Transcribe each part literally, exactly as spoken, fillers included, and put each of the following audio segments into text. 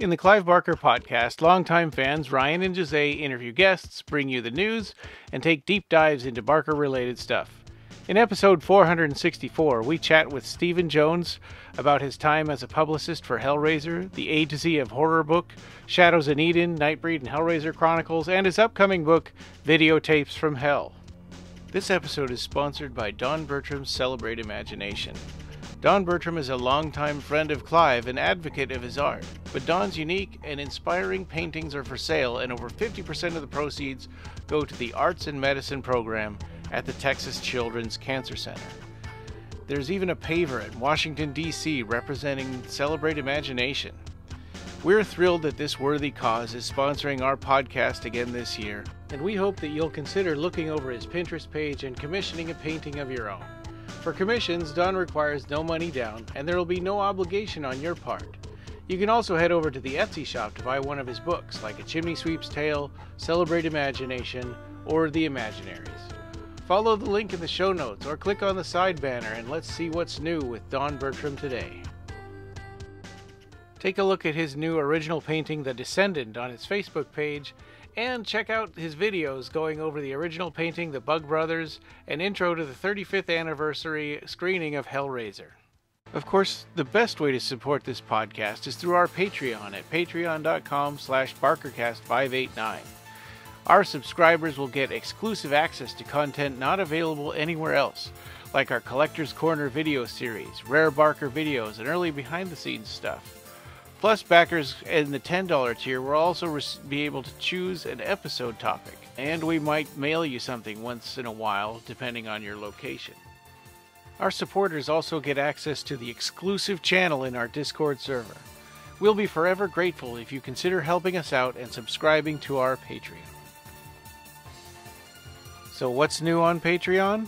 In the Clive Barker podcast, longtime fans Ryan and Jose interview guests, bring you the news, and take deep dives into Barker-related stuff. In episode four hundred sixty-four, we chat with Stephen Jones about his time as a publicist for Hellraiser, the A to Z of horror book, Shadows in Eden, Nightbreed and Hellraiser Chronicles, and his upcoming book, Videotapes from Hell. This episode is sponsored by Don Bertram's Celebrate Imagination. Don Bertram is a longtime friend of Clive and advocate of his art, but Don's unique and inspiring paintings are for sale, and over fifty percent of the proceeds go to the Arts and Medicine program at the Texas Children's Cancer Center. There's even a paver in Washington, D C representing Celebrate Imagination. We're thrilled that this worthy cause is sponsoring our podcast again this year, and we hope that you'll consider looking over his Pinterest page and commissioning a painting of your own. For commissions, Don requires no money down, and there will be no obligation on your part. You can also head over to the Etsy shop to buy one of his books, like A Chimney Sweep's Tale, Celebrate Imagination, or The Imaginaries. Follow the link in the show notes or click on the side banner, and let's see what's new with Don Bertram today. Take a look at his new original painting, The Descendant, on his Facebook page, and check out his videos going over the original painting, The Bug Brothers, and intro to the thirty-fifth anniversary screening of Hellraiser. Of course, the best way to support this podcast is through our Patreon at patreon dot com slash barkercast five eight nine. Our subscribers will get exclusive access to content not available anywhere else, like our Collector's Corner video series, rare Barker videos, and early behind-the-scenes stuff. Plus, backers in the ten dollar tier will also be able to choose an episode topic, and we might mail you something once in a while, depending on your location. Our supporters also get access to the exclusive channel in our Discord server. We'll be forever grateful if you consider helping us out and subscribing to our Patreon. So what's new on Patreon?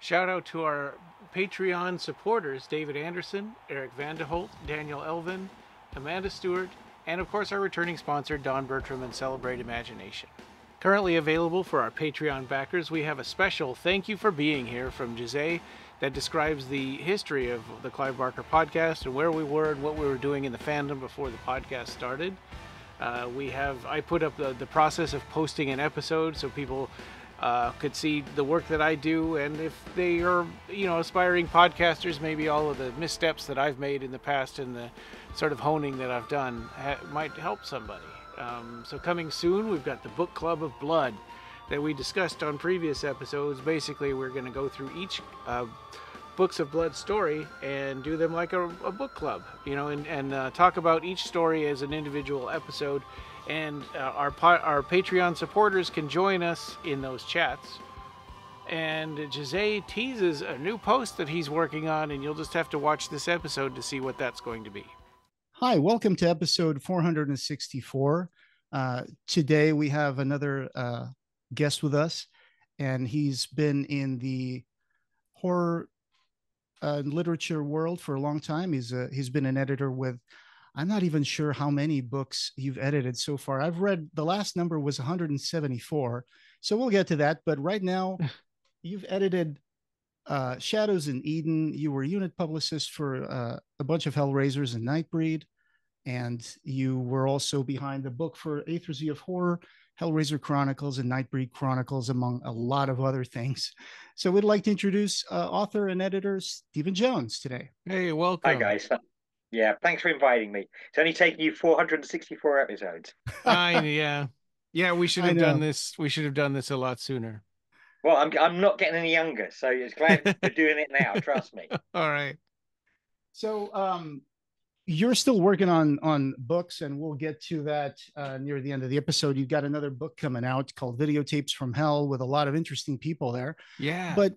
Shout out to our Patreon supporters, David Anderson, Eric Vandeholt, Daniel Elvin, Amanda Stewart, and of course our returning sponsor, Don Bertram and Celebrate Imagination. Currently available for our Patreon backers, we have a special thank you for being here from Jose that describes the history of the Clive Barker podcast and where we were and what we were doing in the fandom before the podcast started. Uh, we have, I put up the, the process of posting an episode so people uh, could see the work that I do, and if they are, you know, aspiring podcasters, maybe all of the missteps that I've made in the past and the sort of honing that I've done ha might help somebody. Um, so coming soon, we've got the Book Club of Blood that we discussed on previous episodes. Basically, we're going to go through each uh, Books of Blood story and do them like a, a book club, you know, and, and uh, talk about each story as an individual episode, and uh, our, our Patreon supporters can join us in those chats. And Jose teases a new post that he's working on, and you'll just have to watch this episode to see what that's going to be. Hi, welcome to episode four hundred sixty-four. Uh, today we have another uh, guest with us, and he's been in the horror Uh, literature world for a long time. He's a, he's been an editor with, I'm not even sure how many books you've edited so far. I've read, the last number was one hundred seventy-four, so we'll get to that. But right now, you've edited uh, Shadows in Eden. You were unit publicist for uh, a bunch of Hellraisers and Nightbreed, and you were also behind the book for A through Z of Horror, Hellraiser Chronicles and Nightbreed Chronicles, among a lot of other things. So we'd like to introduce uh, author and editor Stephen Jones today. Hey, welcome. Hi, guys. Yeah, thanks for inviting me. It's only taken you four hundred sixty-four episodes. I, yeah. Yeah, we should have done this. We should have done this a lot sooner. Well, I'm, I'm not getting any younger, so it's glad you're doing it now. Trust me. All right. So um, you're still working on on books, and we'll get to that uh, near the end of the episode. You've got another book coming out called Videotapes from Hell with a lot of interesting people there. Yeah. But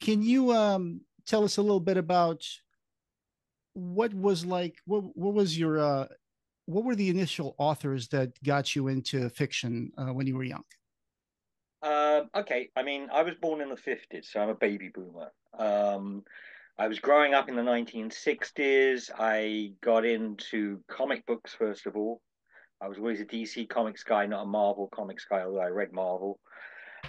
can you um, tell us a little bit about what was like, what, what was your, uh, what were the initial authors that got you into fiction uh, when you were young? Uh, okay. I mean, I was born in the fifties, so I'm a baby boomer. Um I was growing up in the nineteen sixties. I got into comic books, first of all. I was always a D C Comics guy, not a Marvel Comics guy, although I read Marvel.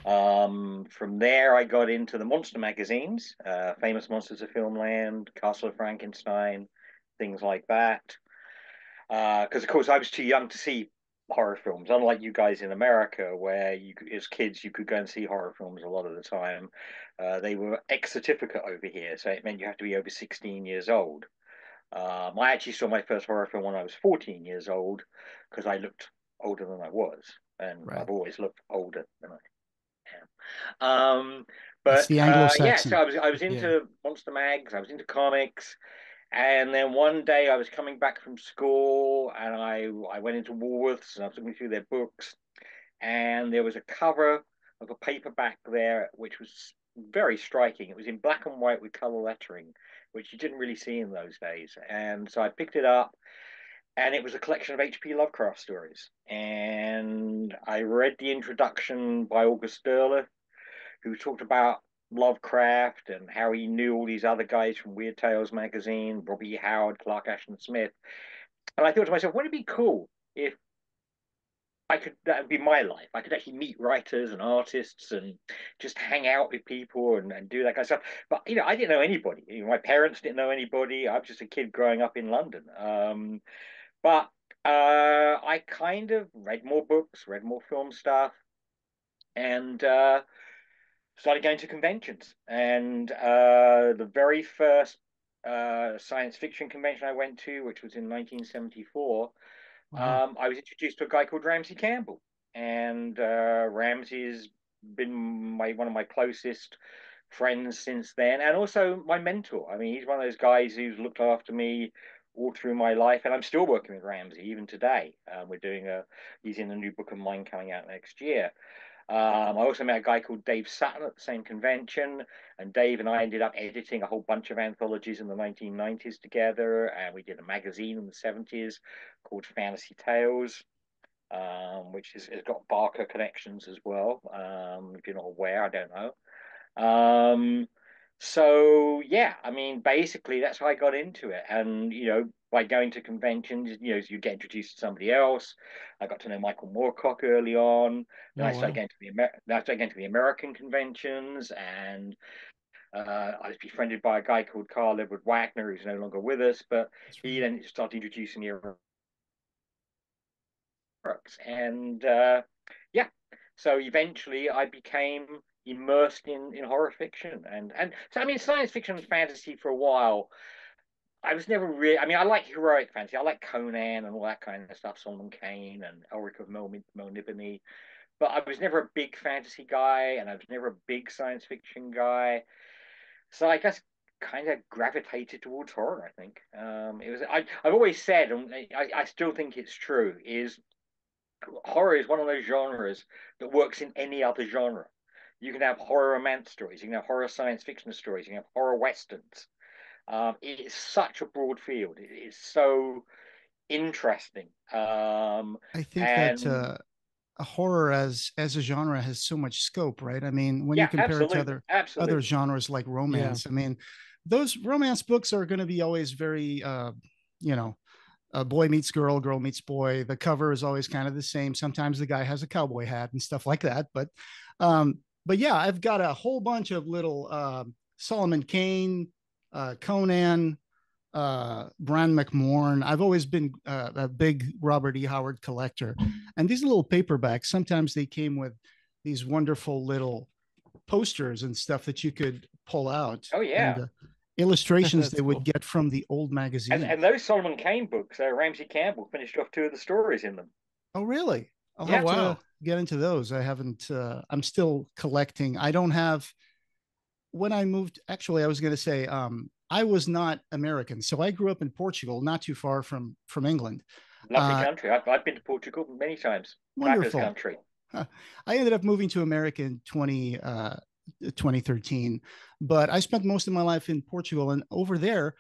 Um, from there, I got into the monster magazines, uh, Famous Monsters of Filmland, Castle of Frankenstein, things like that. because uh, of course I was too young to see horror films, unlike you guys in America, where you, as kids, you could go and see horror films a lot of the time. Uh, they were ex certificate over here, so it meant you have to be over sixteen years old. Um, I actually saw my first horror film when I was fourteen years old, because I looked older than I was, and right. I've always looked older than I am. Um, but the uh, yeah, so I was I was into yeah. monster mags, I was into comics. And then one day I was coming back from school, and I, I went into Woolworths, and I was looking through their books, and there was a cover of a paperback there, which was very striking. It was in black and white with color lettering, which you didn't really see in those days. And so I picked it up, and it was a collection of H P Lovecraft stories. And I read the introduction by August Derler, who talked about Lovecraft and how he knew all these other guys from Weird Tales magazine, Robbie E. Howard, Clark Ashton Smith. And I thought to myself, wouldn't it be cool if I could, that would be my life. I could actually meet writers and artists and just hang out with people and, and do that kind of stuff. But, you know, I didn't know anybody. You know, my parents didn't know anybody. I was just a kid growing up in London. Um, but uh, I kind of read more books, read more film stuff. And uh started going to conventions, and uh, the very first uh, science fiction convention I went to, which was in nineteen seventy-four, wow. um, I was introduced to a guy called Ramsey Campbell, and uh, Ramsey's been my, one of my closest friends since then, and also my mentor. I mean, he's one of those guys who's looked after me all through my life, and I'm still working with Ramsey even today. Uh, we're doing a, he's in a new book of mine coming out next year. Um, I also met a guy called Dave Sutton at the same convention, and Dave and I ended up editing a whole bunch of anthologies in the nineteen nineties together, and we did a magazine in the seventies called Fantasy Tales, um, which has got Barker connections as well, um, if you're not aware, I don't know. Um, so, yeah, I mean, basically that's how I got into it, and, you know, by going to conventions, you know, you get introduced to somebody else. I got to know Michael Moorcock early on. Then oh, I started wow. going to the Amer- then I started going to the American conventions, and uh, I was befriended by a guy called Carl Edward Wagner, who's no longer with us, but he then started introducing me to works. And uh, yeah, so eventually I became immersed in in horror fiction, and and so I mean science fiction and fantasy for a while. I was never really, I mean, I like heroic fantasy. I like Conan and all that kind of stuff, Solomon Kane and Elric of Melnibone. But I was never a big fantasy guy, and I was never a big science fiction guy. So I guess kind of gravitated towards horror, I think. Um, it was. I, I've always said, and I, I still think it's true, is horror is one of those genres that works in any other genre. You can have horror romance stories. You can have horror science fiction stories. You can have horror westerns. Um, it is such a broad field. It is so interesting. Um, I think and... that uh, a horror as as a genre has so much scope, right? I mean, when yeah, you compare it to other absolutely. other genres like romance, yeah. I mean, those romance books are going to be always very, uh, you know, uh, boy meets girl, girl meets boy. The cover is always kind of the same. Sometimes the guy has a cowboy hat and stuff like that. But, um, but yeah, I've got a whole bunch of little uh, Solomon Kane. Uh, Conan, uh, Brian McMorn. I've always been uh, a big Robert E. Howard collector. And these little paperbacks, sometimes they came with these wonderful little posters and stuff that you could pull out. Oh, yeah. And, uh, illustrations they would cool. get from the old magazine. And, and those Solomon Kane books, uh, Ramsey Campbell finished off two of the stories in them. Oh, really? I'll yeah. have wow. to get into those. I haven't, uh, I'm still collecting. I don't have... When I moved, actually, I was going to say um, I was not American. So I grew up in Portugal, not too far from from England. Lovely uh, country. I've, I've been to Portugal many times. Wonderful country. Huh. I ended up moving to America in twenty, uh, twenty thirteen, but I spent most of my life in Portugal. And over there,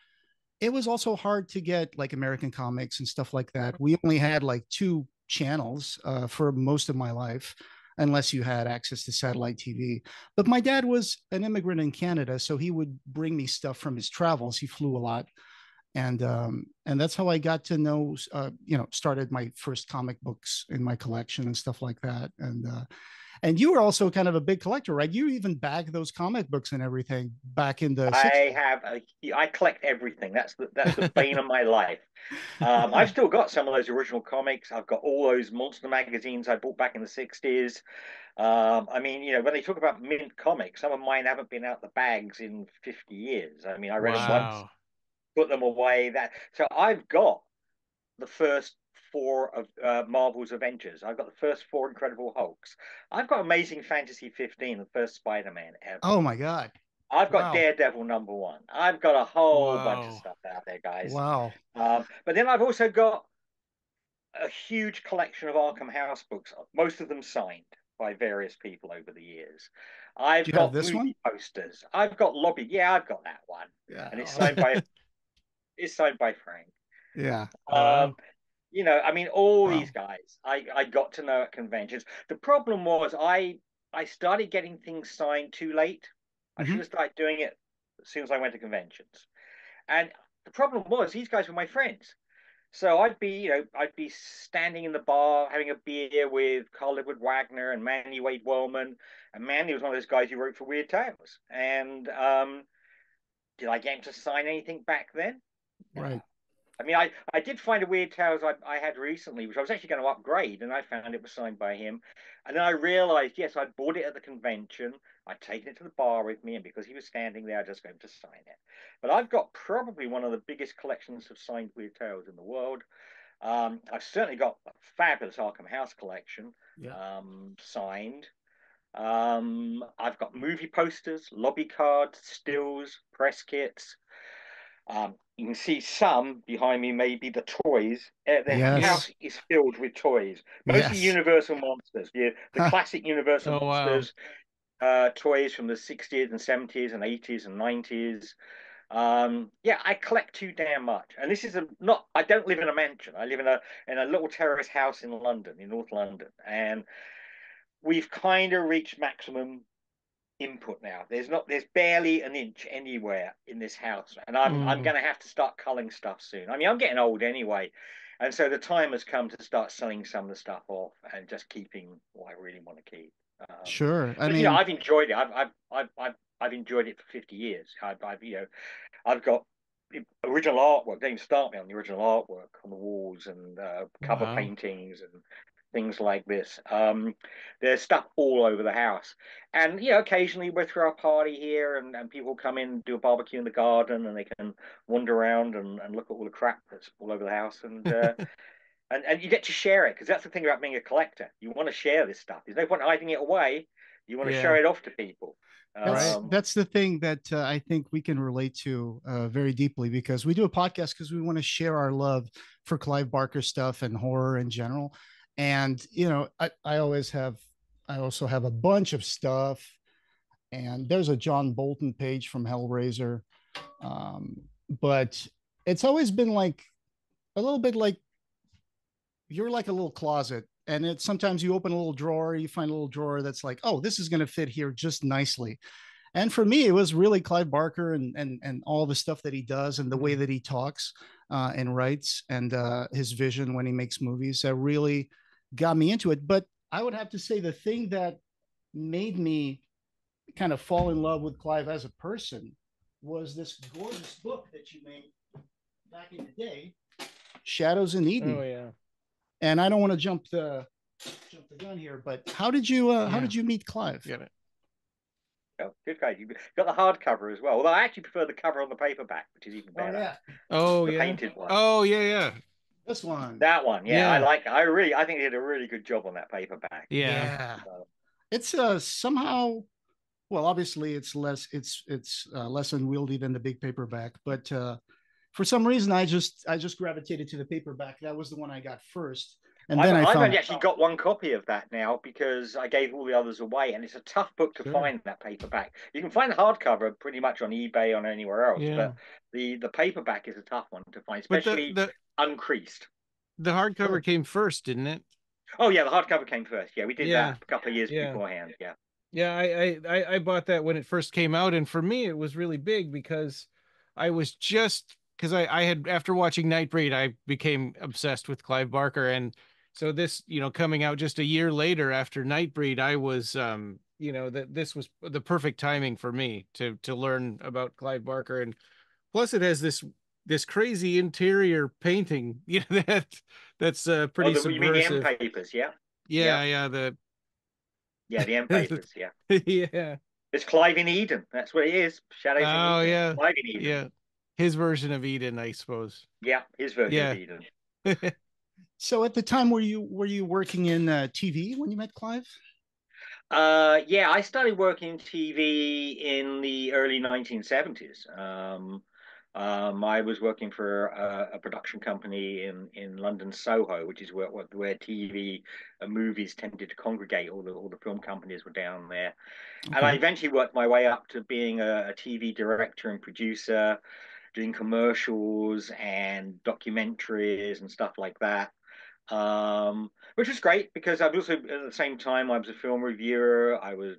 it was also hard to get like American comics and stuff like that. We only had like two channels uh, for most of my life, unless you had access to satellite T V. But my dad was an immigrant in Canada, so he would bring me stuff from his travels. He flew a lot. And um, and that's how I got to know, uh, you know, started my first comic books in my collection and stuff like that. And uh, And you were also kind of a big collector, right? You even bagged those comic books and everything back in the I sixties. have. A, I collect everything. That's the, that's the bane of my life. Um, I've still got some of those original comics. I've got all those monster magazines I bought back in the sixties. Um, I mean, you know, when they talk about mint comics, some of mine haven't been out the bags in fifty years. I mean, I read wow. them once, put them away. That so I've got the first four of uh, Marvel's Avengers. I've got the first four Incredible Hulks. I've got Amazing Fantasy fifteen, the first Spider-Man ever. Oh my God. I've got wow. Daredevil number one. I've got a whole wow. bunch of stuff out there, guys. Wow. Um, but then I've also got a huge collection of Arkham House books, most of them signed by various people over the years. I've got this movie one? posters. I've got lobby. Yeah, I've got that one. Yeah. And it's signed by it's signed by Frank. Yeah. Um You know, I mean, all wow. these guys I, I got to know at conventions. The problem was I I started getting things signed too late. I mm-hmm. should have started doing it as soon as I went to conventions. And the problem was these guys were my friends. So I'd be, you know, I'd be standing in the bar having a beer with Carl Edward Wagner and Manly Wade Wellman. And Manly was one of those guys who wrote for Weird Tales. And um, did I get him to sign anything back then? Right. I mean, I, I did find a Weird Tales I, I had recently, which I was actually going to upgrade, and I found it was signed by him. And then I realized, yes, I'd bought it at the convention. I'd taken it to the bar with me, and because he was standing there, I just got him to sign it. But I've got probably one of the biggest collections of signed Weird Tales in the world. Um, I've certainly got a fabulous Arkham House collection yeah. um, signed. Um, I've got movie posters, lobby cards, stills, press kits. Um, you can see some behind me, maybe the toys. Uh, the yes. house is filled with toys, mostly yes. Universal Monsters, yeah, the huh. classic Universal oh, Monsters wow. uh, toys from the sixties and seventies and eighties and nineties. Um, yeah, I collect too damn much, and this is a, not. I don't live in a mansion. I live in a in a little terrace house in London, in North London, and we've kind of reached maximum input now. There's not there's barely an inch anywhere in this house, and i'm mm. i'm gonna have to start culling stuff soon. I mean, I'm getting old anyway, and so the time has come to start selling some of the stuff off and just keeping what I really want to keep. Um, sure. I but, mean, you know, I've enjoyed it. I've, I've i've i've i've enjoyed it for fifty years. I've, I've you know, I've got original artwork. Don't even start me on the original artwork on the walls, and uh, cover wow. paintings and things like this. Um, there's stuff all over the house. And, you know, occasionally we're through our party here, and, and people come in and do a barbecue in the garden, and they can wander around and, and look at all the crap that's all over the house. And, uh, and, and you get to share it, because that's the thing about being a collector. You want to share this stuff. There's no point hiding it away. You want to yeah. show it off to people. That's, um, that's the thing that uh, I think we can relate to uh, very deeply, because we do a podcast because we want to share our love for Clive Barker stuff and horror in general. And, you know, I, I always have, I also have a bunch of stuff, and there's a John Bolton page from Hellraiser. Um, but it's always been like a little bit like you're like a little closet, and it's sometimes you open a little drawer, you find a little drawer that's like, oh, this is going to fit here just nicely. And for me, it was really Clive Barker and, and, and all the stuff that he does, and the way that he talks uh, and writes, and uh, his vision when he makes movies that really got me into it. But I would have to say the thing that made me kind of fall in love with Clive as a person was this gorgeous book that you made back in the day, Shadows in Eden. Oh yeah. And I don't want to jump the jump the gun here, but how did you uh, yeah. how did you meet Clive? Get it. Oh, good guy. You've got the hardcover as well. Although I actually prefer the cover on the paperback, which is even better. Oh yeah. Oh, the yeah. painted one. Oh yeah, yeah. This one. That one. Yeah, yeah. I like it. I really I think they did a really good job on that paperback. Yeah. yeah. So. It's uh somehow, well, obviously it's less it's it's uh, less unwieldy than the big paperback, but uh for some reason I just I just gravitated to the paperback. That was the one I got first. And then I've, I I've only actually got one copy of that now, because I gave all the others away, and it's a tough book to sure. find, that paperback. You can find the hardcover pretty much on eBay or anywhere else, yeah. but the, the paperback is a tough one to find, especially the, the, uncreased. The hardcover sure. came first, didn't it? Oh, yeah, the hardcover came first. Yeah, we did yeah. that a couple of years yeah. beforehand, yeah. Yeah, I, I, I bought that when it first came out, and for me, it was really big, because I was just, because I, I had, after watching Nightbreed, I became obsessed with Clive Barker, and So this, you know, coming out just a year later after Nightbreed, I was, um, you know, that this was the perfect timing for me to to learn about Clive Barker. And plus it has this this crazy interior painting, you know, that that's uh, pretty oh, the, subversive. You mean the M papers, yeah? Yeah, yeah, yeah, the yeah, the M papers, yeah. Yeah. It's Clive in Eden. That's what it is. Shadows oh, in Eden. Yeah. Clive in Eden. Yeah. His version of Eden, I suppose. Yeah, his version yeah. of Eden. So at the time, were you were you working in uh, T V when you met Clive? Uh, yeah, I started working in T V in the early nineteen seventies. Um, um, I was working for a, a production company in, in London, Soho, which is where where T V and movies tended to congregate. All the all the film companies were down there, okay. And I eventually worked my way up to being a, a T V director and producer, doing commercials and documentaries and stuff like that. Um, which was great because I was also, at the same time, I was a film reviewer, I was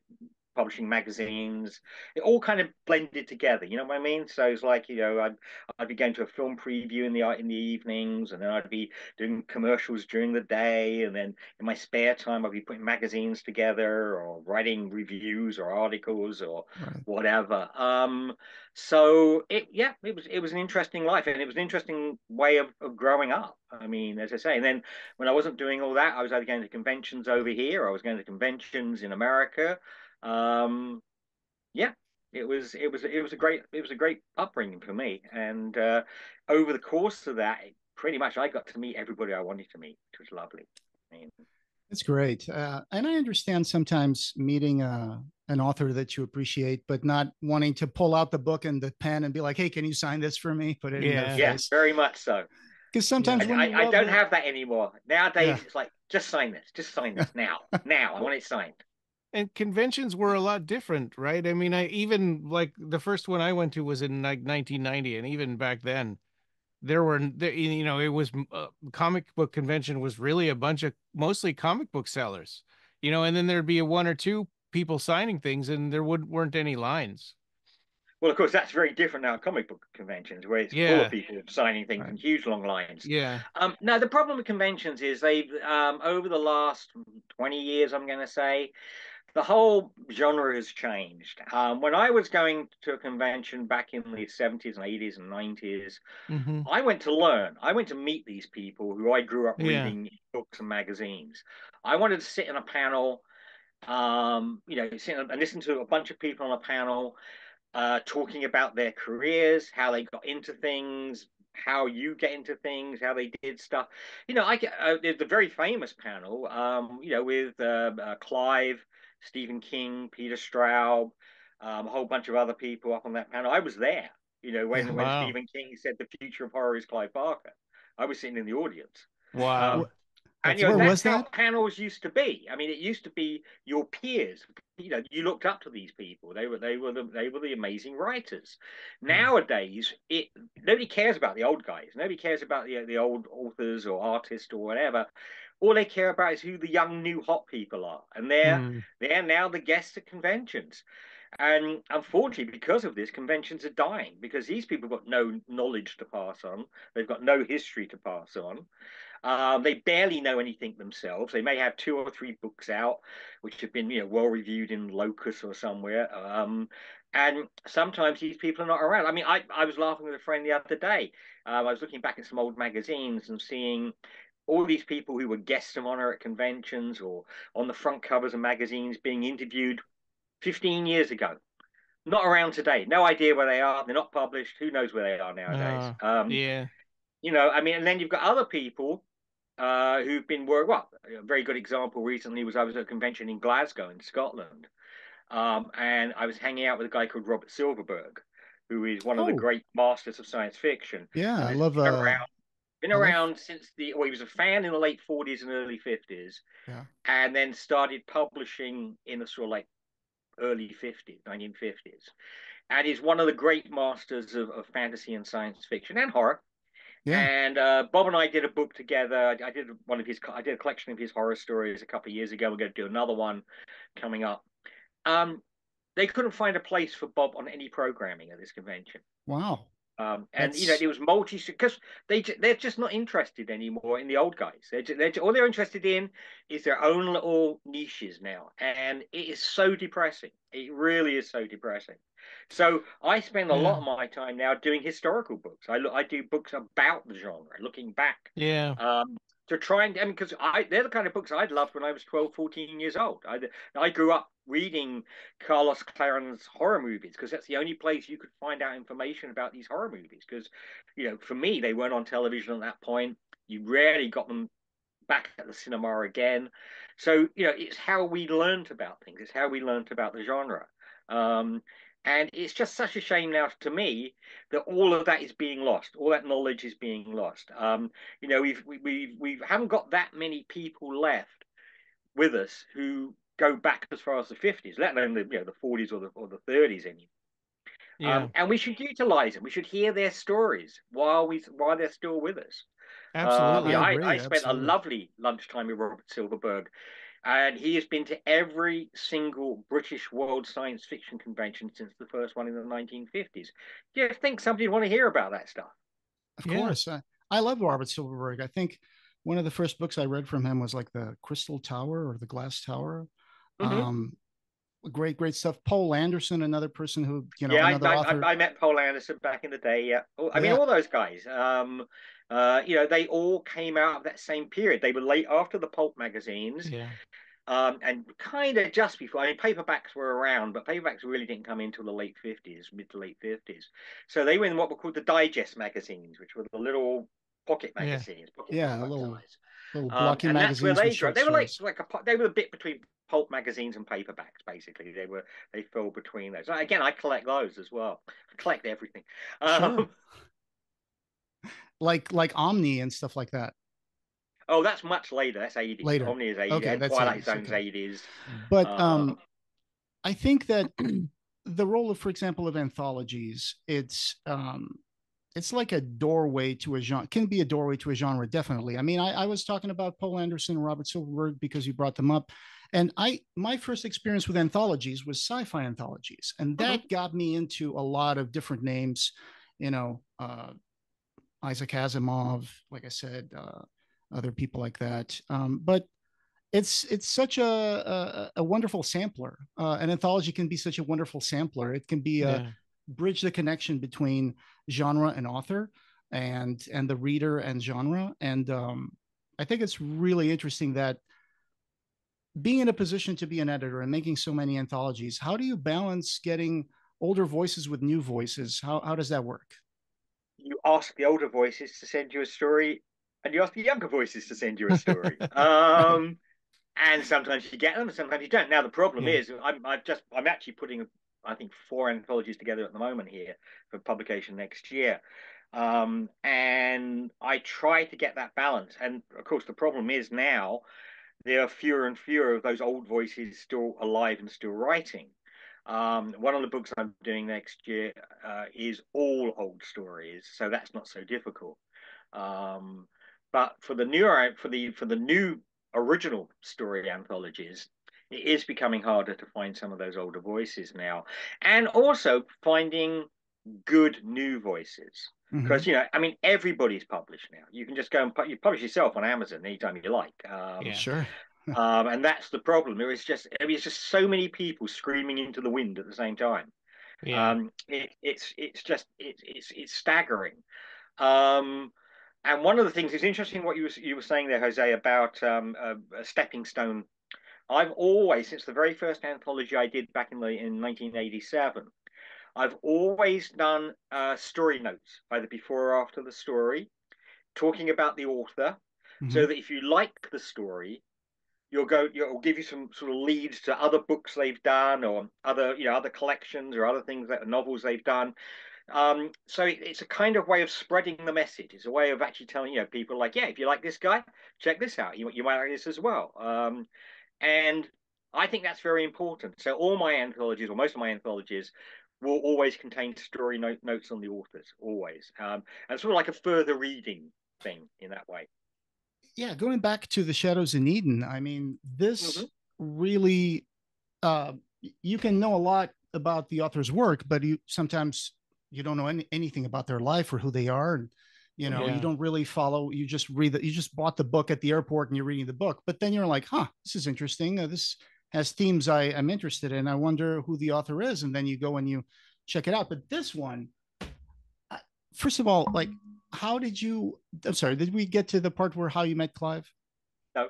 publishing magazines, it all kind of blended together, you know what I mean? So it's like, you know, I'd, I'd be going to a film preview in the in the evenings, and then I'd be doing commercials during the day, and then in my spare time I'd be putting magazines together or writing reviews or articles or right. whatever. Um, so it yeah, it was it was an interesting life, and it was an interesting way of, of growing up. I mean, as I say, and then when I wasn't doing all that, I was either going to conventions over here, I was going to conventions in America. Um, yeah, it was, it was, it was a great, it was a great upbringing for me. And, uh, over the course of that, pretty much I got to meet everybody I wanted to meet, which was lovely. I mean, that's great. Uh, and I understand sometimes meeting, uh, an author that you appreciate, but not wanting to pull out the book and the pen and be like, hey, can you sign this for me? Put it yeah. in their yeah, face. Very much so. Because sometimes yeah. I, I, I don't it, have that anymore. Nowadays, yeah. it's like, just sign this, just sign this now, now I want it signed. And conventions were a lot different, right? I mean, I even like the first one I went to was in like nineteen ninety, and even back then, there were, you know, it was uh, comic book convention was really a bunch of mostly comic book sellers, you know, and then there'd be a one or two people signing things, and there would, weren't any lines. Well, of course, that's very different now at comic book conventions, where it's yeah. full of people signing things right. in huge long lines. Yeah. Um, now, the problem with conventions is they've um, over the last twenty years, I'm going to say, the whole genre has changed. Um, when I was going to a convention back in the seventies and eighties and nineties, mm-hmm. I went to learn. I went to meet these people who I grew up yeah. reading books and magazines. I wanted to sit in a panel, um, you know, sit and listen to a bunch of people on a panel uh, talking about their careers, how they got into things, how you get into things, how they did stuff. You know, I uh, there's the very famous panel, um, you know, with uh, uh, Clive, Stephen King, Peter Straub, um, a whole bunch of other people up on that panel. I was there, you know, when, wow. when Stephen King said the future of horror is Clive Barker. I was sitting in the audience. Wow. Um, and you know, that's how that? panels used to be. I mean, it used to be your peers. You know, you looked up to these people. They were they were the they were the amazing writers. Mm. Nowadays, it nobody cares about the old guys. Nobody cares about the the old authors or artists or whatever. All they care about is who the young, new, hot people are. And they're, mm. they're now the guests at conventions. And unfortunately, because of this, conventions are dying because these people got no knowledge to pass on. They've got no history to pass on. Um, they barely know anything themselves. They may have two or three books out, which have been, you know, well-reviewed in Locus or somewhere. Um, and sometimes these people are not around. I mean, I, I was laughing with a friend the other day. Um, I was looking back at some old magazines and seeing all these people who were guests of honor at conventions or on the front covers of magazines being interviewed fifteen years ago. Not around today. No idea where they are. They're not published. Who knows where they are nowadays? Uh, um, yeah. You know, I mean, and then you've got other people uh, who've been working. Well, a very good example recently was I was at a convention in Glasgow in Scotland. Um, and I was hanging out with a guy called Robert Silverberg, who is one oh. of the great masters of science fiction. Yeah, I love that. Uh... Been around since the, well, he was a fan in the late forties and early fifties, yeah. and then started publishing in the sort of like early fifties, nineteen fifties, and he's one of the great masters of, of fantasy and science fiction and horror. Yeah. And uh, Bob and I did a book together. I, I did one of his, I did a collection of his horror stories a couple of years ago. We're going to do another one coming up. Um, they couldn't find a place for Bob on any programming at this convention. Wow. Um, and That's... you know, it was multi because they they're just not interested anymore in the old guys. They're, just, they're all they're interested in is their own little niches now, and it is so depressing. It really is so depressing. So I spend a yeah. lot of my time now doing historical books. I look, I do books about the genre, looking back. Yeah. Um, to try and I mean, because I they're the kind of books I loved when I was twelve, fourteen years old. I I grew up reading Carlos Claron's horror movies because that's the only place you could find out information about these horror movies, because, you know, for me, they weren't on television at that point. You rarely got them back at the cinema again. So, you know, it's how we learned about things. It's how we learned about the genre. Um, and it's just such a shame now to me that all of that is being lost. All that knowledge is being lost. Um, you know, we've, we, we, we haven't got that many people left with us who go back as far as the fifties, let alone the, you know, the forties or the or the thirties anymore. Yeah. Um, and we should utilize them. We should hear their stories while we while they're still with us. Absolutely. Um, I, I, I spent Absolutely. a lovely lunchtime with Robert Silverberg, and he has been to every single British World Science Fiction Convention since the first one in the nineteen fifties. You think somebody'd want to hear about that stuff? Of yeah. course. I, I love Robert Silverberg. I think one of the first books I read from him was like The Crystal Tower or The Glass Tower. Mm-hmm. Um, great, great stuff. Poul Anderson, another person who, you know, yeah, another I, I, author. I, I met Poul Anderson back in the day. Yeah, I mean, yeah. all those guys. Um, uh, you know, they all came out of that same period. They were late after the pulp magazines, yeah. um, and kind of just before. I mean, paperbacks were around, but paperbacks really didn't come in until the late fifties, mid to late fifties. So they were in what were called the digest magazines, which were the little pocket magazines. Yeah, pocket yeah a little, little blocky um, magazines. And that's where they dropped. They were like, like a, they were a bit between pulp magazines and paperbacks, basically. They were they fell between those. Again, I collect those as well. I collect everything, um, sure. like like Omni and stuff like that. Oh, that's much later. That's eighties. Later, Omni is eighties. Okay, that's Twilight Zone's okay. eighties. But um, um, I think that the role of, for example, of anthologies, it's um, it's like a doorway to a genre. Can be a doorway to a genre, definitely. I mean, I, I was talking about Poul Anderson and Robert Silverberg because you brought them up. And I, my first experience with anthologies was sci-fi anthologies, and that mm-hmm. got me into a lot of different names, you know, uh, Isaac Asimov, like I said, uh, other people like that. Um, but it's it's such a a, a wonderful sampler. Uh, an anthology can be such a wonderful sampler. It can be yeah. a bridge the connection between genre and author, and and the reader and genre. And um, I think it's really interesting that, being in a position to be an editor and making so many anthologies, how do you balance getting older voices with new voices? How how does that work? You ask the older voices to send you a story, and you ask the younger voices to send you a story. um, and sometimes you get them, and sometimes you don't. Now the problem yeah. is, I'm I've just I'm actually putting I think four anthologies together at the moment here for publication next year. Um, and I try to get that balance. And of course, the problem is now, there are fewer and fewer of those old voices still alive and still writing. Um, one of the books I'm doing next year uh, is all old stories, so that's not so difficult. Um, but for the newer, for the for the new original story anthologies, it is becoming harder to find some of those older voices now, and also finding good new voices. Because mm-hmm. you know, I mean, everybody's published now. You can just go and pu you publish yourself on Amazon anytime you like. Um, yeah, sure. um, and that's the problem. There is just I mean, it's just so many people screaming into the wind at the same time. Yeah. Um, it, it's it's just it, it's it's staggering. Um, and one of the things is interesting what you were, you were saying there, Jose, about um, a, a stepping stone. I've always, since the very first anthology I did back in the in nineteen eighty-seven. I've always done uh, story notes, either before or after the story, talking about the author, mm-hmm. so that if you like the story, you'll go. It'll give you some sort of leads to other books they've done, or other, you know, other collections or other things that novels they've done. Um, so it, it's a kind of way of spreading the message. It's a way of actually telling, you know, people like, yeah, if you like this guy, check this out. You you might like this as well. Um, and I think that's very important. So all my anthologies, or most of my anthologies, will always contain story note, notes on the authors, always. Um, and sort of like a further reading thing in that way. Yeah, going back to the Shadows in Eden, I mean, this mm-hmm. really, uh, you can know a lot about the author's work, but you sometimes you don't know any, anything about their life or who they are. And, you know, yeah. you don't really follow, you just read that. You just bought the book at the airport and you're reading the book, but then you're like, huh, this is interesting. Uh, this has themes I am interested in. I wonder who the author is. And then you go and you check it out. But this one, uh, first of all, like, how did you, I'm sorry, did we get to the part where how you met Clive? No.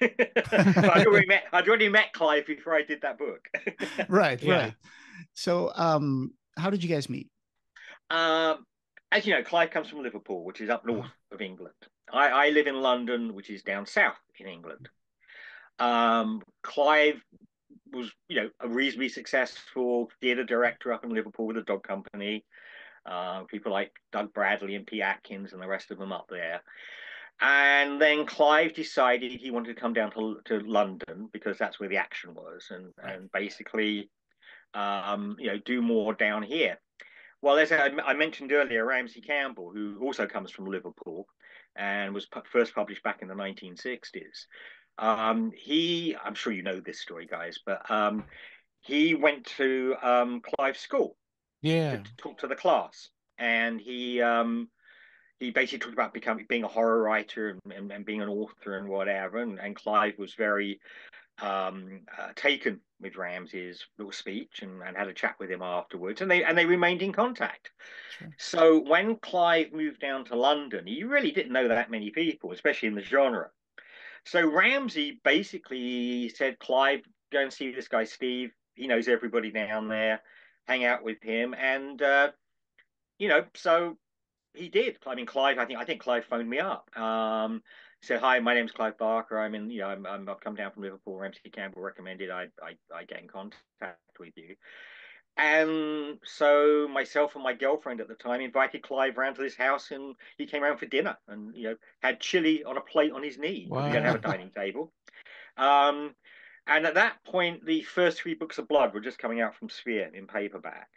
I'd, already met, I'd already met Clive before I did that book. Right, yeah. right. So um, how did you guys meet? Um, as you know, Clive comes from Liverpool, which is up north of England. I, I live in London, which is down south in England. Um, Clive was, you know, a reasonably successful theatre director up in Liverpool with a dog company. Uh, people like Doug Bradley and Pete Atkins and the rest of them up there. And then Clive decided he wanted to come down to, to London because that's where the action was, and, and basically, um, you know, do more down here. Well, as I, I mentioned earlier, Ramsey Campbell, who also comes from Liverpool and was pu first published back in the nineteen sixties. Um, he, I'm sure you know this story, guys, but um, he went to um, Clive's school yeah. to, to talk to the class, and he... Um, He basically talked about becoming being a horror writer and, and, and being an author and whatever. And, and Clive was very um, uh, taken with Ramsey's little speech and, and had a chat with him afterwards. And they and they remained in contact. Sure. So when Clive moved down to London, he really didn't know that many people, especially in the genre. So Ramsey basically said, Clive, go and see this guy, Steve. He knows everybody down there. Hang out with him. And, uh, you know, so... He did. I mean, Clive. I think. I think Clive phoned me up. Um, said, "Hi, my name's Clive Barker. I'm in. You know, I'm, I'm, I've come down from Liverpool. Ramsey Campbell recommended. I, I, I get in contact with you." And so myself and my girlfriend at the time invited Clive round to this house, and he came round for dinner, and you know, had chili on a plate on his knee. Wow. We don't have a dining table. Um, and at that point, the first three books of Blood were just coming out from Sphere in paperback.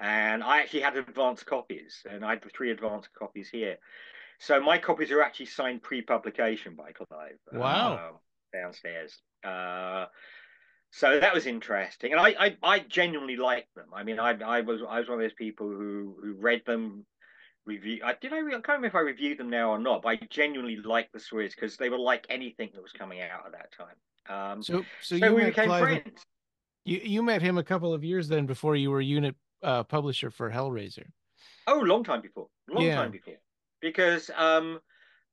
And I actually had advanced copies, and I had three advanced copies here. So my copies are actually signed pre-publication by Clive. Wow. Uh, downstairs. Uh, so that was interesting, and I, I, I genuinely liked them. I mean, I, I was, I was one of those people who, who read them, review. I did I, I can't remember if I reviewed them now or not, but I genuinely liked the stories because they were like anything that was coming out at that time. Um, so, so, so you we became Clive, friends. You, you met him a couple of years then before you were unit. Uh, publisher for Hellraiser. Oh, long time before. Long yeah. time before. Because um,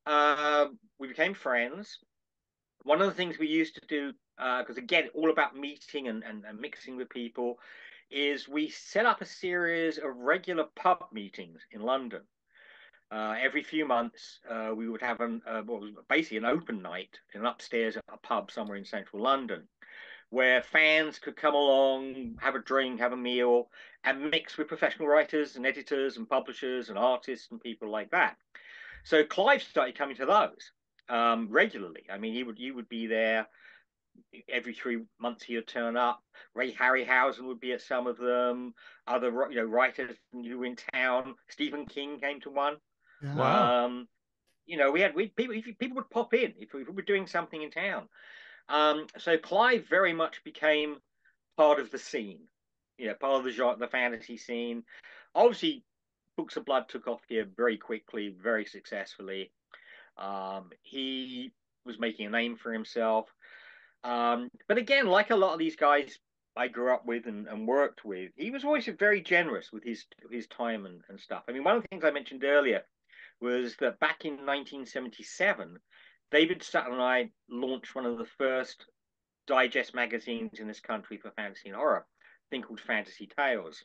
uh, we became friends. One of the things we used to do, because uh, again, all about meeting and, and, and mixing with people, is we set up a series of regular pub meetings in London. Uh, every few months, uh, we would have an, uh, what was basically an open night in upstairs at a pub somewhere in central London, where fans could come along, have a drink, have a meal, and mix with professional writers and editors and publishers and artists and people like that. So Clive started coming to those um, regularly. I mean, he would he would be there every three months. He would turn up. Ray Harryhausen would be at some of them. Other you know writers who were in town. Stephen King came to one. Wow. Um, you know, we had we people people would pop in if we were doing something in town. Um, so Clive very much became part of the scene, you know, part of the genre, the fantasy scene. Obviously, Books of Blood took off here very quickly, very successfully. Um, he was making a name for himself. Um, but again, like a lot of these guys I grew up with and, and worked with, he was always very generous with his, his time and, and stuff. I mean, one of the things I mentioned earlier was that back in nineteen seventy-seven, David Sutton and I launched one of the first digest magazines in this country for fantasy and horror, a thing called Fantasy Tales.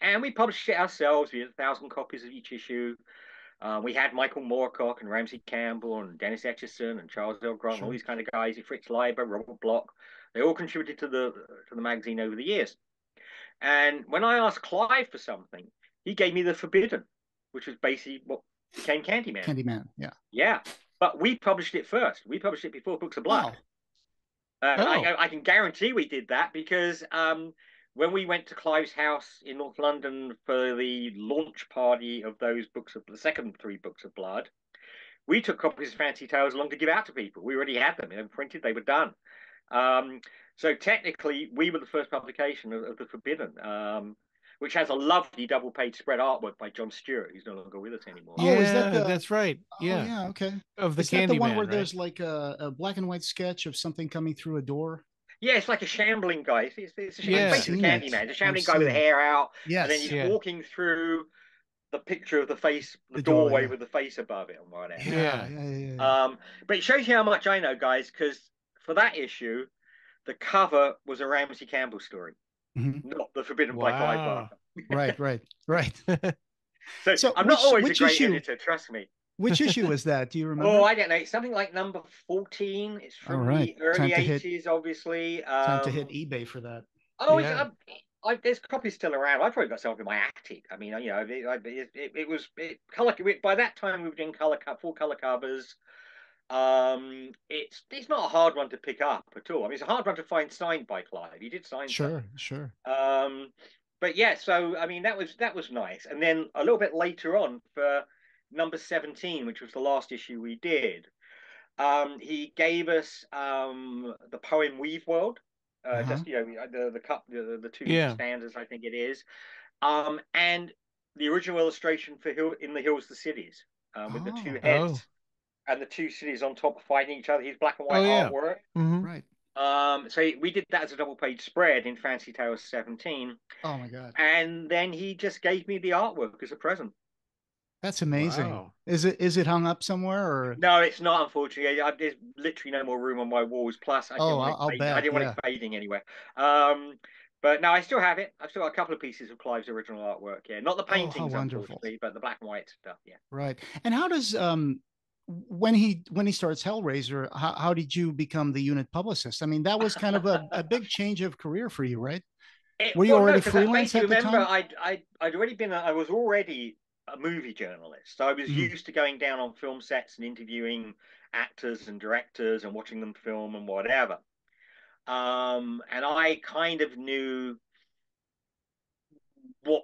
And we published it ourselves. We had a thousand copies of each issue. Uh, we had Michael Moorcock and Ramsey Campbell and Dennis Etchison and Charles L. Grant, sure. all these kind of guys, Fritz Leiber, Robert Bloch. They all contributed to the, to the magazine over the years. And when I asked Clive for something, he gave me The Forbidden, which was basically what became Candyman. Candyman, yeah. Yeah. But we published it first. We published it before Books of Blood. Wow. Uh, oh. I, I can guarantee we did that because um, when we went to Clive's house in North London for the launch party of those books of the second three Books of Blood, we took copies of Fantasy Tales along to give out to people. We already had them. They were printed. They were done. Um, so technically, we were the first publication of, of The Forbidden. Um, which has a lovely double page spread artwork by John Stewart, who's no longer with us anymore. Yeah, oh, is that the, that's right. Yeah. Oh, yeah. Okay. Of the is Candy that the one Man, where right? there's like a, a black and white sketch of something coming through a door? Yeah, it's like a shambling guy. It's, it's, it's, yeah. it's basically the Candy Man. It's a shambling guy with hair out. Yes. And then he's yeah. walking through the picture of the face, the, the doorway door, yeah. with the face above it and whatever. Yeah. Yeah, yeah, yeah. Um, but it shows you how much I know, guys, because for that issue, the cover was a Ramsey Campbell story, mm-hmm. not The Forbidden wow. by Clive Barker. Right, right, right. so, so I'm which, not always a great issue? editor, trust me. Which issue is that? Do you remember? Oh, I don't know. It's something like number fourteen. It's from right. the early eighties, hit, obviously. Um, time to hit eBay for that. Oh, yeah. it's, I, I, there's copies still around. I probably got some in my attic. I mean, you know, it, it, it, it was it, color. It, by that time, we were doing color full color covers. Um, it's it's not a hard one to pick up at all. I mean, it's a hard one to find signed by Clive. He did sign. Sure, them. sure. Um, but yeah, so I mean, that was that was nice. And then a little bit later on for number seventeen, which was the last issue we did, um he gave us um the poem Weave World, uh, uh-huh. just you know the the cup the, the two yeah. stanzas, I think it is, um and the original illustration for Hill in the Hills the Cities, um, with oh, the two heads oh. and the two cities on top fighting each other. His black and white oh, yeah. artwork, mm-hmm. right. Um, so we did that as a double page spread in Fancy Tales seventeen. Oh my god! And then he just gave me the artwork as a present. That's amazing. Wow. Is it is it hung up somewhere? Or? No, it's not, unfortunately. I, there's literally no more room on my walls. Plus, I didn't, oh, want, I'll it bet, I didn't yeah. want it fading anywhere. Um, but no, I still have it. I've still got a couple of pieces of Clive's original artwork. Yeah, not the paintings, oh, unfortunately, but the black and white stuff. Yeah, right. And how does um, when he when he starts Hellraiser, how, how did you become the unit publicist? I mean, that was kind of a, a big change of career for you, right? It, Were you well, already no, freelance at the remember, time? I'd, I'd, I'd already been. I was already. a movie journalist, so I was mm. used to going down on film sets and interviewing actors and directors and watching them film and whatever, um and I kind of knew what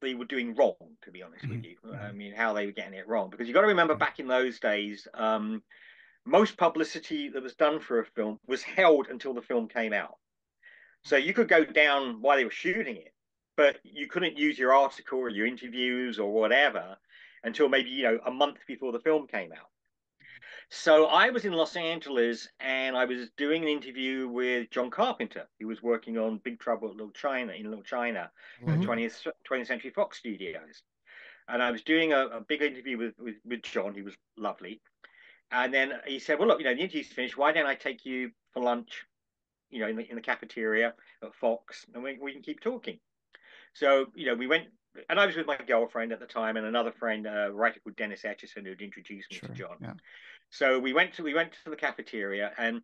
they were doing wrong, to be honest mm. with you. I mean, how they were getting it wrong, because you got to remember, back in those days, um most publicity that was done for a film was held until the film came out, so you could go down while they were shooting it, but you couldn't use your article or your interviews or whatever until maybe, you know, a month before the film came out. So I was in Los Angeles and I was doing an interview with John Carpenter, who was working on Big Trouble at Little China, in Little China, mm-hmm. the twentieth, twentieth Century Fox Studios. And I was doing a, a big interview with, with, with John, who was lovely. And then he said, well, look, you know, the interview's finished. Why don't I take you for lunch, you know, in the, in the cafeteria at Fox, and we, we can keep talking. So, you know, we went, and I was with my girlfriend at the time and another friend, a writer called Dennis Etchison, who'd introduced me sure, to John. Yeah. So we went to we went to the cafeteria, and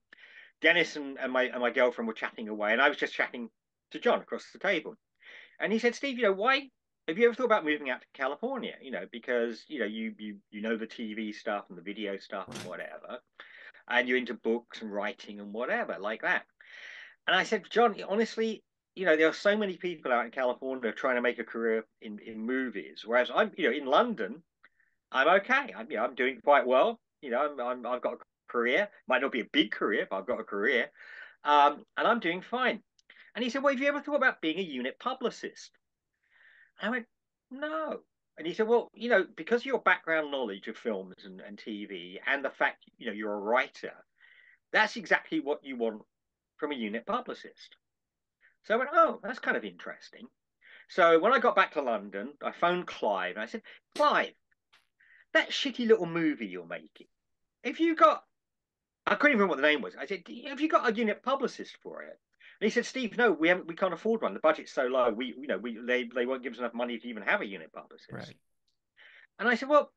Dennis and, and my and my girlfriend were chatting away, and I was just chatting to John across the table. And he said, Steve, you know, why have you ever thought about moving out to California? You know, because you know, you you you know the T V stuff and the video stuff and whatever, and you're into books and writing and whatever, like that. And I said, John, honestly, you know, there are so many people out in California trying to make a career in, in movies, whereas I'm, you know, in London, I'm okay. I'm, you know, I'm doing quite well. You know, I'm, I'm, I've got a career. Might not be a big career, but I've got a career, um, and I'm doing fine. And he said, well, have you ever thought about being a unit publicist? And I went, no. And he said, well, you know, because of your background knowledge of films and, and T V, and the fact, you know, you're a writer, that's exactly what you want from a unit publicist. So I went, oh, that's kind of interesting. So when I got back to London, I phoned Clive and I said, Clive, that shitty little movie you're making, if you got, I couldn't even remember what the name was. I said, have you got a unit publicist for it? And he said, Steve, no, we haven't, we can't afford one. The budget's so low. We, you know, we they they won't give us enough money to even have a unit publicist. Right. And I said, well,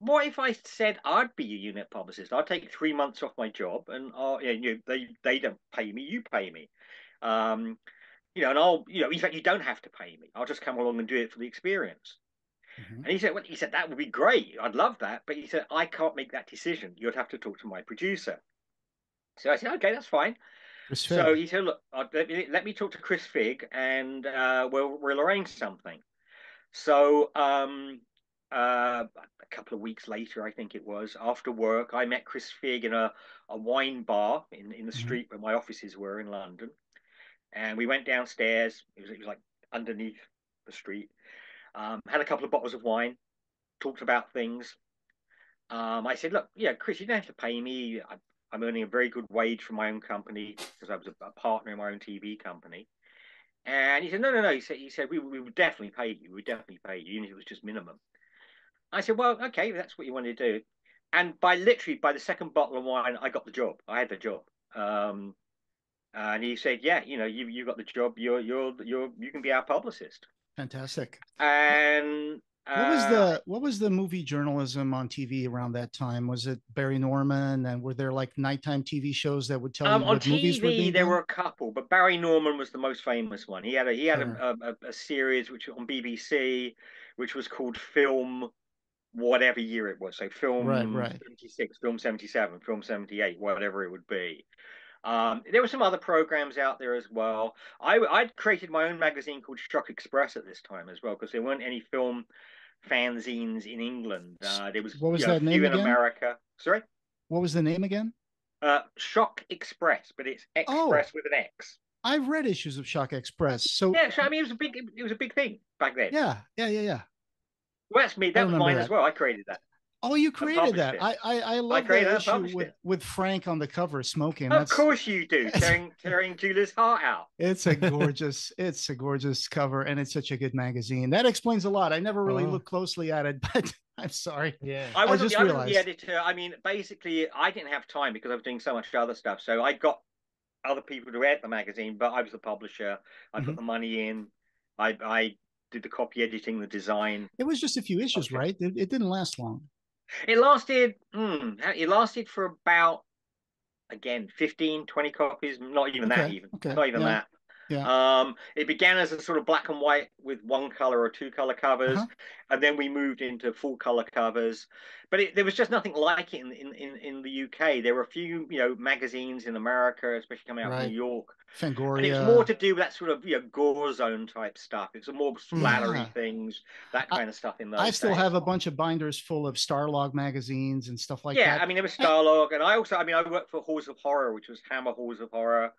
what if I said I'd be a unit publicist? I'll take three months off my job, and I'll, you know, they they don't pay me, you pay me. Um, you know, and I'll, you know, in fact, you don't have to pay me. I'll just come along and do it for the experience. Mm-hmm. And he said, well, he said, that would be great. I'd love that. But he said, I can't make that decision. You'd have to talk to my producer. So I said, okay, that's fine. That's so fair. He said, look, let me, let me talk to Chris Figg, and uh, we'll, we'll arrange something. So um, uh, a couple of weeks later, I think it was, after work, I met Chris Figg in a, a wine bar in, in the street mm-hmm. where my offices were in London. And we went downstairs. It was, it was like underneath the street. Um, had a couple of bottles of wine, talked about things. Um, I said, look, yeah, Chris, you don't have to pay me. I, I'm earning a very good wage from my own company because I was a, a partner in my own T V company. And he said, no, no, no. He said, he said, we, we would definitely pay you. We would definitely pay you. Even if it was just minimum. I said, well, okay, that's what you want to do. And by literally, by the second bottle of wine, I got the job. I had the job. Um, and he said, yeah, you know, you, you got the job. You're, you're, you're, you can be our publicist. Fantastic. And uh, what was the, what was the movie journalism on T V around that time? Was it Barry Norman? And were there like nighttime T V shows that would tell um, you what T V, movies were being there done? Were a couple, but Barry Norman was the most famous one. He had a, he had yeah. a, a, a series which on B B C, which was called Film, whatever year it was. So Film right, right. seventy-six, Film seventy-seven, Film seventy-eight, whatever it would be. Um, there were some other programs out there as well. I, I'd created my own magazine called Shock Express at this time as well, because there weren't any film fanzines in England. Uh, there was, what was that know, name in again? America. Sorry? What was the name again? Uh, Shock Express, but it's Express oh, with an X. I've read issues of Shock Express. So yeah, so, I mean, it was a big, it was a big thing back then. Yeah, yeah, yeah, yeah. Well, that's me. That was mine that. as well. I created that. Oh, you created that. I, I I love I that issue with, with Frank on the cover smoking. Of that's... course you do, tearing tearing Julie's heart out. It's a gorgeous, it's a gorgeous cover, and it's such a good magazine. That explains a lot. I never really oh. looked closely at it, but I'm sorry. Yeah, I wasn't, I just I wasn't the editor. I mean, basically, I didn't have time because I was doing so much other stuff. So I got other people to edit the magazine, but I was the publisher. I mm-hmm. put the money in. I I did the copy editing, the design. It was just a few issues, okay. right? It, it didn't last long. It lasted, mm, it lasted for about, again, fifteen, twenty copies, not even okay, that even, okay, not even yeah, that. Yeah. Um, it began as a sort of black and white with one color or two color covers, uh-huh. and then we moved into full color covers. But it, there was just nothing like it in, in, in, in the U K. There were a few, you know, magazines in America, especially coming out right. of New York. Fangoria. And it was more to do with that sort of, you know, gore zone type stuff. It's a more splattery yeah. things, that kind I, of stuff in those I still days. have a bunch of binders full of Starlog magazines and stuff like yeah, that. Yeah, I mean, there was Starlog. And I also, I mean, I worked for Halls of Horror, which was Hammer Halls of Horror.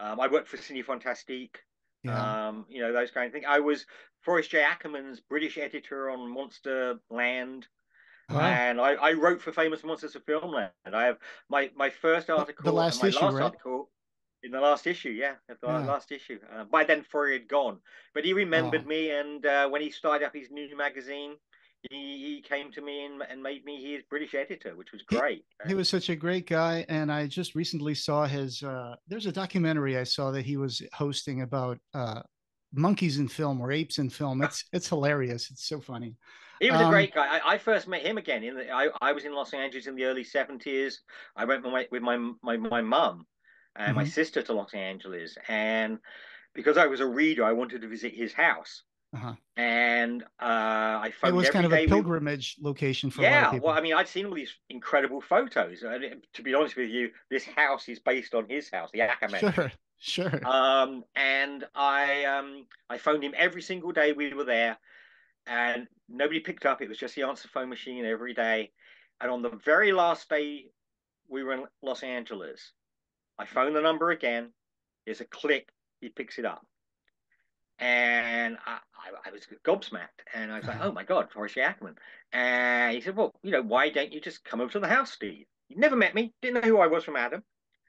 Um, I worked for Ciné Fantastique, yeah. um, you know, those kind of things. I was Forrest J. Ackerman's British editor on Monster Land, wow. and I, I wrote for Famous Monsters of Filmland. I have my, my first article, the last my issue, last right? article in the last issue, yeah, the yeah. last issue. Uh, by then, Forrest had gone, but he remembered oh. me, and uh, when he started up his new magazine, He, he came to me and, and made me his British editor, which was great. He, he was such a great guy. And I just recently saw his, uh, there's a documentary I saw that he was hosting about uh, monkeys in film or apes in film. It's it's hilarious. It's so funny. He was um, a great guy. I, I first met him again. In the, I, I was in Los Angeles in the early seventies. I went with my with my, my, my mum and mm-hmm. my sister to Los Angeles. And because I was a reader, I wanted to visit his house. Uh-huh. And uh, I phoned it was kind of a pilgrimage we... location for yeah. A lot of people. Well, I mean, I'd seen all these incredible photos. And to be honest with you, this house is based on his house, the Ackerman. Sure, sure. Um, and I, um, I phoned him every single day we were there, and nobody picked up. It was just the answer phone machine every day. And on the very last day we were in Los Angeles, I phoned the number again. There's a click. He picks it up. And I, I, I was gobsmacked, and I was like, "Oh my God, Forrest J. Ackerman!" And he said, "Well, you know, why don't you just come over to the house, Steve? You never met me, didn't know who I was from Adam."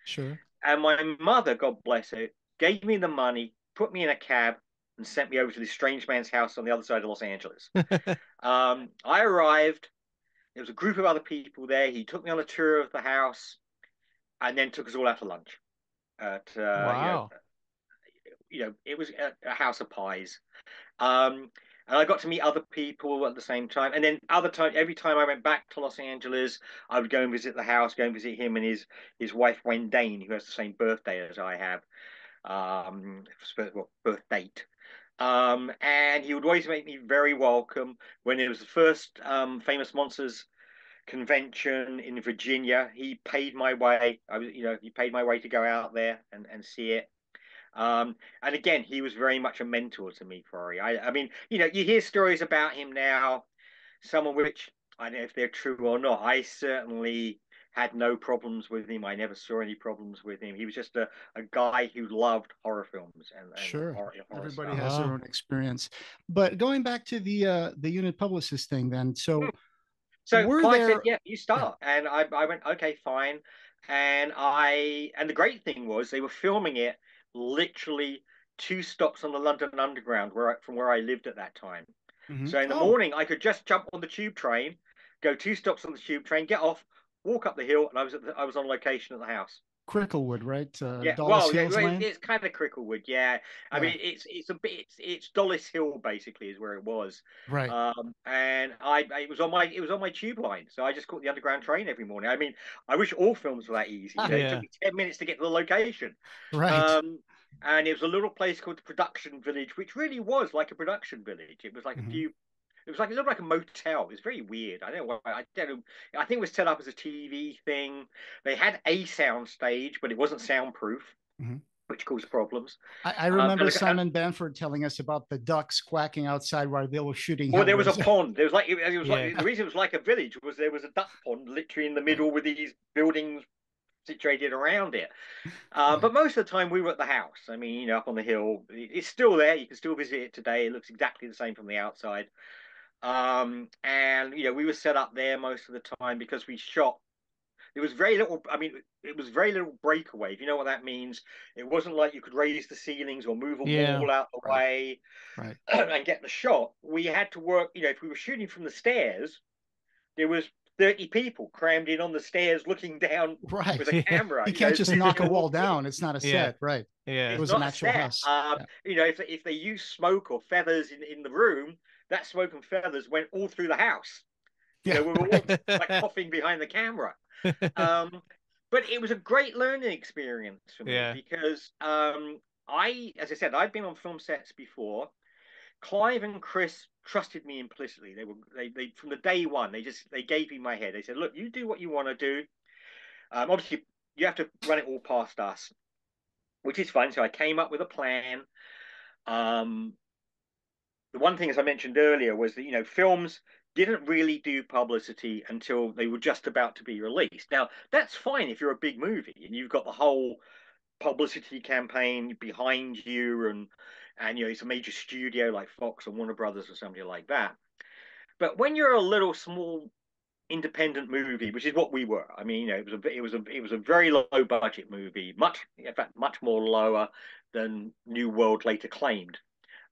Sure. And my mother, God bless her, gave me the money, put me in a cab, and sent me over to this strange man's house on the other side of Los Angeles. um, I arrived. There was a group of other people there. He took me on a tour of the house, and then took us all out to lunch. At, uh, wow. You know, you know, it was a, a house of pies. Um, and I got to meet other people at the same time. And then other time, every time I went back to Los Angeles, I would go and visit the house, go and visit him and his his wife, Wendane, who has the same birthday as I have, um, well, birth date. Um, and he would always make me very welcome. When it was the first um, Famous Monsters convention in Virginia, he paid my way. I was, you know, he paid my way to go out there and, and see it. Um, and again, he was very much a mentor to me, Corey. I, I mean, you know, you hear stories about him now, some of which I don't know if they're true or not. I certainly had no problems with him. I never saw any problems with him. He was just a, a guy who loved horror films. And, and sure, horror, horror everybody stuff. has their own experience. But going back to the uh, the unit publicist thing, then, so hmm. so were Clive there... said, "Yeah, you start," yeah. and I, I went, "Okay, fine." And I and the great thing was they were filming it literally two stops on the London Underground, where I, from where I lived at that time. Mm-hmm. So in the oh. morning, I could just jump on the tube train, go two stops on the tube train, get off, walk up the hill, and I was at the, I was on location at the house. Cricklewood, right? Uh, yeah, Dollis well, Hills yeah, it's kind of Cricklewood. Yeah, I yeah. mean, it's it's a bit it's, it's Dollis Hill basically is where it was. Right. Um, and I it was on my it was on my tube line, so I just caught the underground train every morning. I mean, I wish all films were that easy. Ah, you know, yeah. It took me ten minutes to get to the location. Right. Um, and it was a little place called the Production Village, which really was like a production village. It was like mm-hmm. a few. It was like a little like a motel. It was very weird. I don't know. I don't know. I think it was set up as a T V thing. They had a sound stage, but it wasn't soundproof, mm-hmm. which caused problems. I, I remember um, Simon at, Bamford telling us about the ducks quacking outside while they were shooting. Well, there was a pond. There was like it, it was yeah. like the reason it was like a village was there was a duck pond literally in the middle with these buildings situated around it. Uh, but most of the time we were at the house. I mean, you know, up on the hill. It's still there. You can still visit it today. It looks exactly the same from the outside. Um, and, you know, we were set up there most of the time because we shot. There was very little, I mean, it was very little breakaway. If you know what that means, it wasn't like you could raise the ceilings or move a yeah. wall out the way right. and get the shot. We had to work, you know, if we were shooting from the stairs, there was thirty people crammed in on the stairs looking down right. with a yeah. camera. You, you can't know, just knock a wall down. It's not a set, yeah. right? Yeah, It was an actual house. Um, yeah. You know, if, if they use smoke or feathers in, in the room, that smoke and feathers went all through the house. Yeah. So we were all like coughing behind the camera. Um, but it was a great learning experience for me yeah. because um, I, as I said, I've been on film sets before. Clive and Chris trusted me implicitly. They were they they from the day one. They just they gave me my head. They said, "Look, you do what you want to do. Um, obviously, you have to run it all past us," which is fine. So I came up with a plan. Um. The one thing, as I mentioned earlier, was that, you know, films didn't really do publicity until they were just about to be released. Now, that's fine if you're a big movie and you've got the whole publicity campaign behind you and, and you know, it's a major studio like Fox or Warner Brothers or somebody like that. But when you're a little small independent movie, which is what we were, I mean, you know, it was a, it was a, it was a very low budget movie, much, in fact, much more lower than New World later claimed.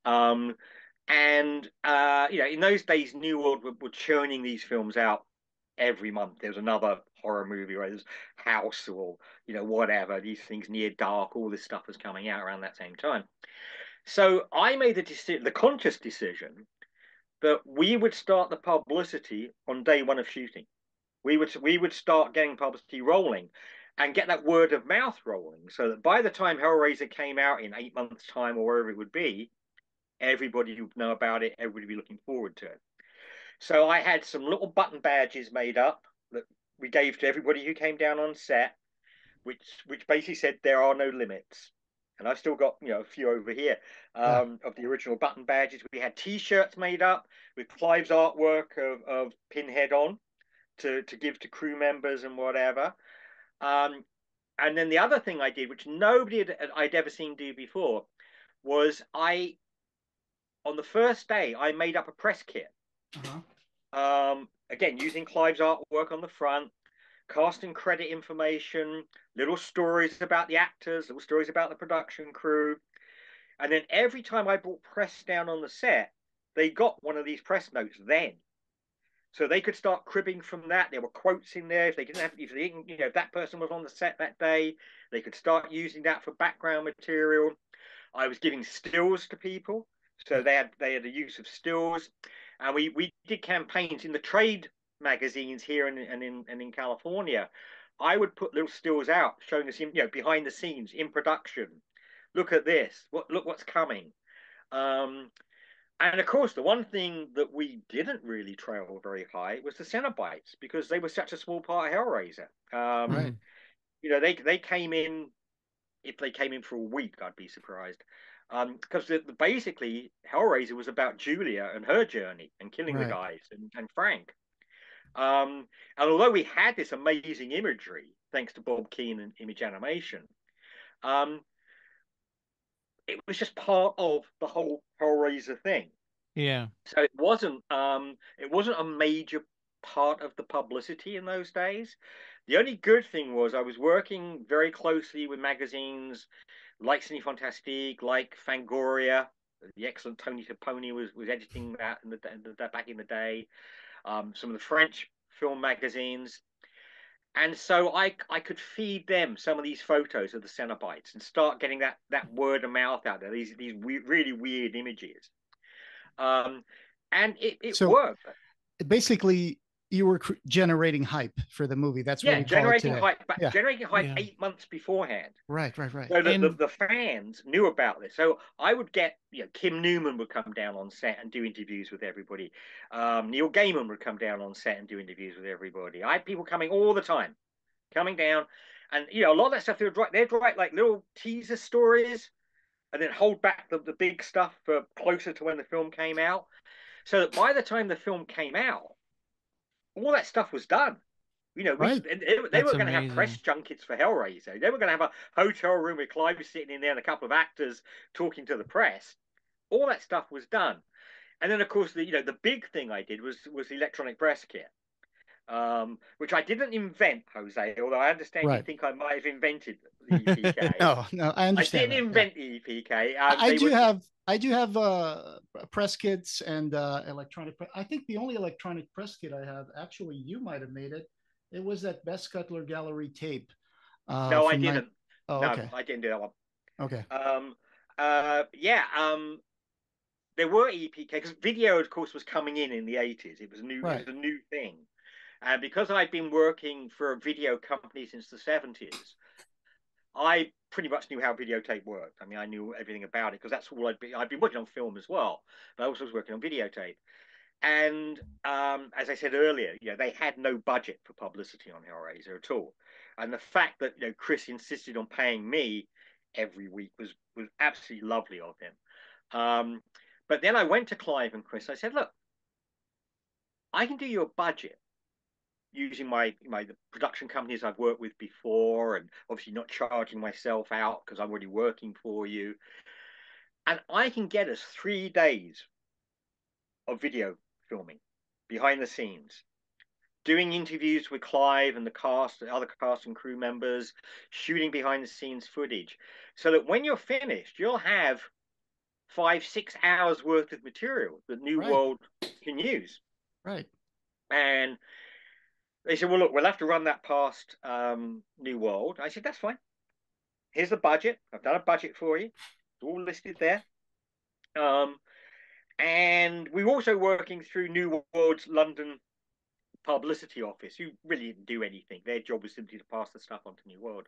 Um, And, uh, you know, in those days, New World were, were churning these films out every month. There was another horror movie, right? There's House or, you know, whatever. These things, Near Dark, all this stuff was coming out around that same time. So I made the, deci- the conscious decision that we would start the publicity on day one of shooting. We would, we would start getting publicity rolling and get that word of mouth rolling so that by the time Hellraiser came out in eight months' time or wherever it would be, everybody would know about it. Everybody would be looking forward to it. So I had some little button badges made up that we gave to everybody who came down on set, which which basically said there are no limits. And I've still got, you know, a few over here um, yeah. of the original button badges. We had T-shirts made up with Clive's artwork of, of Pinhead on to, to give to crew members and whatever. Um, and then the other thing I did, which nobody had, I'd ever seen do before, was I... on the first day, I made up a press kit. Uh-huh. Um, again, using Clive's artwork on the front, cast and credit information, little stories about the actors, little stories about the production crew. And then every time I brought press down on the set, they got one of these press notes then. So they could start cribbing from that. There were quotes in there. If they didn't have, if they didn't, you know, if that person was on the set that day, they could start using that for background material. I was giving stills to people. So they had they had the use of stills, and we, we did campaigns in the trade magazines here and, and in and in California. I would put little stills out showing us, you know, behind the scenes in production. Look at this. What look what's coming. Um, and of course, the one thing that we didn't really trail very high was the Cenobites because they were such a small part of Hellraiser. Um, right. You know, they they came in. If they came in for a week, I'd be surprised. Because um, basically Hellraiser was about Julia and her journey and killing right. the guys and, and Frank. Um, and although we had this amazing imagery, thanks to Bob Keen and Image Animation, um, it was just part of the whole Hellraiser thing. Yeah. So it wasn't um, it wasn't a major part of the publicity in those days. The only good thing was I was working very closely with magazines like Ciné Fantastique, like Fangoria. The excellent Tony Taponi was, was editing that in the, in the, back in the day. Um, some of the French film magazines. And so I, I could feed them some of these photos of the Cenobites and start getting that, that word of mouth out there, these, these we, really weird images. Um, and it, it so worked. Basically, you were generating hype for the movie. That's yeah, what we generating call it hype, but yeah. generating hype yeah. eight months beforehand. Right, right, right. So the, and... the, the fans knew about this. So I would get, you know, Kim Newman would come down on set and do interviews with everybody. Um, Neil Gaiman would come down on set and do interviews with everybody. I had people coming all the time, coming down, and you know a lot of that stuff. They would write, they'd write like little teaser stories, and then hold back the, the big stuff for closer to when the film came out. So that by the time the film came out, all that stuff was done. You know, right. we, they, they were going to have press junkets for Hellraiser. They were going to have a hotel room with Clive sitting in there and a couple of actors talking to the press. All that stuff was done. And then, of course, the, you know, the big thing I did was, was the electronic press kit, um, which I didn't invent, Jose, although I understand right. you think I might have invented the E P K. no, no, I understand. I didn't invent yeah. the E P K. Um, I, I do were... have... I do have uh, press kits and uh, electronic. I think the only electronic press kit I have, actually, you might have made it. It was that Best Cutler Gallery tape. Uh, no, I didn't. My... Oh, no, okay. I didn't do that one. Okay. Um, uh, yeah. Um, there were E P K because video, of course, was coming in in the eighties. It was a new, right. it was a new thing, and because I'd been working for a video company since the seventies, I pretty much knew how videotape worked. I mean, I knew everything about it because that's all I'd be. I'd been working on film as well, but I also was working on videotape. And um, as I said earlier, you know, they had no budget for publicity on Hellraiser at all. And the fact that you know Chris insisted on paying me every week was was absolutely lovely of him. Um, but then I went to Clive and Chris. I said, look, I can do you a budget. Using my my the production companies I've worked with before, and obviously not charging myself out because I'm already working for you, and I can get us three days of video filming behind the scenes, doing interviews with Clive and the cast, the other cast and crew members, shooting behind the scenes footage, so that when you're finished, you'll have five six hours worth of material that New right. World can use. Right, and they said, well, look, we'll have to run that past um, New World. I said, that's fine. Here's the budget. I've done a budget for you. It's all listed there. Um, and we were also working through New World's London publicity office, who really didn't do anything. Their job was simply to pass the stuff on to New World.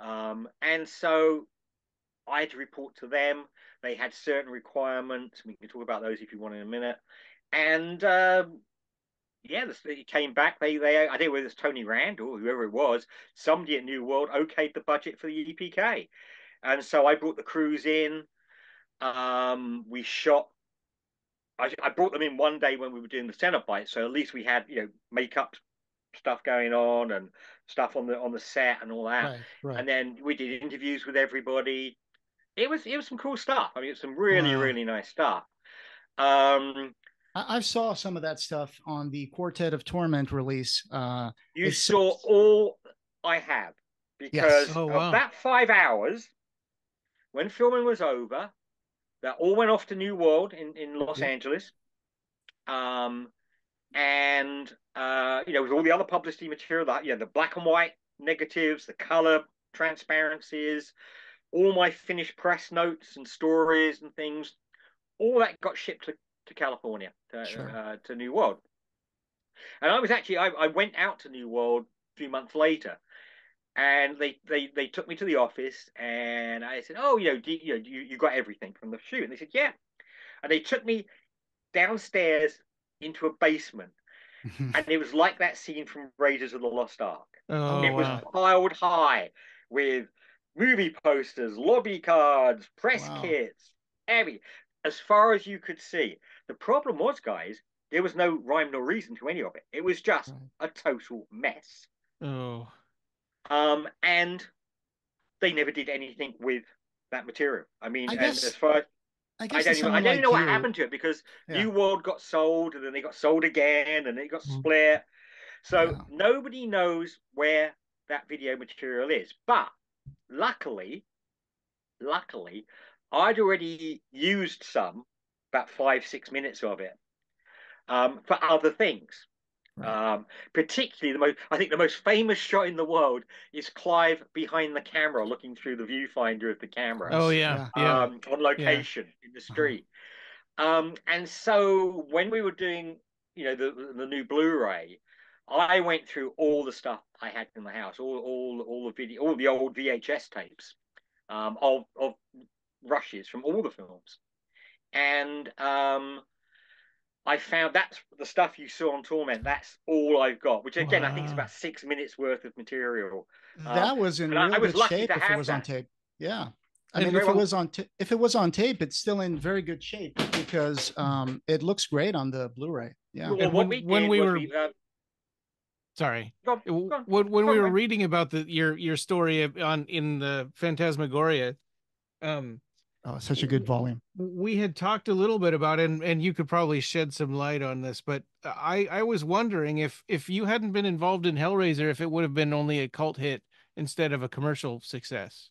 Um, and so I had to report to them. They had certain requirements. We can talk about those if you want in a minute. And... Um, yeah, it came back. They, they, I don't know whether it's Tony Randall or whoever it was, somebody at New World okayed the budget for the E P K. And so I brought the crews in. Um, we shot. I, I brought them in one day when we were doing the Cenobites, so at least we had you know makeup stuff going on and stuff on the on the set and all that. Right, right. And then we did interviews with everybody. It was it was some cool stuff. I mean, it was some really wow. really nice stuff. Um. I saw some of that stuff on the Quartet of Torment release. Uh, you saw all I have because yes. oh, wow. of that five hours when filming was over, that all went off to New World in, in Los yeah. Angeles. Um, and, uh, you know, with all the other publicity material, that, you know, the black and white negatives, the color transparencies, all my finished press notes and stories and things, all that got shipped to to California, to, sure. uh, to New World. And I was actually, I, I went out to New World a few months later, and they, they, they took me to the office, and I said, oh, you know, do, you, know you, you got everything from the shoot? And they said, yeah. And they took me downstairs into a basement, and it was like that scene from Raiders of the Lost Ark. Oh, it was wow. piled high with movie posters, lobby cards, press wow. kits, everything. As far as you could see. The problem was, guys, There was no rhyme nor reason to any of it. It was just a total mess. Oh. Um, and they never did anything with that material. I mean, I and guess, as far as I, guess I don't even I don't like know you. what happened to it, because yeah. New World got sold, and then they got sold again, and then it got mm. split. So yeah. nobody knows where that video material is. But luckily, luckily, I'd already used some, about five, six minutes of it, um, for other things. Right. Um, particularly the most, I think the most famous shot in the world is Clive behind the camera, looking through the viewfinder of the camera. Oh yeah, yeah. Um, on location yeah. in the street. Um, and so when we were doing, you know, the the new Blu-ray, I went through all the stuff I had in the house, all all all the video, all the old V H S tapes, um, of of rushes from all the films, and um. I found that's the stuff you saw on Torment. That's all I've got, which again, wow. I think is about six minutes worth of material. That um, was in real I, I was good shape if it was that. on tape. Yeah. I mean, if well. it was on, if it was on tape, it's still in very good shape, because um, it looks great on the Blu-ray. Yeah. Well, when we, when we were, we, uh, sorry, go, go on, when, when we were on. reading about the, your, your story on, in the Phantasmagoria, um, oh, such a good volume. We had talked a little bit about it, and, and you could probably shed some light on this, but I, I was wondering if if you hadn't been involved in Hellraiser, if it would have been only a cult hit instead of a commercial success.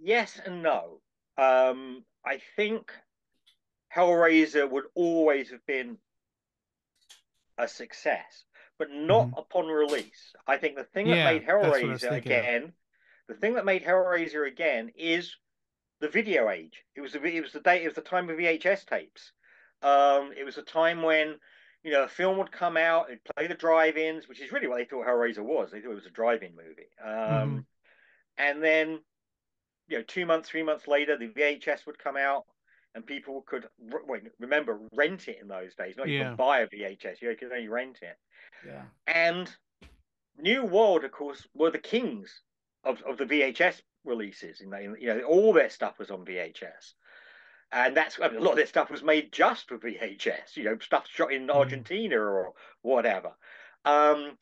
Yes and no. Um, I think Hellraiser would always have been a success, but not mm-hmm. upon release. I think the thing yeah, that made Hellraiser again, of. the thing that made Hellraiser again is the video age. It was the it was the day. It was the time of V H S tapes. Um, it was a time when, you know, a film would come out, it'd play the drive-ins, which is really what they thought Hellraiser was. They thought it was a drive-in movie. Um, mm. And then, you know, two months, three months later, the V H S would come out, and people could well, remember rent it in those days. Not yeah. even buy a V H S. You could only rent it. Yeah. And New World, of course, were the kings of of the V H S releases, and they, you know, all their stuff was on V H S, and that's I mean, a lot of their stuff was made just for V H S. You know, stuff shot in Argentina or whatever, um,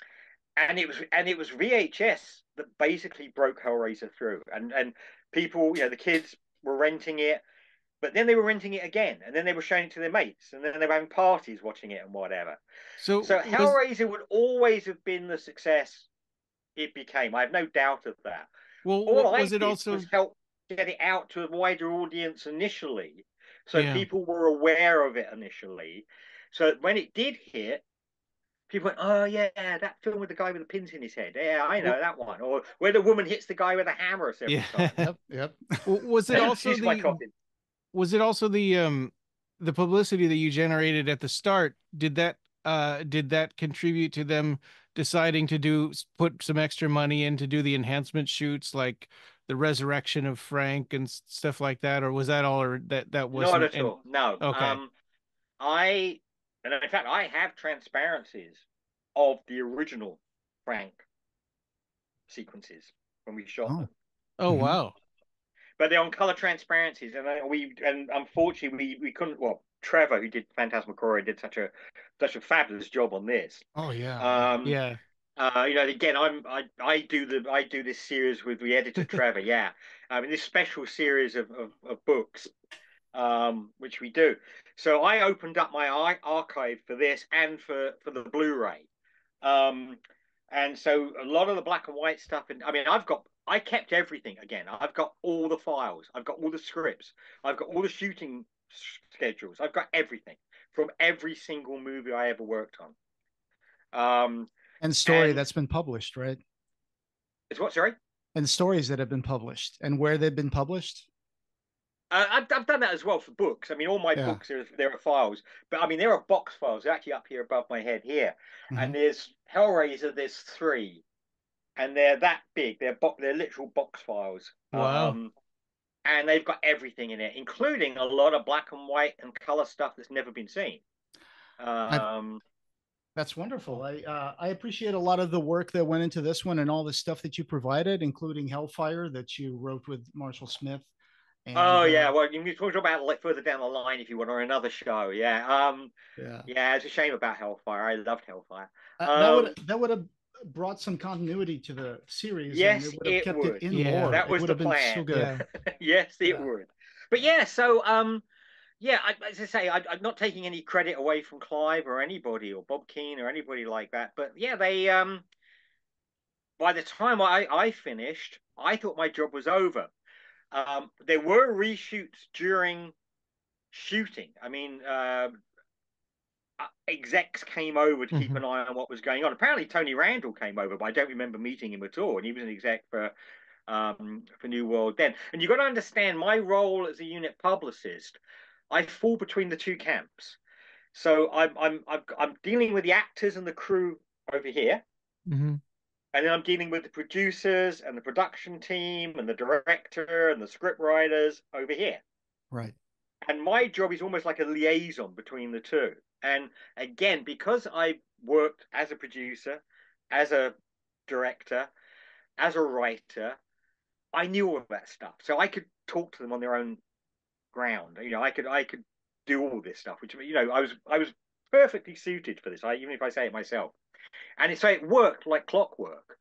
and it was and it was V H S that basically broke Hellraiser through, and and people, you know, the kids were renting it, but then they were renting it again, and then they were showing it to their mates, and then they were having parties watching it and whatever. So, so Hellraiser was... would always have been the success it became. I have no doubt of that. Well, All was I it also was help get it out to a wider audience initially, so yeah. people were aware of it initially. So when it did hit, people went, "Oh yeah, that film with the guy with the pins in his head. Yeah, I know well, that one." Or where the woman hits the guy with a hammer several yeah. times. Yep, yep. Well, was it also the was it also the um the publicity that you generated at the start? Did that uh did that contribute to them deciding to do put some extra money in to do the enhancement shoots, like the resurrection of Frank and stuff like that, or was that all? Or that that was not at all. No. Okay. Um, I and in fact I have transparencies of the original Frank sequences when we shot oh. them. Oh mm-hmm. wow! But they're on color transparencies, and we and unfortunately we we couldn't. Well, Trevor, who did Phantasmagoria, did such a such a fabulous job on this. Oh yeah, um, yeah. Uh, you know, again, I'm I I do the I do this series with the editor Trevor. yeah, I mean this special series of of, of books, um, which we do. So I opened up my archive for this and for for the Blu-ray, um, and so a lot of the black and white stuff. And I mean, I've got. I kept everything again. I've got all the files. I've got all the scripts. I've got all the shooting schedules. I've got everything from every single movie I ever worked on. Um, and story and, that's been published, right? It's what, sorry? And stories that have been published and where they've been published. Uh, I've, I've done that as well for books. I mean, all my yeah. books, are, there are files. But I mean, there are box files. They're actually up here above my head here. Mm-hmm. And there's Hellraiser, there's three. And they're that big. They're bo they're literal box files. Wow. Um, and they've got everything in it, including a lot of black and white and color stuff that's never been seen. Um, that's wonderful. I uh, I appreciate a lot of the work that went into this one and all the stuff that you provided, including Hellfire that you wrote with Marshall Smith And, oh yeah, uh, well, you can talk about like further down the line if you want, or another show. Yeah, um, yeah, yeah. It's a shame about Hellfire. I loved Hellfire. Um, uh, that would that would have brought some continuity to the series. Yes, and it would have it kept would. It in yeah, lore. That was the plan. So good. Yeah. yes, it yeah. would. But yeah, so um, yeah. I, as I say, I, I'm not taking any credit away from Clive or anybody, or Bob Keen or anybody like that. But yeah, they um, by the time I I finished, I thought my job was over. Um, there were reshoots during shooting. I mean, uh, execs came over to keep mm-hmm. an eye on what was going on. Apparently, Tony Randall came over, but I don't remember meeting him at all. And he was an exec for um, for New World then. And you've got to understand my role as a unit publicist. I fall between the two camps, so I'm I'm I'm, I'm dealing with the actors and the crew over here. Mm-hmm. And then I'm dealing with the producers and the production team and the director and the script writers over here. Right. And my job is almost like a liaison between the two. And again, because I worked as a producer, as a director, as a writer, I knew all of that stuff. So I could talk to them on their own ground. You know, I could I could do all this stuff, which, you know, I was I was perfectly suited for this, I, even if I say it myself. And so it worked like clockwork.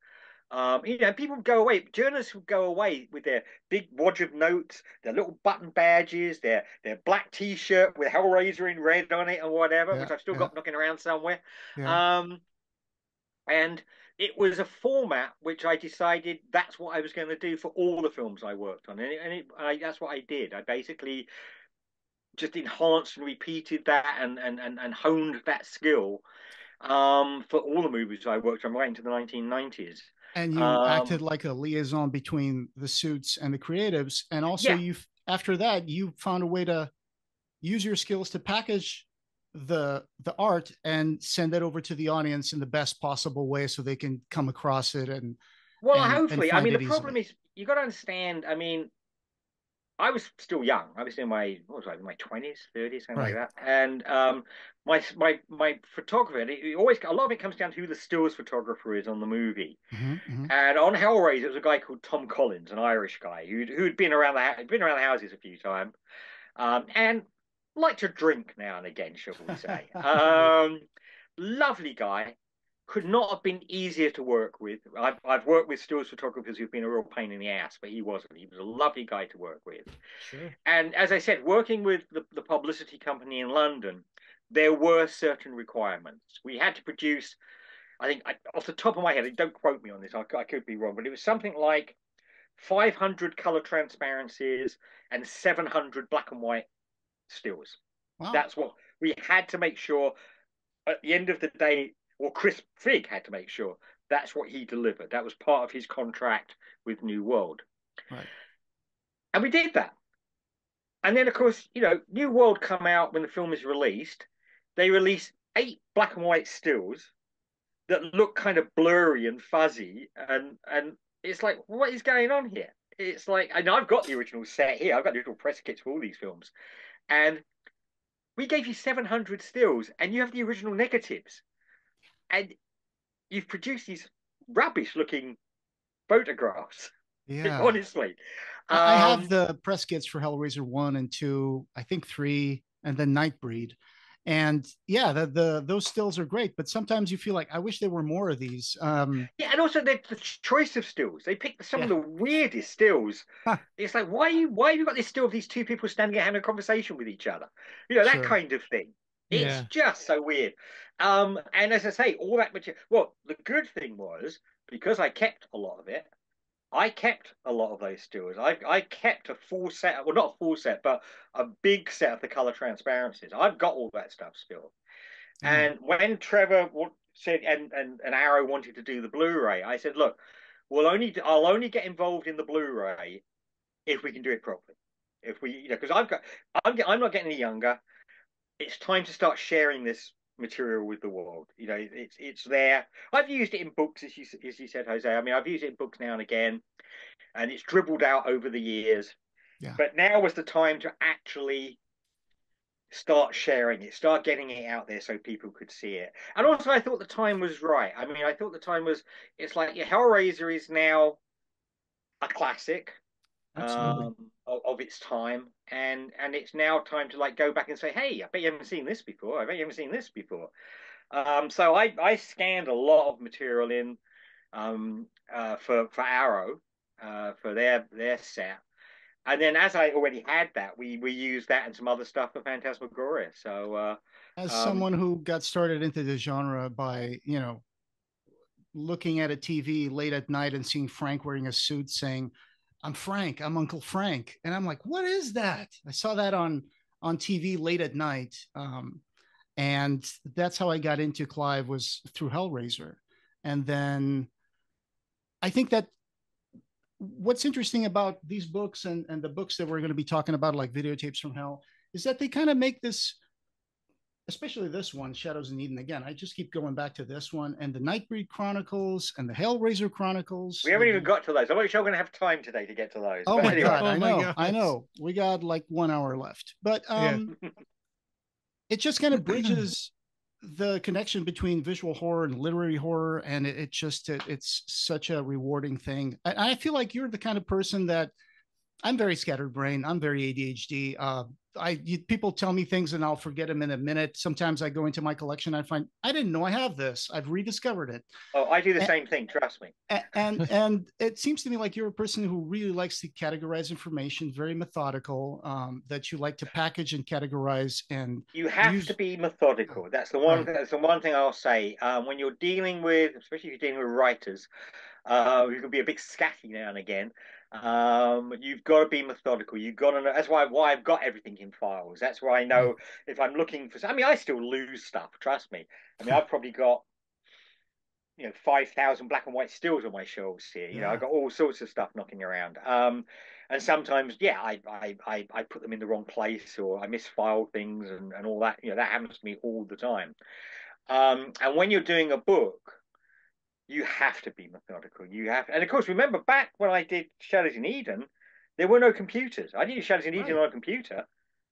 Um, you know, people go away, journalists would go away with their big wad of notes, their little button badges, their their black T-shirt with Hellraiser in red on it and whatever, yeah, which I've still yeah. got knocking around somewhere. Yeah. Um, and it was a format which I decided that's what I was going to do for all the films I worked on. And, it, and, it, and I, that's what I did. I basically just enhanced and repeated that and, and, and, and honed that skill. Um, for all the movies I worked on right into the nineteen nineties. And you um, acted like a liaison between the suits and the creatives. And also, yeah. you after that, you found a way to use your skills to package the the art and send it over to the audience in the best possible way so they can come across it. And well, and, hopefully, and I mean, the problem easily. Is you got to understand. I mean, I was still young. I was in my what was I, my twenties, thirties, something right. like that. And um, my my my photographer. It, it always a lot of it comes down to who the stills photographer is on the movie. Mm-hmm, mm-hmm. And on Hellraiser, it was a guy called Tom Collins, an Irish guy who who'd been around the been around the houses a few times, um, and liked to drink now and again, shall we say? um, lovely guy. Could not have been easier to work with. I've, I've worked with stills photographers who've been a real pain in the ass, but he wasn't. He was a lovely guy to work with. Sure. And as I said, working with the, the publicity company in London, there were certain requirements. We had to produce, I think, I, off the top of my head, don't quote me on this, I, I could be wrong, but it was something like five hundred color transparencies and seven hundred black and white stills. Wow. That's what we had to make sure at the end of the day. Well, Chris Figg had to make sure that's what he delivered. That was part of his contract with New World. Right. And we did that. And then, of course, you know, New World come out when the film is released. They release eight black and white stills that look kind of blurry and fuzzy. And and it's like, what is going on here? It's like, and I've got the original set here. I've got the original press kits for all these films. And we gave you seven hundred stills and you have the original negatives. And you've produced these rubbish-looking photographs. Yeah, honestly, um, I have the press kits for Hellraiser one and two, I think three, and then Nightbreed. And yeah, the, the those stills are great, but sometimes you feel like I wish there were more of these. Um, yeah, and also the, the choice of stills. They pick some yeah. of the weirdest stills. Huh. It's like, why you why have you got this still of these two people standing and having a conversation with each other? You know, that sure. kind of thing. It's yeah. just so weird. Um, and as I say, all that material. Well, the good thing was, because I kept a lot of it, I kept a lot of those stills. I, I kept a full set, well, not a full set, but a big set of the color transparencies. I've got all that stuff still. Mm. And when Trevor said, and, and, and Arrow wanted to do the Blu-ray, I said, look, we'll only, do, I'll only get involved in the Blu-ray if we can do it properly. If we, you know, because I've got, I'm, I'm not getting any younger. It's time to start sharing this material with the world. You know, it's it's there. I've used it in books, as you as you said, Jose. I mean, I've used it in books now and again, and it's dribbled out over the years. Yeah. But now was the time to actually start sharing it, start getting it out there so people could see it. And also, I thought the time was right. I mean, I thought the time was. It's like your Hellraiser is now a classic. Absolutely. Um, of, of its time, and and it's now time to like go back and say, hey, I bet you haven't seen this before. I bet you haven't seen this before. Um, so I I scanned a lot of material in um, uh, for for Arrow uh, for their their set. And then, as I already had that, we we used that and some other stuff for Phantasmagoria. So, uh, as um, someone who got started into the genre by, you know, looking at a T V late at night and seeing Frank wearing a suit saying, "I'm Frank, I'm Uncle Frank," and I'm like, "What is that?" I saw that on on T V late at night, um, and that's how I got into Clive, was through Hellraiser, and then I think that. What's interesting about these books and, and the books that we're going to be talking about, like Videotapes from Hell, is that they kind of make this, especially this one, Shadows in Eden. Again, I just keep going back to this one and the Nightbreed Chronicles and the Hellraiser Chronicles. We haven't even got to those. I'm not sure we're going to have time today to get to those. Oh, my anyway. God. Oh I know. God. I know. We got like one hour left. But um, yeah. It just kind of bridges the connection between visual horror and literary horror, and it, it just it, it's such a rewarding thing. I, I feel like you're the kind of person that, I'm very scattered brain, I'm very A D H D. Uh, I you, people tell me things and I'll forget them in a minute. Sometimes I go into my collection, I find I didn't know I have this. I've rediscovered it. Oh, I do the and, same thing. Trust me. And and, and it seems to me like you're a person who really likes to categorize information, very methodical. Um, that you like to package and categorize, and you have use... to be methodical. That's the one. That's the one thing I'll say. Um, when you're dealing with, especially if you're dealing with writers, uh, you can be a bit scatty now and again. Um, you've got to be methodical. You've got to know. That's why why I've got everything in files. That's why I know if I'm looking for. I mean, I still lose stuff. Trust me. I mean, I've probably got, you know, five thousand black and white stills on my shelves here. You yeah. know, I've got all sorts of stuff knocking around. Um, and sometimes, yeah, I I I, I put them in the wrong place, or I misfile things, and, and all that. You know, that happens to me all the time. Um, and when you're doing a book, you have to be methodical. You have, and of course, remember back when I did Shadows in Eden, there were no computers. I did Shadows in Eden right. on a computer.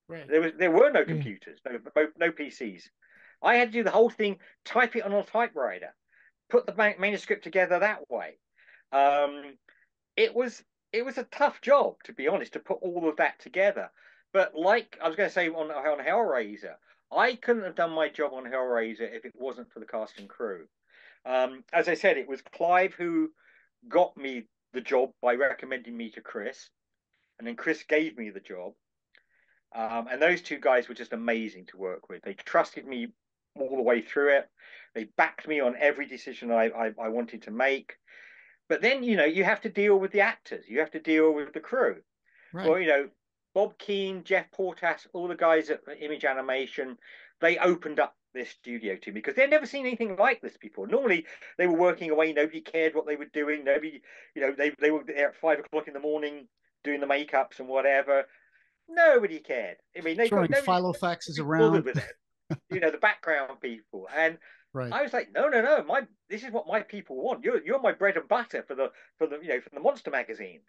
Right. There was, there were no computers, no, no, no P Cs. I had to do the whole thing, type it on a typewriter, put the manuscript together that way. Um, it was, it was a tough job, to be honest, to put all of that together. But like I was going to say on, on Hellraiser, I couldn't have done my job on Hellraiser if it wasn't for the cast and crew. Um, as I said, it was Clive who got me the job by recommending me to Chris, and then Chris gave me the job. Um, and those two guys were just amazing to work with. They trusted me all the way through it. They backed me on every decision I, I, I wanted to make. But then, you know, you have to deal with the actors. You have to deal with the crew. Right. Well, you know, Bob Keen, Jeff Portas, all the guys at Image Animation, they opened up this studio to me because they'd never seen anything like this before. Normally they were working away, nobody cared what they were doing, nobody, you know, they, they were there at five o'clock in the morning doing the makeups and whatever. Nobody cared. I mean, they throwing filofaxes around with it. You know, the background people. And right. I was like, no, no, no, my this is what my people want. You're you're my bread and butter for the for the you know, for the monster magazines.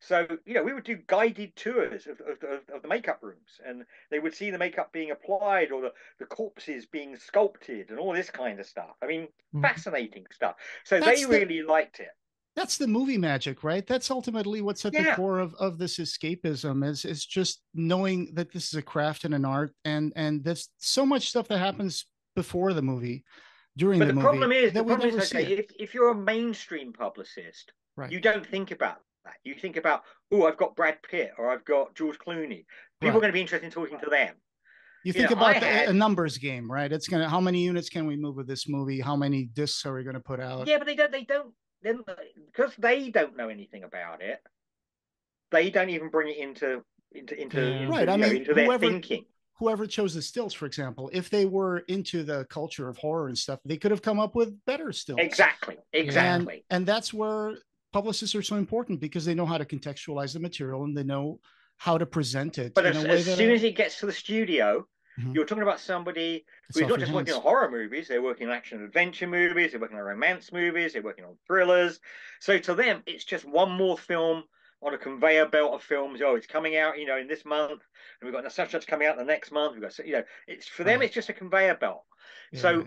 So, you know, we would do guided tours of, of, of the makeup rooms, and they would see the makeup being applied or the, the corpses being sculpted and all this kind of stuff. I mean, mm. fascinating stuff. So that's they the, really liked it. That's the movie magic, right? That's ultimately what's at yeah. the core of, of this escapism is, is just knowing that this is a craft and an art. And, and there's so much stuff that happens before the movie, during but the, the movie. Problem is, that the problem is, okay, if, if you're a mainstream publicist, right. you don't think about it. That. You think about, oh, I've got Brad Pitt or I've got George Clooney. People right. are going to be interested in talking to them. You, you think know, about the, had... a numbers game, right? It's going to, how many units can we move with this movie? How many discs are we going to put out? Yeah, but they don't, they don't, because they don't know anything about it. They don't even bring it into, into, into, yeah. right. into, I mean, know, into whoever, their thinking. Whoever chose the stills, for example, if they were into the culture of horror and stuff, they could have come up with better stills. Exactly, exactly. And, and that's where publicists are so important, because they know how to contextualize the material and they know how to present it. But in as, a way as that soon I... as it gets to the studio, mm-hmm. you're talking about somebody who's not just hands. working on horror movies, they're working on action and adventure movies, they're working on romance movies, they're working on thrillers. So to them, it's just one more film on a conveyor belt of films. Oh, it's coming out, you know, in this month, and we've got such that's coming out the next month. We've got, you know, it's for them, right. it's just a conveyor belt. Yeah. So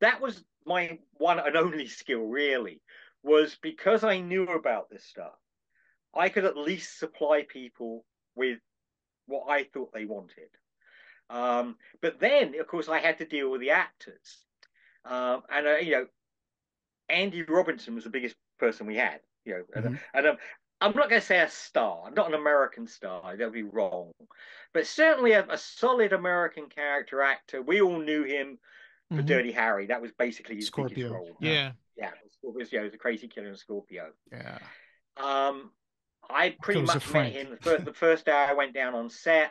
that was my one and only skill, really. Was because I knew about this stuff, I could at least supply people with what I thought they wanted. Um, but then, of course, I had to deal with the actors. Um, and, uh, you know, Andy Robinson was the biggest person we had. You know, mm-hmm. and, and um, I'm not going to say a star, not an American star, that would be wrong. But certainly a, a solid American character actor. We all knew him for mm-hmm. Dirty Harry. That was basically his Scorpio. biggest role. Yeah. Yeah, it was, you know, the crazy killer in Scorpio. Yeah. Um, I pretty much met him the first, the first day I went down on set.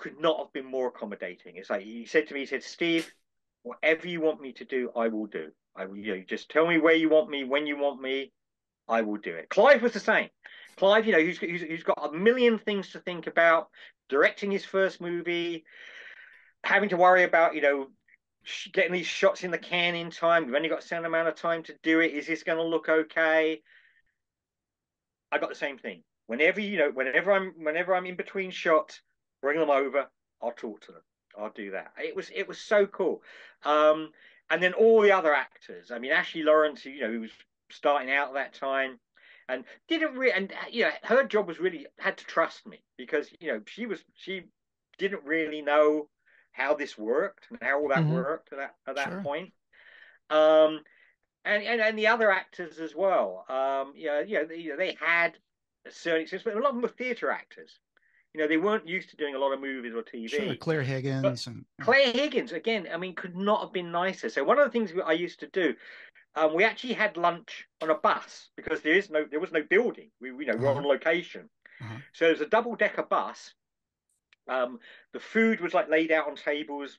Could not have been more accommodating. It's like he said to me, he said, Steve, whatever you want me to do, I will do. I will, you know, just tell me where you want me, when you want me, I will do it. Clive was the same. Clive, you know, who's, who's, who's got a million things to think about, directing his first movie, having to worry about, you know, getting these shots in the can in time. We've only got a certain amount of time to do it. Is this going to look okay? I got the same thing. Whenever, you know, whenever I'm, whenever I'm in between shots, bring them over. I'll talk to them. I'll do that. It was, it was so cool. Um, and then all the other actors. I mean, Ashley Lawrence, you know, who was starting out at that time, and didn't really, and you know, her job was really had to trust me, because you know she was she didn't really know how this worked and how all that mm-hmm. worked at that at that sure. point. Um, and, and and the other actors as well. Um, you know, you know, they, you know, they had a certain experience, but a lot of them were theatre actors. You know, they weren't used to doing a lot of movies or T V. Sure, Claire Higgins. And... Claire Higgins, again, I mean, could not have been nicer. So one of the things I used to do, um, we actually had lunch on a bus because there is no, there was no building. We, you know, we were uh-huh. on location. Uh-huh. So there's a double-decker bus. Um, the food was like laid out on tables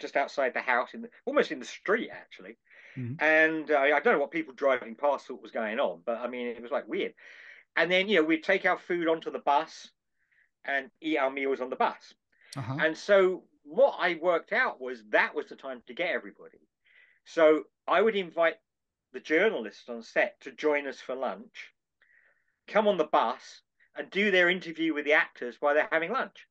just outside the house, in the, almost in the street, actually. Mm-hmm. And uh, I don't know what people driving past thought was going on, but I mean, it was like weird. And then, you know, we'd take our food onto the bus and eat our meals on the bus. Uh-huh. And so what I worked out was that was the time to get everybody. So I would invite the journalists on set to join us for lunch, come on the bus, and do their interview with the actors while they're having lunch.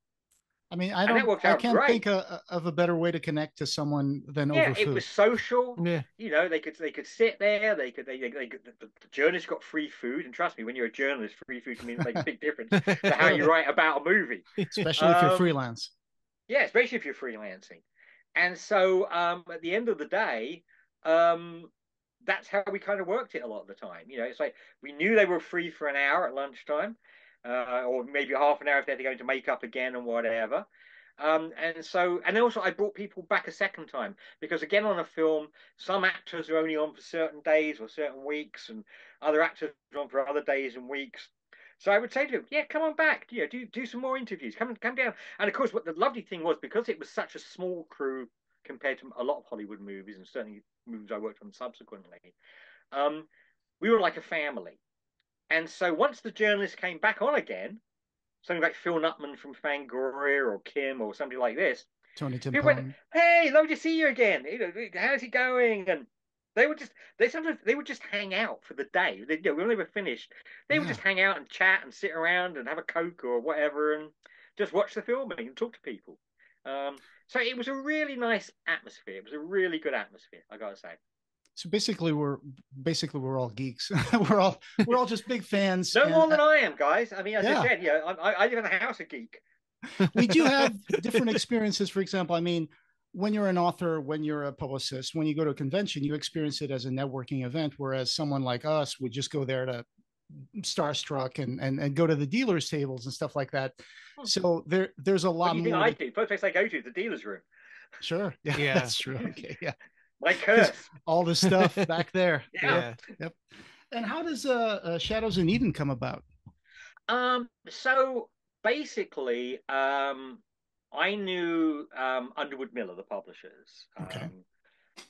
I mean, I don't, I can't great. think a, of a better way to connect to someone than yeah, over food. It was social. Yeah. You know, they could they could sit there. They could they they, they could, the, the journalists got free food, and trust me, when you're a journalist, free food can make a big difference to how you write about a movie, especially um, if you're freelance. Yeah, especially if you're freelancing. And so, um, at the end of the day, um, that's how we kind of worked it a lot of the time. You know, it's like we knew they were free for an hour at lunchtime. Uh, or maybe half an hour if they had to go into makeup again and whatever. Um, and so, and also I brought people back a second time, because again, on a film, some actors are only on for certain days or certain weeks, and other actors are on for other days and weeks. So I would say to them, yeah, come on back, you know, do, do some more interviews, come, come down. And of course, what the lovely thing was, because it was such a small crew compared to a lot of Hollywood movies, and certainly movies I worked on subsequently, um, we were like a family. And so once the journalists came back on again, something like Phil Nutman from Fangoria or Kim or somebody like this, Tony Timpone went, hey, lovely to see you again. You know, how's it going? And they would just they sometimes they would just hang out for the day. They, you know, when they were finished, they yeah. would just hang out and chat and sit around and have a Coke or whatever and just watch the filming and talk to people. Um, so it was a really nice atmosphere. It was a really good atmosphere, I gotta say. So basically, we're basically we're all geeks. we're all we're all just big fans. No and, more than I am, guys. I mean, as yeah. I said, you know, I, I live in a house of geek. We do have different experiences. For example, I mean, when you're an author, when you're a publicist, when you go to a convention, you experience it as a networking event. Whereas someone like us would just go there to starstruck and and and go to the dealers' tables and stuff like that. Hmm. So there there's a lot more. I do. First place I go to, the dealers' room. Sure. Yeah, yeah. That's true. Okay. Yeah. My curse. All the stuff back there. Yeah. yeah. Yep. And how does uh, uh, Shadows in Eden come about? Um, so basically, um, I knew um, Underwood Miller, the publishers. Okay. Um,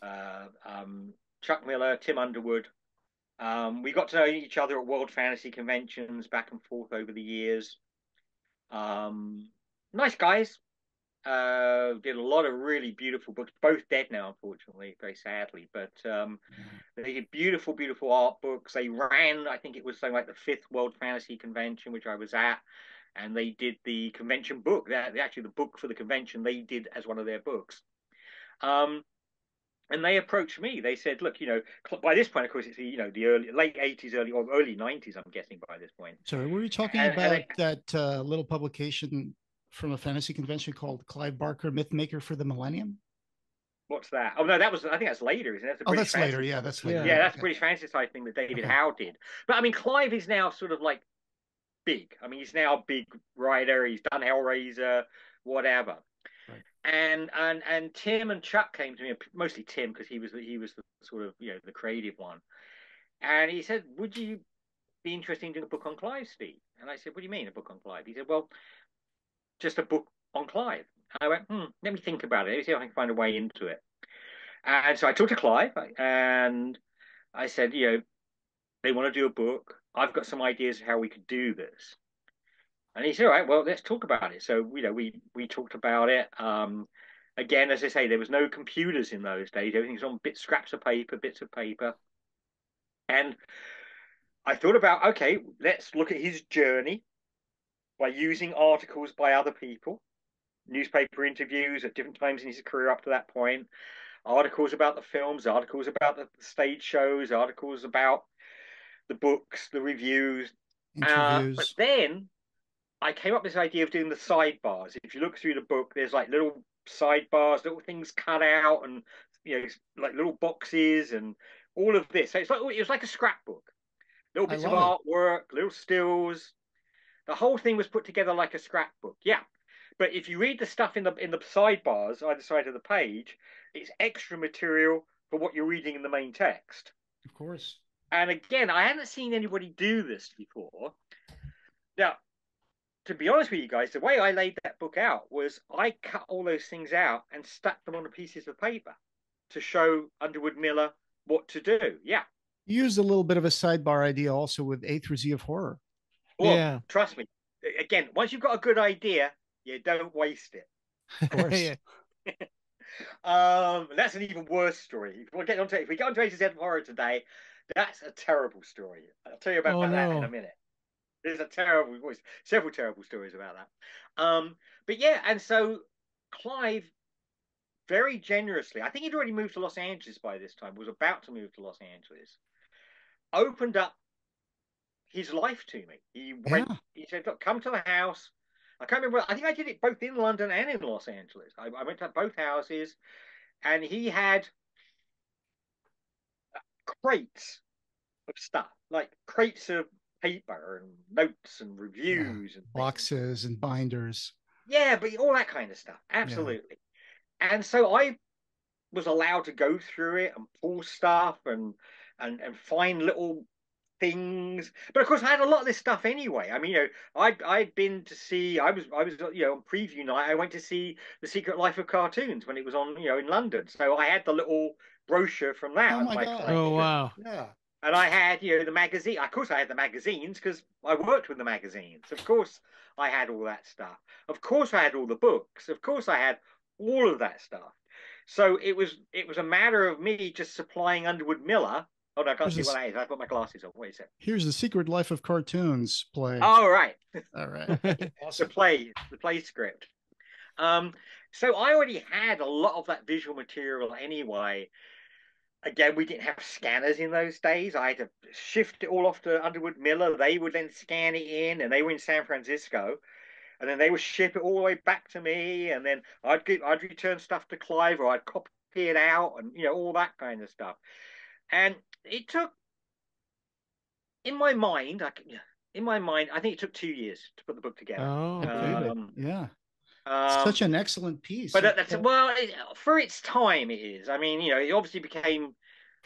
uh, um, Chuck Miller, Tim Underwood. Um, we got to know each other at World Fantasy Conventions back and forth over the years. Um, nice guys. Uh, did a lot of really beautiful books, both dead now, unfortunately, very sadly, but um, they did beautiful, beautiful art books. They ran, I think it was something like the fifth World Fantasy Convention, which I was at, and they did the convention book, they, actually the book for the convention, they did as one of their books. Um, And they approached me. They said, "Look, you know, by this point, of course, it's you know the early, late eighties, early or early nineties. I'm guessing by this point." Sorry, were you talking and, about and I, that uh, little publication from a fantasy convention called Clive Barker, Mythmaker for the Millennium? What's that? Oh no, that was I think that's later, isn't it? That's a oh, British that's fantasy. later. Yeah, that's later. Yeah, yeah that's okay. British fantasy side thing that David okay. Howe did. But I mean, Clive is now sort of like big. I mean, he's now a big writer. He's done Hellraiser, whatever. And and and Tim and Chuck came to me, mostly Tim, because he was the, he was the sort of you know the creative one, and he said, "Would you be interested in doing a book on Clive, Steve?" And I said, "What do you mean a book on Clive?" He said, "Well, just a book on Clive." And I went, "Hmm, let me think about it. Let me see if I can find a way into it." And so I talked to Clive, and I said, "You know, they want to do a book. I've got some ideas of how we could do this." And he said, "All right, well, let's talk about it." So, you know, we we talked about it. Um, again, as I say, there was no computers in those days. Everything's on bits, scraps of paper, bits of paper. And I thought about, okay, let's look at his journey by using articles by other people, newspaper interviews at different times in his career up to that point, articles about the films, articles about the stage shows, articles about the books, the reviews. Uh, but then... I came up with this idea of doing the sidebars. If you look through the book, there's like little sidebars, little things cut out, and you know, like little boxes and all of this. So it's like it was like a scrapbook, little bits of artwork, little stills. The whole thing was put together like a scrapbook. Yeah, but if you read the stuff in the in the sidebars either side of the page, it's extra material for what you're reading in the main text. Of course. And again, I hadn't seen anybody do this before. Now, to be honest with you guys, the way I laid that book out was I cut all those things out and stacked them on the pieces of paper to show Underwood Miller what to do. Yeah. You used a little bit of a sidebar idea also with A through Z of Horror. Well, yeah. Trust me. Again, once you've got a good idea, you don't waste it. Of course. um, that's an even worse story. We'll get on to, if we get on to A through Z of Horror today, that's a terrible story. I'll tell you about, oh, about no. that in a minute. There's a terrible voice, several terrible stories about that. Um, but yeah, and so Clive very generously, I think he'd already moved to Los Angeles by this time, was about to move to Los Angeles, opened up his life to me. He went, yeah. he said, "Look, come to the house." I can't remember, I think I did it both in London and in Los Angeles. I, I went to both houses, and he had crates of stuff, like crates of paper and notes and reviews, yeah, and boxes and binders, yeah, but all that kind of stuff, absolutely. Yeah. And so I was allowed to go through it and pull stuff and and and find little things. But of course, I had a lot of this stuff anyway. I mean, you know, I I'd been to see, I was I was you know on preview night, I went to see The Secret Life of Cartoons when it was on, you know, in London. So I had the little brochure from that. Oh my, my God. Oh wow. Yeah. And I had, you know, the magazine. Of course, I had the magazines because I worked with the magazines. Of course, I had all that stuff. Of course, I had all the books. Of course, I had all of that stuff. So it was it was a matter of me just supplying Underwood Miller. Oh, no, I can't Here's see what that is. I've got my glasses on. Wait a second. Here's The Secret Life of Cartoons play. All right. All right. Awesome. The play, the play script. Um, so I already had a lot of that visual material anyway. Again, we didn't have scanners in those days. I had to shift it all off to Underwood Miller. They would then scan it in, and they were in San Francisco. And then they would ship it all the way back to me. And then I'd get, I'd return stuff to Clive, or I'd copy it out, and, you know, all that kind of stuff. And it took, in my mind, I, in my mind, I think it took two years to put the book together. Oh, um, yeah. Um, such an excellent piece. But that's, well, it, for its time, it is. I mean, you know, it obviously became,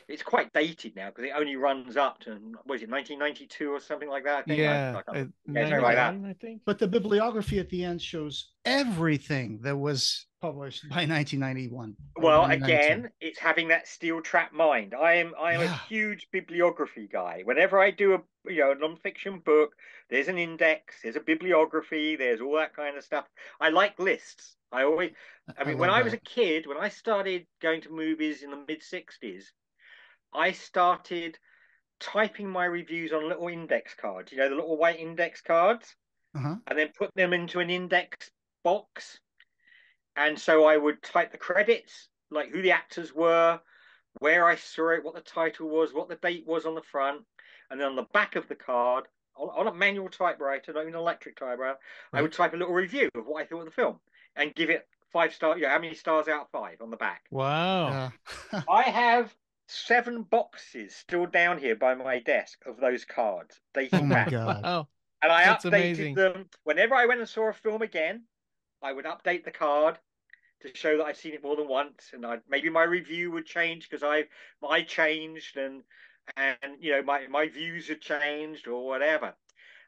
it's quite dated now because it only runs up to, what is it, nineteen ninety-two or something like that? I think. Yeah, I, I, I, yeah like that. I think. But the bibliography at the end shows everything that was published by nineteen ninety-one. Well, again, it's having that steel trap mind. I am, I am yeah. a huge bibliography guy. Whenever I do a, you know, a nonfiction book, there's an index, there's a bibliography, there's all that kind of stuff. I like lists. I always, I mean, I when that. I was a kid, when I started going to movies in the mid sixties, I started typing my reviews on little index cards, you know, the little white index cards, uh-huh. and then put them into an index box. And so I would type the credits, like who the actors were, where I saw it, what the title was, what the date was on the front, and then on the back of the card, on, on a manual typewriter, not even an electric typewriter, right. I would type a little review of what I thought of the film and give it five stars. Yeah, you know, how many stars out of five on the back? Wow. Yeah. I have seven boxes still down here by my desk of those cards. Dating oh my back. God. Wow. And I That's updated amazing. them. Whenever I went and saw a film again, I would update the card to show that I'd seen it more than once, and I'd, maybe my review would change because I I changed, and and you know my my views had changed or whatever.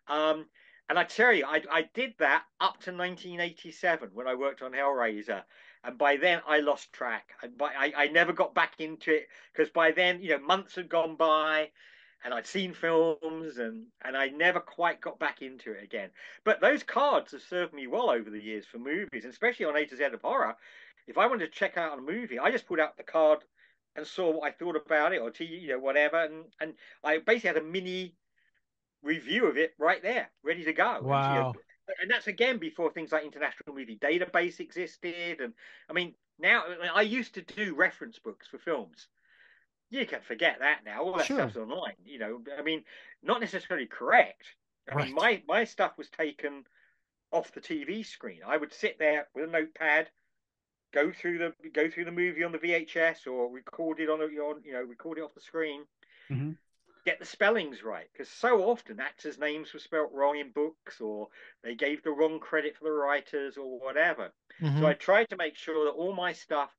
Um, and I tell you, I I did that up to nineteen eighty-seven when I worked on Hellraiser, and by then I lost track. I I, I never got back into it because by then you know months had gone by. And I'd seen films, and, and I never quite got back into it again. But those cards have served me well over the years for movies, and especially on A to Z of Horror. If I wanted to check out a movie, I just pulled out the card and saw what I thought about it, or T V, you know, whatever. And, and I basically had a mini review of it right there, ready to go. Wow. And, you know, and that's, again, before things like International Movie Database existed. And, I mean, now I used to do reference books for films. You can forget that now. All that sure. stuff's online, you know. I mean, not necessarily correct. I right. mean, my, my stuff was taken off the T V screen. I would sit there with a notepad, go through the go through the movie on the V H S or record it on, on you know, record it off the screen. Mm-hmm. Get the spellings right, because so often actors' names were spelt wrong in books, or they gave the wrong credit for the writers, or whatever. Mm-hmm. So I tried to make sure that all my stuff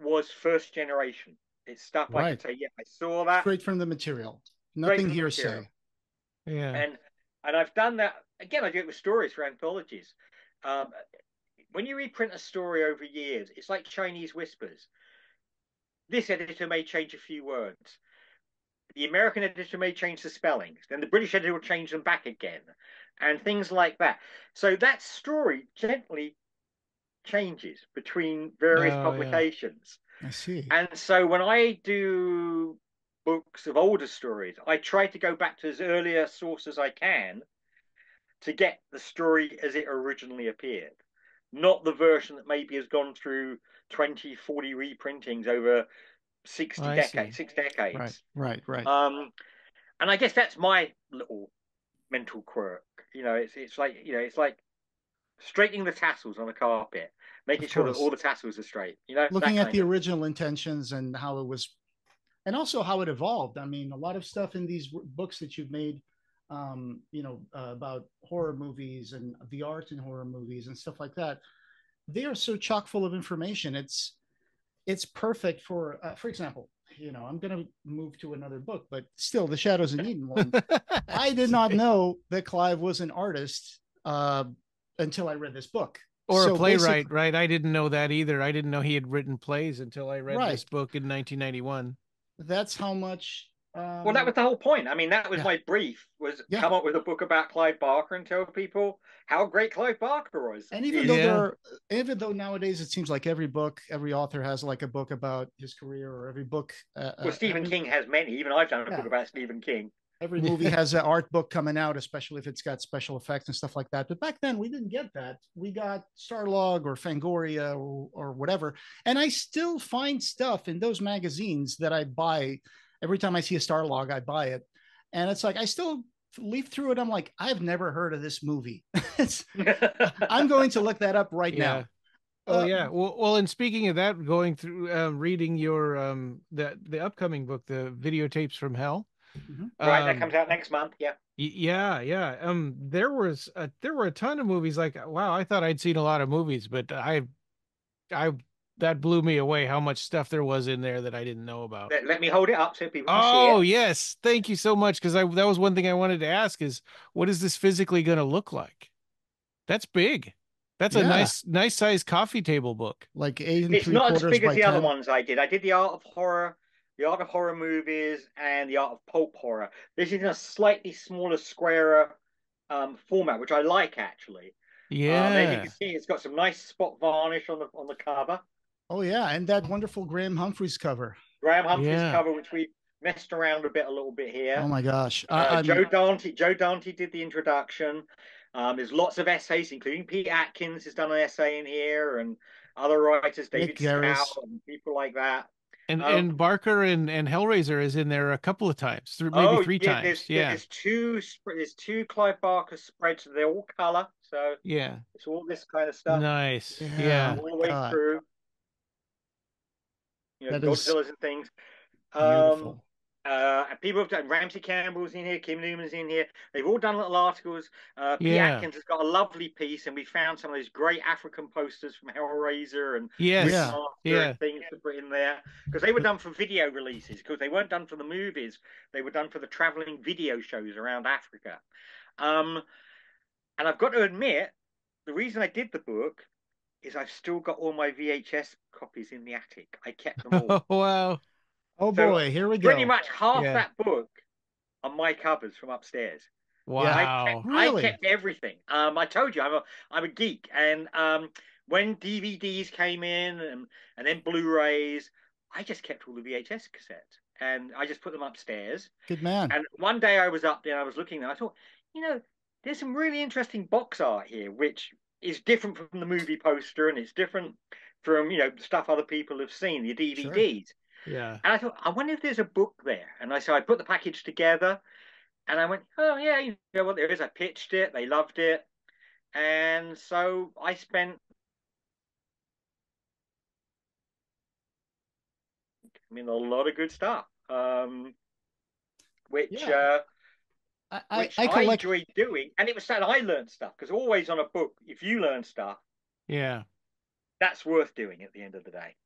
was first generation. It's stuff right. I can say, yeah, I saw that. Straight from the material. Nothing hearsay. Yeah. And and I've done that. Again, I do it with stories for anthologies. Um, when you reprint a story over years, it's like Chinese whispers. This editor may change a few words. The American editor may change the spellings. Then the British editor will change them back again. And things like that. So that story gently changes between various oh, publications. Yeah. I see. And so when I do books of older stories, I try to go back to as early a source as I can to get the story as it originally appeared, not the version that maybe has gone through twenty, forty reprintings over sixty oh, decades, six decades. Right, right, right. Um, and I guess that's my little mental quirk. You know, it's it's like you know, it's like straightening the tassels on a carpet. Making sure that all the tassels are straight, you know. Looking at the original intentions and how it was, and also how it evolved. I mean, a lot of stuff in these books that you've made, um, you know, uh, about horror movies and the art in horror movies and stuff like that. They are so chock full of information. It's, it's perfect for, uh, for example, you know, I'm going to move to another book, but still, the Shadows in Eden one. I did not know that Clive was an artist uh, until I read this book. Or so a playwright, right? I didn't know that either. I didn't know he had written plays until I read right. this book in nineteen ninety-one. That's how much... Um... Well, that was the whole point. I mean, that was yeah. my brief, was yeah. come up with a book about Clive Barker and tell people how great Clive Barker was. And even though, yeah. there are, even though nowadays it seems like every book, every author has like a book about his career, or every book... Uh, well, Stephen every... King has many. Even I've done a yeah. book about Stephen King. Every movie has an art book coming out, especially if it's got special effects and stuff like that. But back then, we didn't get that. We got Starlog or Fangoria or, or whatever. And I still find stuff in those magazines that I buy. Every time I see a Starlog, I buy it. And it's like, I still leaf through it. I'm like, I've never heard of this movie. It's, I'm going to look that up right yeah. now. Oh, yeah. Well, well, and speaking of that, going through, uh, reading your um, the, the upcoming book, The Videotapes from Hell. Mm-hmm. Right, um, that comes out next month. Yeah, yeah, yeah. Um, there was a, there were a ton of movies. Like, wow, I thought I'd seen a lot of movies, but I, I that blew me away how much stuff there was in there that I didn't know about. Let, let me hold it up so people can see it. Oh yes, thank you so much. Because I that was one thing I wanted to ask is, what is this physically going to look like? That's big. That's yeah. a nice, nice size coffee table book. Like eight and it's three quarters by ten. It's not as big as the other ones I did. I did The Art of Horror. The Art of Horror Movies, and The Art of Pulp Horror. This is in a slightly smaller, squarer um, format, which I like, actually. Yeah. Um, as you can see, it's got some nice spot varnish on the on the cover. Oh, yeah, and that wonderful Graham Humphreys cover. Graham Humphreys yeah. cover, which we messed around a bit, a little bit here. Oh, my gosh. Uh, uh, Joe Dante Joe Dante did the introduction. Um, there's lots of essays, including Pete Atkins has done an essay in here, and other writers, David Scow, and people like that. And um, and Barker and, and Hellraiser is in there a couple of times, maybe oh, three yeah, times. There's, yeah, there's two there's two Clive Barker spreads. They're all color, so yeah, it's all this kind of stuff. Nice, yeah, yeah. all the way God. through. You know, Godzillas and things. Beautiful. Um, uh, and people have done. Ramsey Campbell's in here. Kim Newman's in here. They've all done little articles. Uh, Pete yeah. Atkins has got a lovely piece, and we found some of those great African posters from Hellraiser and yes. yeah. yeah. things to put in there because they were done for video releases because they weren't done for the movies. They were done for the traveling video shows around Africa. Um, and I've got to admit, the reason I did the book is I've still got all my V H S copies in the attic. I kept them all. Oh, wow. Oh, so boy, here we go. Pretty much half yeah. that book are my covers from upstairs. Wow. I kept, really? I kept everything. Um, I told you, I'm a, I'm a geek. And um, when D V Ds came in and, and then Blu-rays, I just kept all the V H S cassettes. And I just put them upstairs. Good man. And one day I was up there and I was looking and I thought, you know, there's some really interesting box art here, which is different from the movie poster and it's different from, you know, stuff other people have seen, the D V Ds. Sure. Yeah, and I thought, I wonder if there's a book there. And I so I put the package together, and I went, oh yeah, you know what there is. I pitched it, they loved it, and so I spent. I mean, a lot of good stuff, um, which yeah. uh, I, I, which I, collect... I enjoyed doing, and it was sad I learned stuff because always on a book, if you learn stuff, yeah, that's worth doing at the end of the day.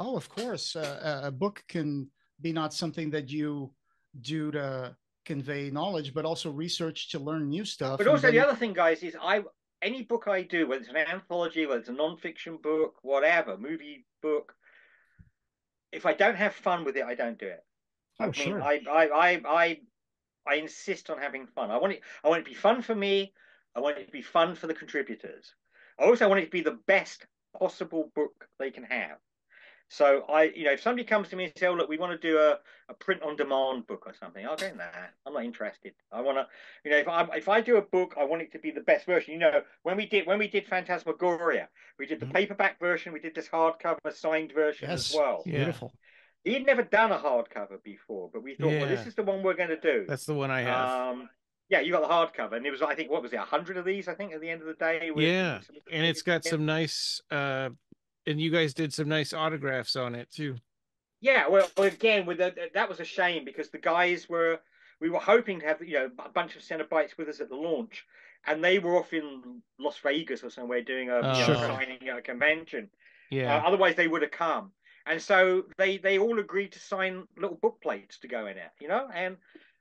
Oh, of course. Uh, a book can be not something that you do to convey knowledge, but also research to learn new stuff. But also then... the other thing, guys, is I any book I do, whether it's an anthology, whether it's a non-fiction book, whatever, movie book, if I don't have fun with it, I don't do it. Oh, I mean, sure. I, I, I, I, I insist on having fun. I want it. I want it to be fun for me. I want it to be fun for the contributors. I also want it to be the best possible book they can have. So I, you know, if somebody comes to me and says, oh, look, we want to do a, a print-on-demand book or something, I'll go, nah, I'm not interested. I want to, you know, if I if I do a book, I want it to be the best version. You know, when we did when we did Phantasmagoria, we did the mm-hmm. paperback version, we did this hardcover signed version yes. as well. Yeah. Beautiful. He'd never done a hardcover before, but we thought, yeah. well, this is the one we're going to do. That's the one I have. Um, yeah, you got the hardcover, and it was, I think, what was it, a hundred of these? I think at the end of the day. With, yeah, with and it's got some nice. Uh... And you guys did some nice autographs on it too. Yeah, well, again, with the, that was a shame because the guys were we were hoping to have you know a bunch of Cenobites with us at the launch, and they were off in Las Vegas or somewhere doing a oh, you know, sure. signing at a convention. Yeah. Uh, otherwise, they would have come. And so they they all agreed to sign little book plates to go in it, you know. And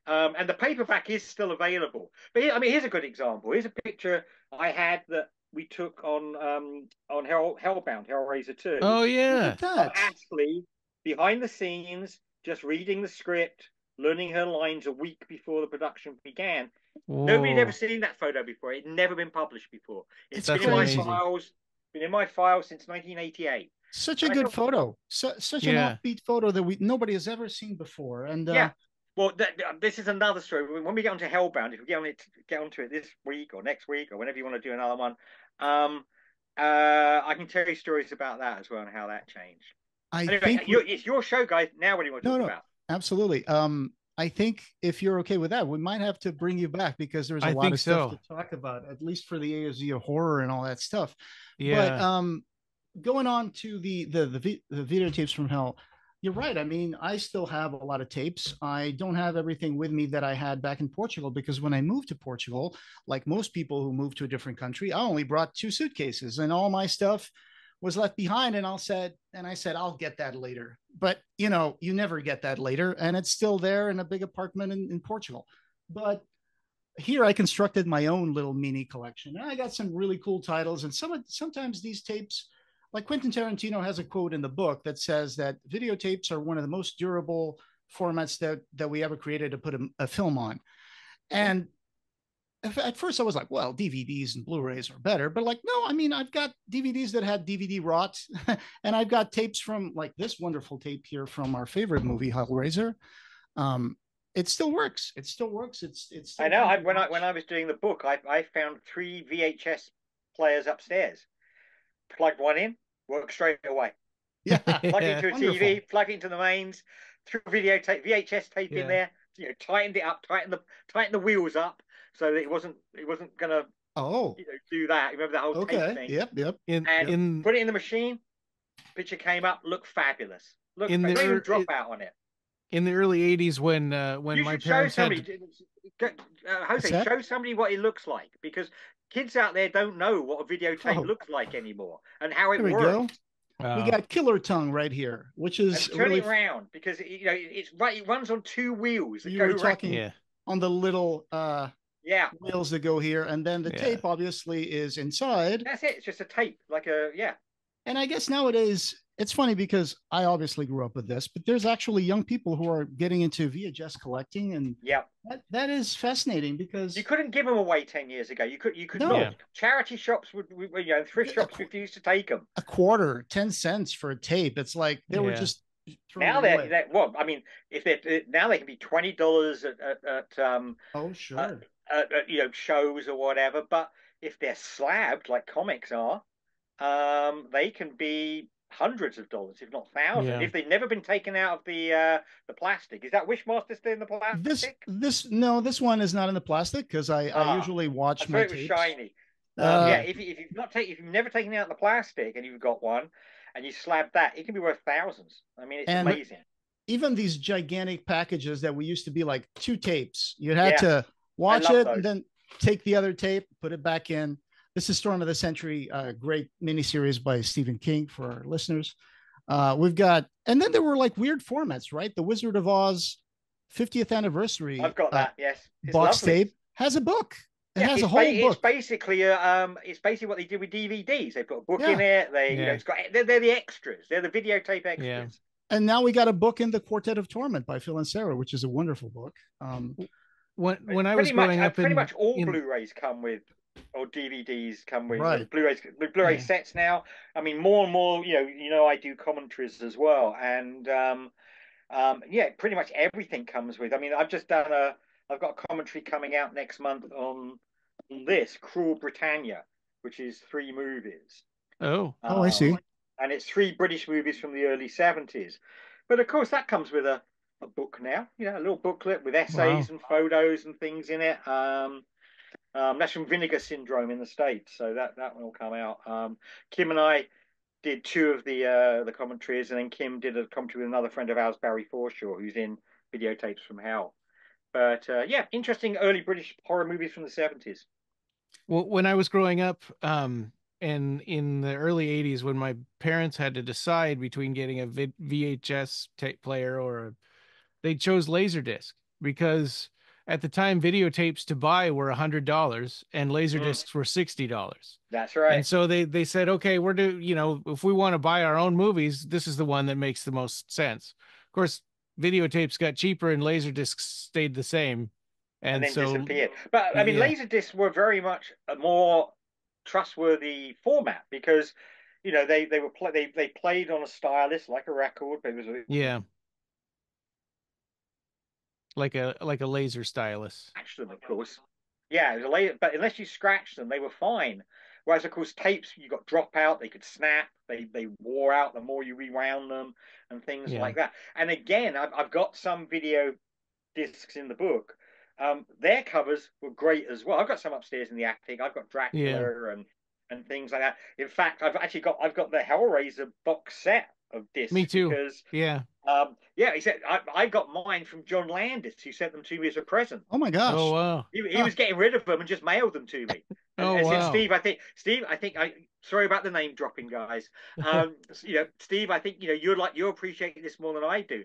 um, and the paperback is still available. But I mean, here's a good example. Here's a picture I had that. We took on um, on Hell, Hellbound, Hellraiser two. Oh, yeah. Ashley, behind the scenes, just reading the script, learning her lines a week before the production began. Whoa. Nobody had ever seen that photo before. It had never been published before. It's That's been amazing. in my files. Been in my file since nineteen eighty-eight. Such a I good photo. So, such yeah. an offbeat photo that we nobody has ever seen before. And uh... yeah. Well, that, this is another story. When we get onto Hellbound, if we get on it, get onto it this week or next week or whenever you want to do another one, um, uh, I can tell you stories about that as well and how that changed. I anyway, think we... it's your show, guys. Now, what do you want to no, talk no, about? Absolutely. Um, I think if you're okay with that, we might have to bring you back because there's a I lot of stuff so. to talk about, at least for the A O Z of horror and all that stuff. Yeah. But um, going on to the the the, the videotapes from Hell. You're right. I mean, I still have a lot of tapes. I don't have everything with me that I had back in Portugal because when I moved to Portugal, like most people who move to a different country, I only brought two suitcases and all my stuff was left behind. And I'll said, and I said, I'll get that later. But, you know, you never get that later. And it's still there in a big apartment in, in Portugal. But here I constructed my own little mini collection. And I got some really cool titles. And some sometimes these tapes... Like Quentin Tarantino has a quote in the book that says that videotapes are one of the most durable formats that, that we ever created to put a, a film on. And at first I was like, well, D V Ds and Blu-rays are better. But like, no, I mean, I've got D V Ds that had D V D rot. And I've got tapes from like this wonderful tape here from our favorite movie, Hellraiser. Um, it still works. It still works. It's it's. Still I know. I, when, I, when I was doing the book, I, I found three V H S players upstairs. Plugged one in, worked straight away. Yeah. Plug into a Wonderful. T V, plug into the mains, through video tape, V H S tape yeah. in there. You know, tightened it up, tighten the tighten the wheels up, so that it wasn't it wasn't gonna oh you know, do that. Remember that whole okay. tape thing? Yep, yep. In, and in... put it in the machine. Picture came up, looked fabulous. Look, in fabulous. The er, drop it, out on it. In the early eighties, when uh, when you my parents show somebody, had uh, Jose, show somebody what it looks like, because kids out there don't know what a videotape oh. looks like anymore and how it works. Wow. We got Killer Tongue right here, which is turn really... it around, because you know it's right. It runs on two wheels. That you go were talking yeah. on the little uh, yeah wheels that go here, and then the yeah. tape obviously is inside. That's it. It's just a tape, like a yeah. And I guess nowadays it's funny, because I obviously grew up with this, but there's actually young people who are getting into V H S collecting, and yeah, that, that is fascinating, because you couldn't give them away ten years ago. You could, you could no. not. Yeah. Charity shops would, you know, thrift yeah, shops refused to take them. A quarter, ten cents for a tape. It's like they yeah. were just now they're, they're well. I mean, if they now they can be twenty dollars at, at, at um oh sure at, at, at, you know, shows or whatever, but if they're slabbed like comics are, um, they can be hundreds of dollars, if not thousands, yeah. if they've never been taken out of the uh the plastic. Is that Wishmaster still in the plastic? This this no, this one is not in the plastic, because I, ah, I usually watch I my it was shiny uh, um, yeah if, if you've not taken if you've never taken out the plastic and you've got one and you slab that, it can be worth thousands. I mean, it's amazing. Even these gigantic packages that we used to be like two tapes, you had yeah. to watch it those. and then take the other tape, put it back in. This is Storm of the Century, a great miniseries by Stephen King for our listeners. Uh, we've got, and then there were like weird formats, right? The Wizard of Oz fiftieth anniversary. I've got that, uh, yes. It's box lovely. tape has a book. It yeah, has a whole ba book. It's basically, a, um, it's basically what they did with D V Ds. They put a book yeah. in there. They, yeah. you know, it's got, they're, they're the extras. They're the videotape extras. Yeah. And now we got a book in The Quartet of Torment by Phil and Sarah, which is a wonderful book. Um, when when I was much, growing up, pretty in, much all in... Blu-rays come with. Or D V Ds come with right. Blu-rays, Blu-ray yeah. sets now. I mean, more and more, you know, you know, I do commentaries as well, and um, um, yeah, pretty much everything comes with. I mean, I've just done a, I've got a commentary coming out next month on, on this Cruel Britannia, which is three movies. Oh, uh, oh, I see. And it's three British movies from the early seventies, but of course that comes with a, a book now. You know, a little booklet with essays wow. and photos and things in it. Um. Um, that's from Vinegar Syndrome in the States, so that that one will come out. Um, Kim and I did two of the uh, the commentaries, and then Kim did a commentary with another friend of ours, Barry Forshaw, who's in Videotapes from Hell. But uh, yeah, interesting early British horror movies from the seventies. Well, when I was growing up, um, and in the early eighties, when my parents had to decide between getting a V H S tape player or a, they chose Laserdisc, because at the time, videotapes to buy were a hundred dollars, and laser discs were sixty dollars. That's right. And so they they said, okay, we're do you know, if we want to buy our own movies, this is the one that makes the most sense. Of course, videotapes got cheaper and laser discs stayed the same, and, and then so disappeared. But I mean, yeah. laser discs were very much a more trustworthy format, because you know they they were pl they they played on a stylus like a record, but it was a yeah. Like a like a laser stylus. Them, of course. Yeah, it was a laser, but unless you scratched them, they were fine. Whereas, of course, tapes, you got dropout, they could snap, they they wore out the more you rewound them and things yeah. like that. And again, I've, I've got some video discs in the book. Um, their covers were great as well. I've got some upstairs in the attic. I've got Dracula yeah. and and things like that. In fact, I've actually got I've got the Hellraiser box set of discs. Me too. Because, yeah. Um, yeah, he said, I, I got mine from John Landis, who sent them to me as a present. Oh my gosh! Oh wow! He, he huh. was getting rid of them and just mailed them to me. And, oh and wow! Said, Steve, I think Steve, I think I. Sorry about the name dropping, guys. Um, you know, Steve, I think you know you're like you appreciate this more than I do.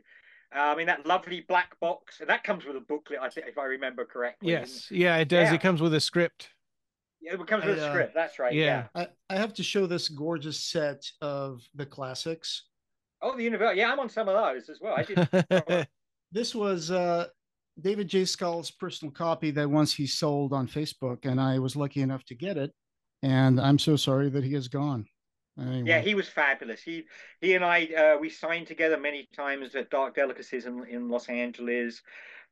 Uh, I mean, that lovely black box, and that comes with a booklet, I think, if I remember correctly. Yes, yeah, it does. Yeah. It comes with a script. Yeah, it comes with I, a script. Uh, That's right. Yeah, yeah. I, I have to show this gorgeous set of the classics. Oh, the universe. Yeah, I'm on some of those as well. I did. This was uh, David J. Scull's personal copy that once he sold on Facebook, and I was lucky enough to get it. And I'm so sorry that he is gone. Anyway. Yeah, he was fabulous. He he and I, uh, we signed together many times at Dark Delicacies in, in Los Angeles.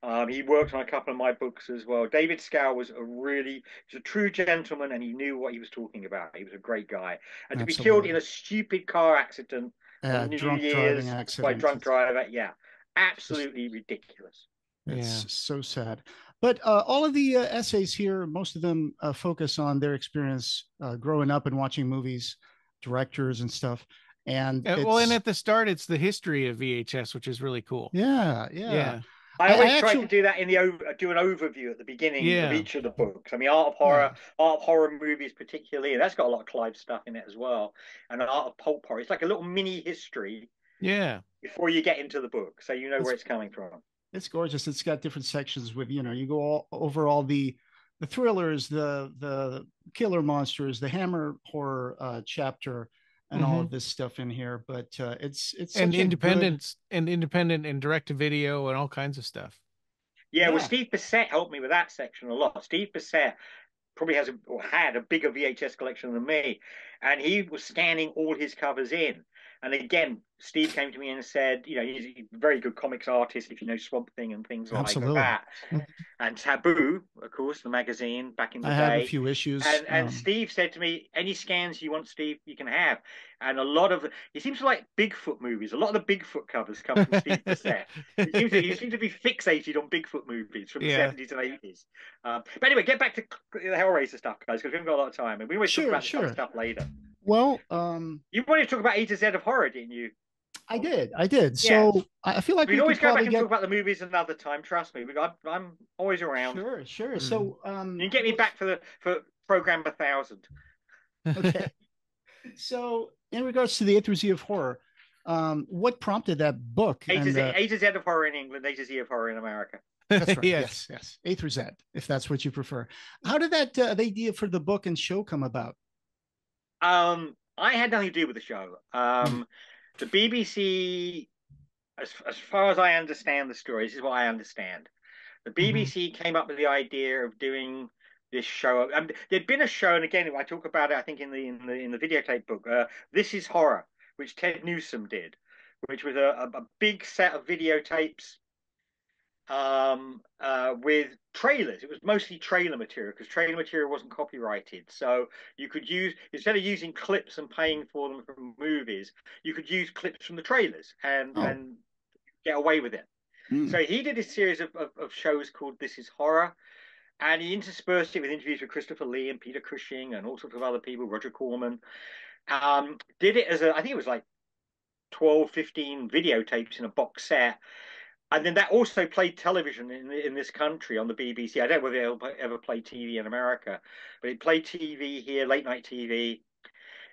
Um, he worked on a couple of my books as well. David Scull was a really, he's a true gentleman, and he knew what he was talking about. He was a great guy. And to Absolutely. be killed in a stupid car accident uh, drunk driving accident. By drunk driver, yeah, absolutely it's, ridiculous. It's yeah. so sad. But uh, all of the uh, essays here, most of them uh, focus on their experience uh, growing up and watching movies, directors and stuff. And uh, well, and at the start, it's the history of V H S, which is really cool. Yeah, yeah. yeah. I always I actually... try to do that in the over, do an overview at the beginning yeah. of each of the books. I mean, Art of Horror, yeah. Art of Horror movies particularly, that's got a lot of Clive stuff in it as well. And Art of Pulp Horror, it's like a little mini history. Yeah. Before you get into the book, so you know it's, where it's coming from. It's gorgeous. It's got different sections with, you know, you go all over all the the thrillers, the the killer monsters, the Hammer horror uh, chapter. And mm-hmm. all of this stuff in here, but uh, it's it's and independent good... and independent and direct to video and all kinds of stuff. Yeah, yeah, well, Steve Bissette helped me with that section a lot. Steve Bissette probably has a, or had a bigger V H S collection than me, and he was scanning all his covers in. And again, Steve came to me and said, you know, he's a very good comics artist, if you know Swamp Thing and things Absolutely. like that. And Taboo, of course, the magazine back in the I day. I have a few issues. And, and um... Steve said to me, any scans you want, Steve, you can have. And a lot of, it seems like Bigfoot movies. A lot of the Bigfoot covers come from Steve Bissette. He seems to, he seems to be fixated on Bigfoot movies from yeah. the seventies and eighties. Um, but anyway, get back to the Hellraiser stuff, guys, because we haven't got a lot of time. And we will sure, talk about sure. this stuff later. Well, um, you wanted to talk about A to Z of horror, didn't you? I did, I did. Yeah. So I feel like we, we always go back and get... talk about the movies another time. Trust me, got, I'm always around. Sure, sure. Mm. So um, you can get me back for the for program a thousand. Okay. So in regards to the A to Z of horror, um, what prompted that book? A to, and, Z, uh... A to Z of horror in England, A to Z of horror in America. That's right. yes. yes, yes. A through Z, if that's what you prefer. How did that uh, the idea for the book and show come about? Um, I had nothing to do with the show. Um, the B B C, as, as far as I understand the story, this is what I understand. The B B C mm-hmm. came up with the idea of doing this show. Um, there'd been a show, and again, I talk about it, I think in the in the in the videotape book. Uh, This is Horror, which Ted Newsome did, which was a, a, a big set of videotapes. Um, uh, with trailers. It was mostly trailer material because trailer material wasn't copyrighted. So you could use, instead of using clips and paying for them from movies, you could use clips from the trailers and, oh. and get away with it. Mm. So he did a series of, of, of shows called This is Horror, and he interspersed it with interviews with Christopher Lee and Peter Cushing and all sorts of other people, Roger Corman. Um, did it as a, I think it was like twelve, fifteen videotapes in a box set. And then that also played television in in this country on the B B C. I don't know whether it'll ever play T V in America, but it played T V here, late night T V.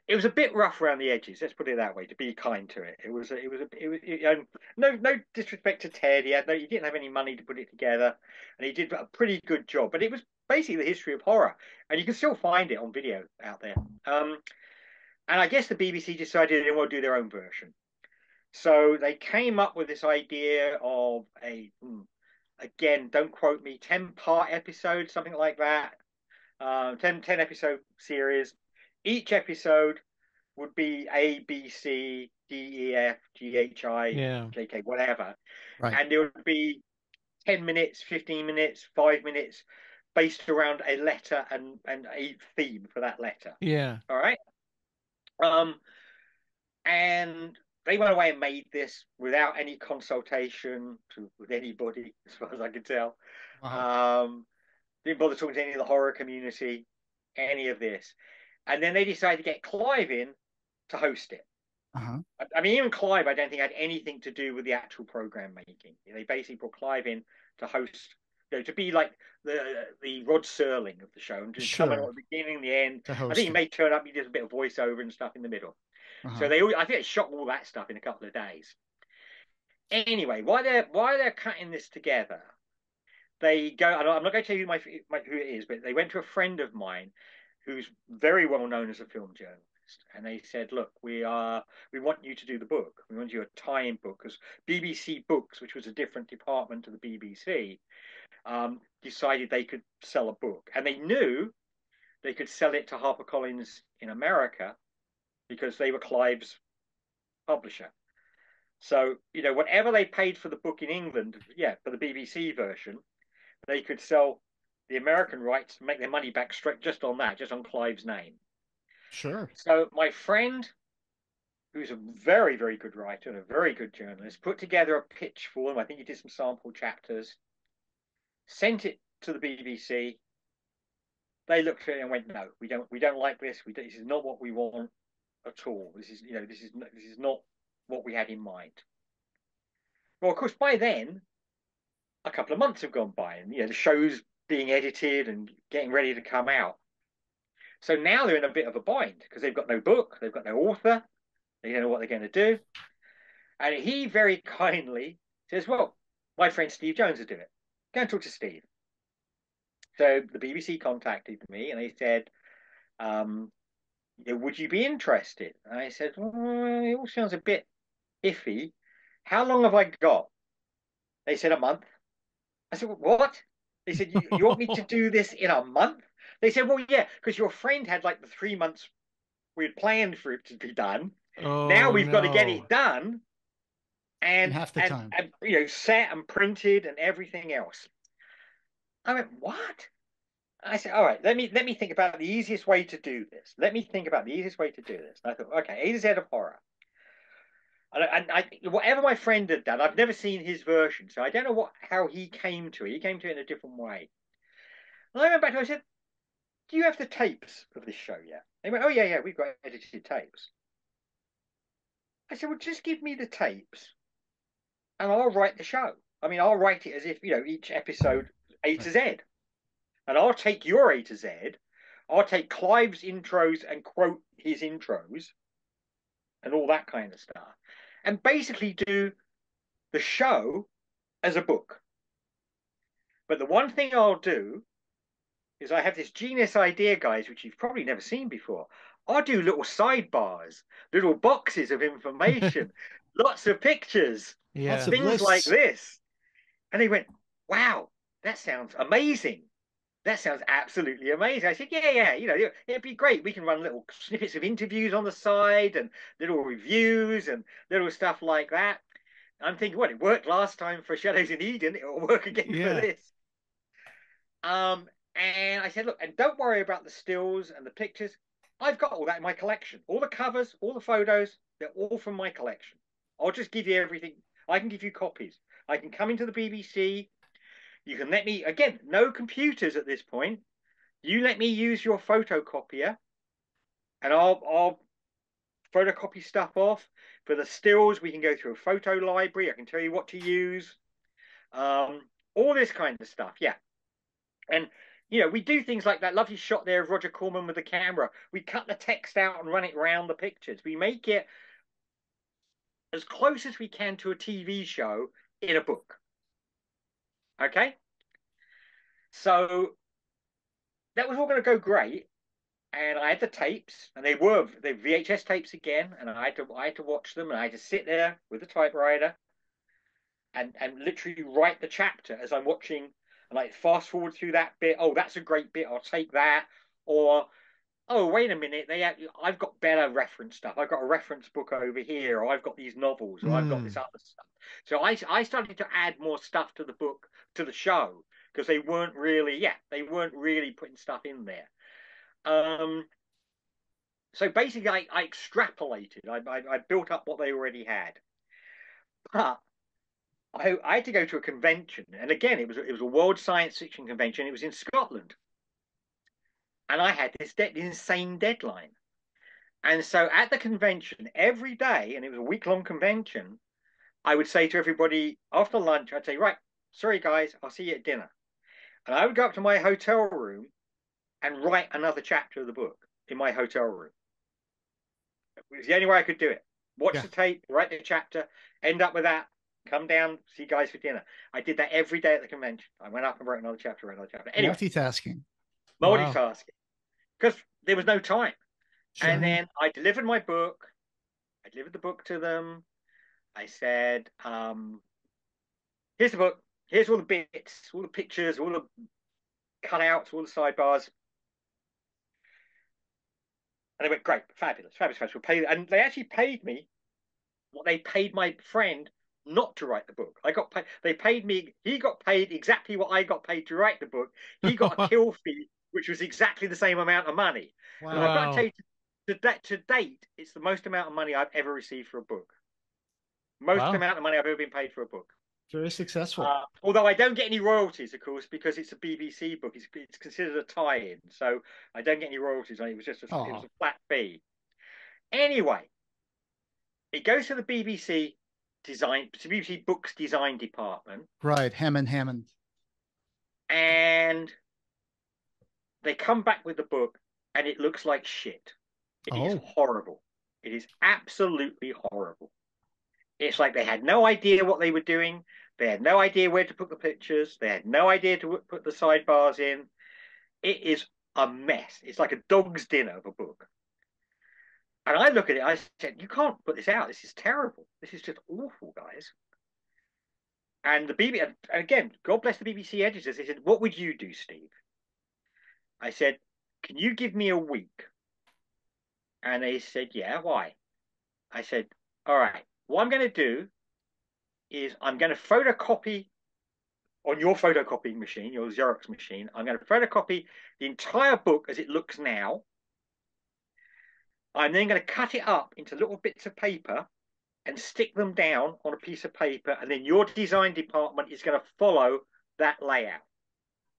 It was a bit rough around the edges. Let's put it that way. To be kind to it, it was a, it was a, it was it, um, no no disrespect to Ted. He had no, he didn't have any money to put it together, and he did a pretty good job. But it was basically the history of horror, and you can still find it on video out there. Um, and I guess the B B C decided they didn't want to do their own version. So they came up with this idea of a, again, don't quote me, ten-part episode, something like that, uh, ten, ten episode series. Each episode would be A, B, C, D, E, F, G, H, I, yeah. J, K, whatever. Right. And there would be ten minutes, fifteen minutes, five minutes, based around a letter and, and a theme for that letter. Yeah. All right? Um, and... they went away and made this without any consultation to, with anybody, as far as I could tell. Wow. Um, didn't bother talking to any of the horror community, any of this. And then they decided to get Clive in to host it. Uh-huh. I, I mean, even Clive, I don't think, had anything to do with the actual program making. They basically brought Clive in to host, you know, to be like the the Rod Serling of the show and just sure. come at the beginning and the end. I think he it. may turn up, he does a bit of voiceover and stuff in the middle. Uh-huh. So they, I think, they shot all that stuff in a couple of days. Anyway, while they're while they're cutting this together, they go. I'm not going to tell you who, my, my, who it is, but they went to a friend of mine, who's very well known as a film journalist, and they said, "Look, we are we want you to do the book. We want you a tie-in book because B B C Books, which was a different department to the B B C, um, decided they could sell a book, and they knew they could sell it to HarperCollins in America." Because they were Clive's publisher. So, you know, whatever they paid for the book in England, yeah, for the B B C version, they could sell the American rights and make their money back straight just on that, just on Clive's name. Sure. So my friend, who's a very, very good writer and a very good journalist, put together a pitch for him. I think he did some sample chapters, sent it to the B B C. They looked at it and went, "No, we don't. We don't like this. We don't, this is not what we want at all. This is, you know, this is this is not what we had in mind." Well, of course, by then, a couple of months have gone by, and you know the show's being edited and getting ready to come out. So now they're in a bit of a bind because they've got no book, they've got no author, they don't know what they're going to do. And he very kindly says, "Well, my friend Steve Jones will do it. Go and talk to Steve." So the B B C contacted me and they said, um, "Would you be interested?" And I said, "Well, it all sounds a bit iffy. How long have I got?" They said, "A month." I said, "What?" They said, you, you want me to do this in a month? They said, "Well, yeah, because your friend had like the three months we had planned for it to be done. Oh, now we've no. got to get it done, and half the and, time, and, you know, set and printed and everything else." I went, "What?" I said, "All right, let me let me think about the easiest way to do this. Let me think about the easiest way to do this." And I thought, "Okay, A to Z of horror." And, and I, whatever my friend had done, I've never seen his version, so I don't know what how he came to it. He came to it in a different way. And I went back to him, I said, "Do you have the tapes of this show yet?" They went, "Oh, yeah, yeah, we've got edited tapes." I said, "Well, just give me the tapes and I'll write the show. I mean, I'll write it as if, you know, each episode A to Z. And I'll take your A to Z. I'll take Clive's intros and quote his intros and all that kind of stuff. And basically do the show as a book. But the one thing I'll do is I have this genius idea, guys, which you've probably never seen before. I do little sidebars, little boxes of information, lots of pictures, yeah. things like this." And they went, "Wow, that sounds amazing. That sounds absolutely amazing." I said, yeah, yeah, you know, it'd be great. We can run little snippets of interviews on the side and little reviews and little stuff like that. I'm thinking, well, it worked last time for Shadows in Eden. It'll work again yeah. for this. Um. And I said, "Look, and don't worry about the stills and the pictures. I've got all that in my collection. All the covers, all the photos, they're all from my collection. I'll just give you everything. I can give you copies. I can come into the B B C. You can let me, again, no computers at this point. You let me use your photocopier and I'll, I'll photocopy stuff off. For the stills, we can go through a photo library. I can tell you what to use. Um, all this kind of stuff, yeah. And you know, we do things like that lovely shot there of Roger Corman with the camera. We cut the text out and run it around the pictures. We make it as close as we can to a T V show in a book." Okay? So that was all going to go great. And I had the tapes, and they were the V H S tapes again. And I had to, I had to watch them, and I had to sit there with the typewriter and, and literally write the chapter as I'm watching. And like fast forward through that bit. "Oh, that's a great bit. I'll take that." Or, "Oh, wait a minute. They, have, I've got better reference stuff. I've got a reference book over here, or I've got these novels, or mm. I've got this other stuff." So I, I started to add more stuff to the book, to the show, because they weren't really, yeah, they weren't really putting stuff in there. Um. So basically, I, I extrapolated. I, I, I built up what they already had, but I, I had to go to a convention, and again, it was it was a World Science Fiction Convention. It was in Scotland, and I had this de- insane deadline. And so, at the convention every day, and it was a week-long convention, I would say to everybody after lunch, I'd say, "Right, sorry guys, I'll see you at dinner." And I would go up to my hotel room and write another chapter of the book in my hotel room. It was the only way I could do it. Watch yeah. the tape, write the chapter, end up with that. Come down, see you guys for dinner. I did that every day at the convention. I went up and wrote another chapter, another chapter. Anyway, multitasking. Multitasking. Wow. Because there was no time. Sure. And then I delivered my book. I delivered the book to them. I said, um, "Here's the book. Here's all the bits, all the pictures, all the cutouts, all the sidebars." And they went, "Great, fabulous, fabulous, fabulous. We'll pay." And they actually paid me what they paid my friend not to write the book. I got paid, they paid me, he got paid exactly what I got paid to write the book. He got a kill fee, which was exactly the same amount of money. Wow. And I've got to tell you, to, da- to date, it's the most amount of money I've ever received for a book. Most wow. amount of money I've ever been paid for a book. Very successful. Uh, although I don't get any royalties, of course, because it's a B B C book. It's, it's considered a tie-in, so I don't get any royalties on it. It was just a, it was a flat fee. Anyway, it goes to the B B C design, to B B C Books Design Department. Right, Hammond, Hammond. And they come back with the book, and it looks like shit. It oh. is horrible. It is absolutely horrible. It's like they had no idea what they were doing. They had no idea where to put the pictures. They had no idea to put the sidebars in. It is a mess. It's like a dog's dinner of a book. And I look at it, I said, you can't put this out. This is terrible. This is just awful, guys. And the B B C, and again, God bless the B B C editors. They said, what would you do, Steve? I said, can you give me a week? And they said, yeah, why? I said, all right. What I'm going to do is I'm going to photocopy on your photocopying machine, your Xerox machine. I'm going to photocopy the entire book as it looks now. I'm then going to cut it up into little bits of paper and stick them down on a piece of paper. And then your design department is going to follow that layout.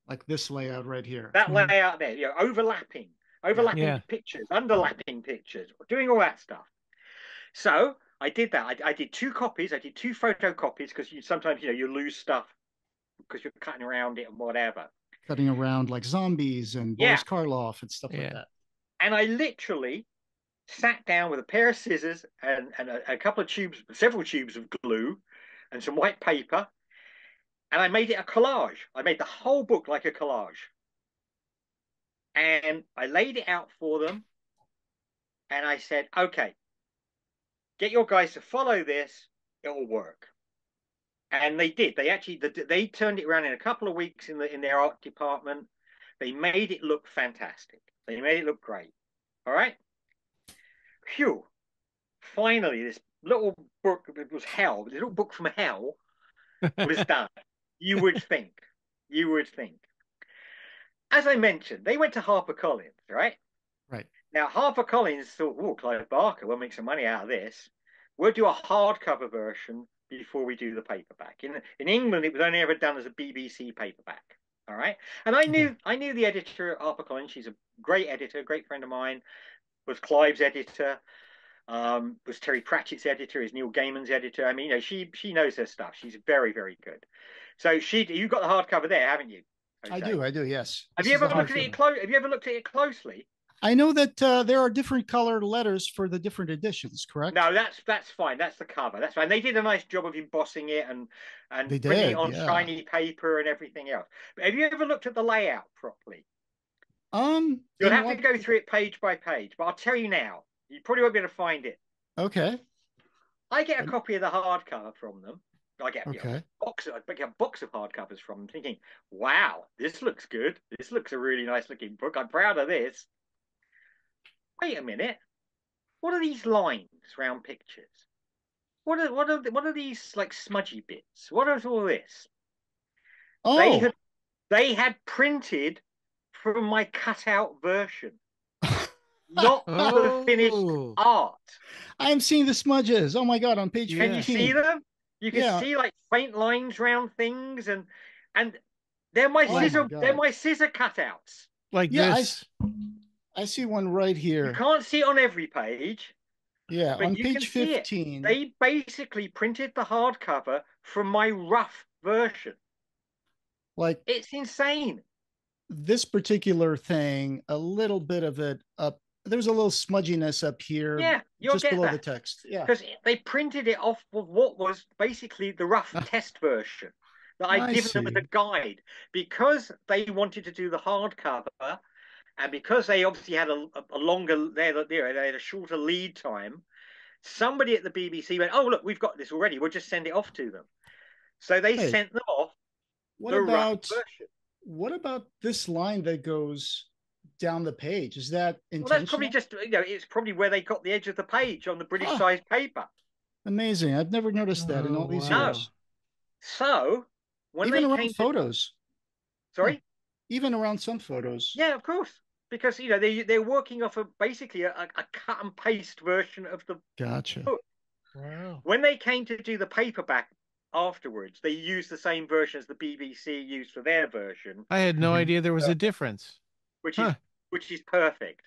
Like this layout right here. That mm-hmm. layout there, you know, overlapping, overlapping yeah. pictures, underlapping pictures, doing all that stuff. So I did that. I, I did two copies. I did two photocopies because you sometimes, you know, you lose stuff because you're cutting around it and whatever. Cutting around like zombies and yeah. Boris Karloff and stuff yeah. like that. And I literally sat down with a pair of scissors and, and a, a couple of tubes, several tubes of glue and some white paper. And I made it a collage. I made the whole book like a collage. And I laid it out for them. And I said, okay, get your guys to follow this, it'll work. And they did. They actually, they turned it around in a couple of weeks in the in their art department. They made it look fantastic. They made it look great. All right? Phew. Finally, this little book, it was hell, this little book from hell was done. You would think. You would think. As I mentioned, they went to HarperCollins, right? Right. Now, HarperCollins thought, oh, Clive Barker, we'll make some money out of this. We'll do a hardcover version before we do the paperback. In, in England, it was only ever done as a B B C paperback, all right? And I knew yeah. I knew the editor at HarperCollins. She's a great editor, a great friend of mine, was Clive's editor, um, was Terry Pratchett's editor, is Neil Gaiman's editor. I mean, you know, she she knows her stuff. She's very, very good. So she, you got the hardcover there, haven't you? Jose? I do, I do, yes. Have you, ever looked at it clo- have you ever looked at it closely? I know that uh, there are different color letters for the different editions, correct? No, that's that's fine. That's the cover. That's fine. They did a nice job of embossing it and and they putting did, it on yeah. shiny paper and everything else. But have you ever looked at the layout properly? Um, You'll you have know, to I... go through it page by page, but I'll tell you now. You probably won't be able to find it. Okay. I get a copy of the hardcover from them. I get, okay. you know, a box of, I get a box of hardcovers from them thinking, wow, this looks good. This looks a really nice looking book. I'm proud of this. Wait a minute. What are these lines round pictures? What are what are what are these like smudgy bits? What is all this? Oh, they had, they had printed from my cutout version, not oh. the finished art. I am seeing the smudges. Oh my god! On page fifteen. Can you see them? You can yeah. see like faint lines round things, and and they're my oh scissor. My they're my scissor cutouts. Like yeah, this. I... I see one right here. You can't see it on every page. Yeah, on page fifteen. They basically printed the hardcover from my rough version. Like, it's insane. This particular thing, a little bit of it up. There's a little smudginess up here. Yeah, you'll just get below that. The text. Yeah, because they printed it off of what was basically the rough test version that I'd I given see. them as a guide because they wanted to do the hardcover. And because they obviously had a, a longer, they had a, they had a shorter lead time, somebody at the B B C went, oh, look, we've got this already. We'll just send it off to them. So they hey, sent them off what the about, rough version. What about this line that goes down the page? Is that intentional? Well, that's probably just, you know, it's probably where they got the edge of the page on the British-sized oh, paper. Amazing. I've never noticed that oh, in all these wow. years. So when Even they around came photos. To... Sorry? Even around some photos. Yeah, of course. because, you know, they, they're working off of basically a, a cut and paste version of the gotcha. book. Wow. When they came to do the paperback afterwards, they used the same version as the B B C used for their version. I had no idea there was a difference. Which huh. is which is perfect.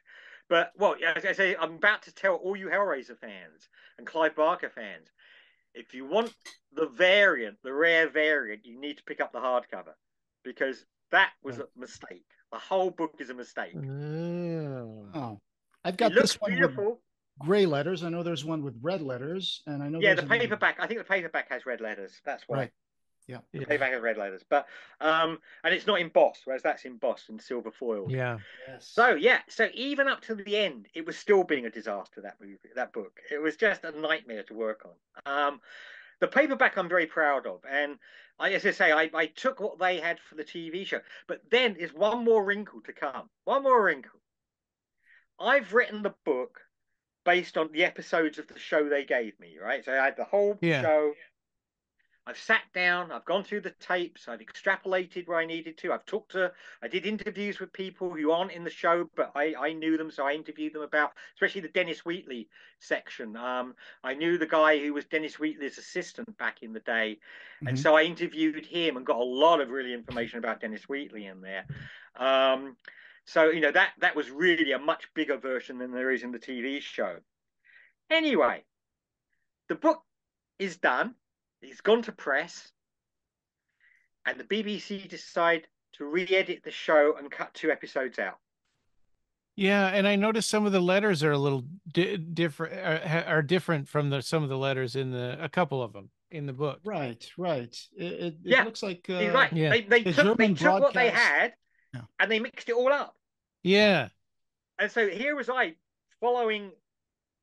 But, well, as I say, I'm about to tell all you Hellraiser fans and Clive Barker fans, if you want the variant, the rare variant, you need to pick up the hardcover, because that was a mistake. The whole book is a mistake. Oh, I've got it this one beautiful. With gray letters. I know there's one with red letters, and I know yeah, the paperback. One. I think the paperback has red letters. That's why. Right. Yeah, the yeah. paperback has red letters, but um, and it's not embossed, whereas that's embossed in silver foil. Yeah. Yes. So yeah, so even up to the end, it was still being a disaster. That movie, that book, it was just a nightmare to work on. Um, the paperback I'm very proud of, and I, as I say, I, I took what they had for the T V show, but then there's one more wrinkle to come. One more wrinkle. I've written the book based on the episodes of the show they gave me, right? So I had the whole yeah. show. I've sat down, I've gone through the tapes, I've extrapolated where I needed to, I've talked to, I did interviews with people who aren't in the show, but I, I knew them, so I interviewed them about, especially the Dennis Wheatley section. Um, I knew the guy who was Dennis Wheatley's assistant back in the day, mm-hmm. and so I interviewed him and got a lot of really information about Dennis Wheatley in there. Um, so, you know, that, that was really a much bigger version than there is in the T V show. Anyway, the book is done. It's gone to press, and the B B C decide to re-edit the show and cut two episodes out. Yeah, and I noticed some of the letters are a little di different. Are, are different from the some of the letters in the a couple of them in the book. Right, right. It, it, yeah. it looks like uh, right. yeah. They, they, the took, they took what they had no. and they mixed it all up. Yeah, and so here was I following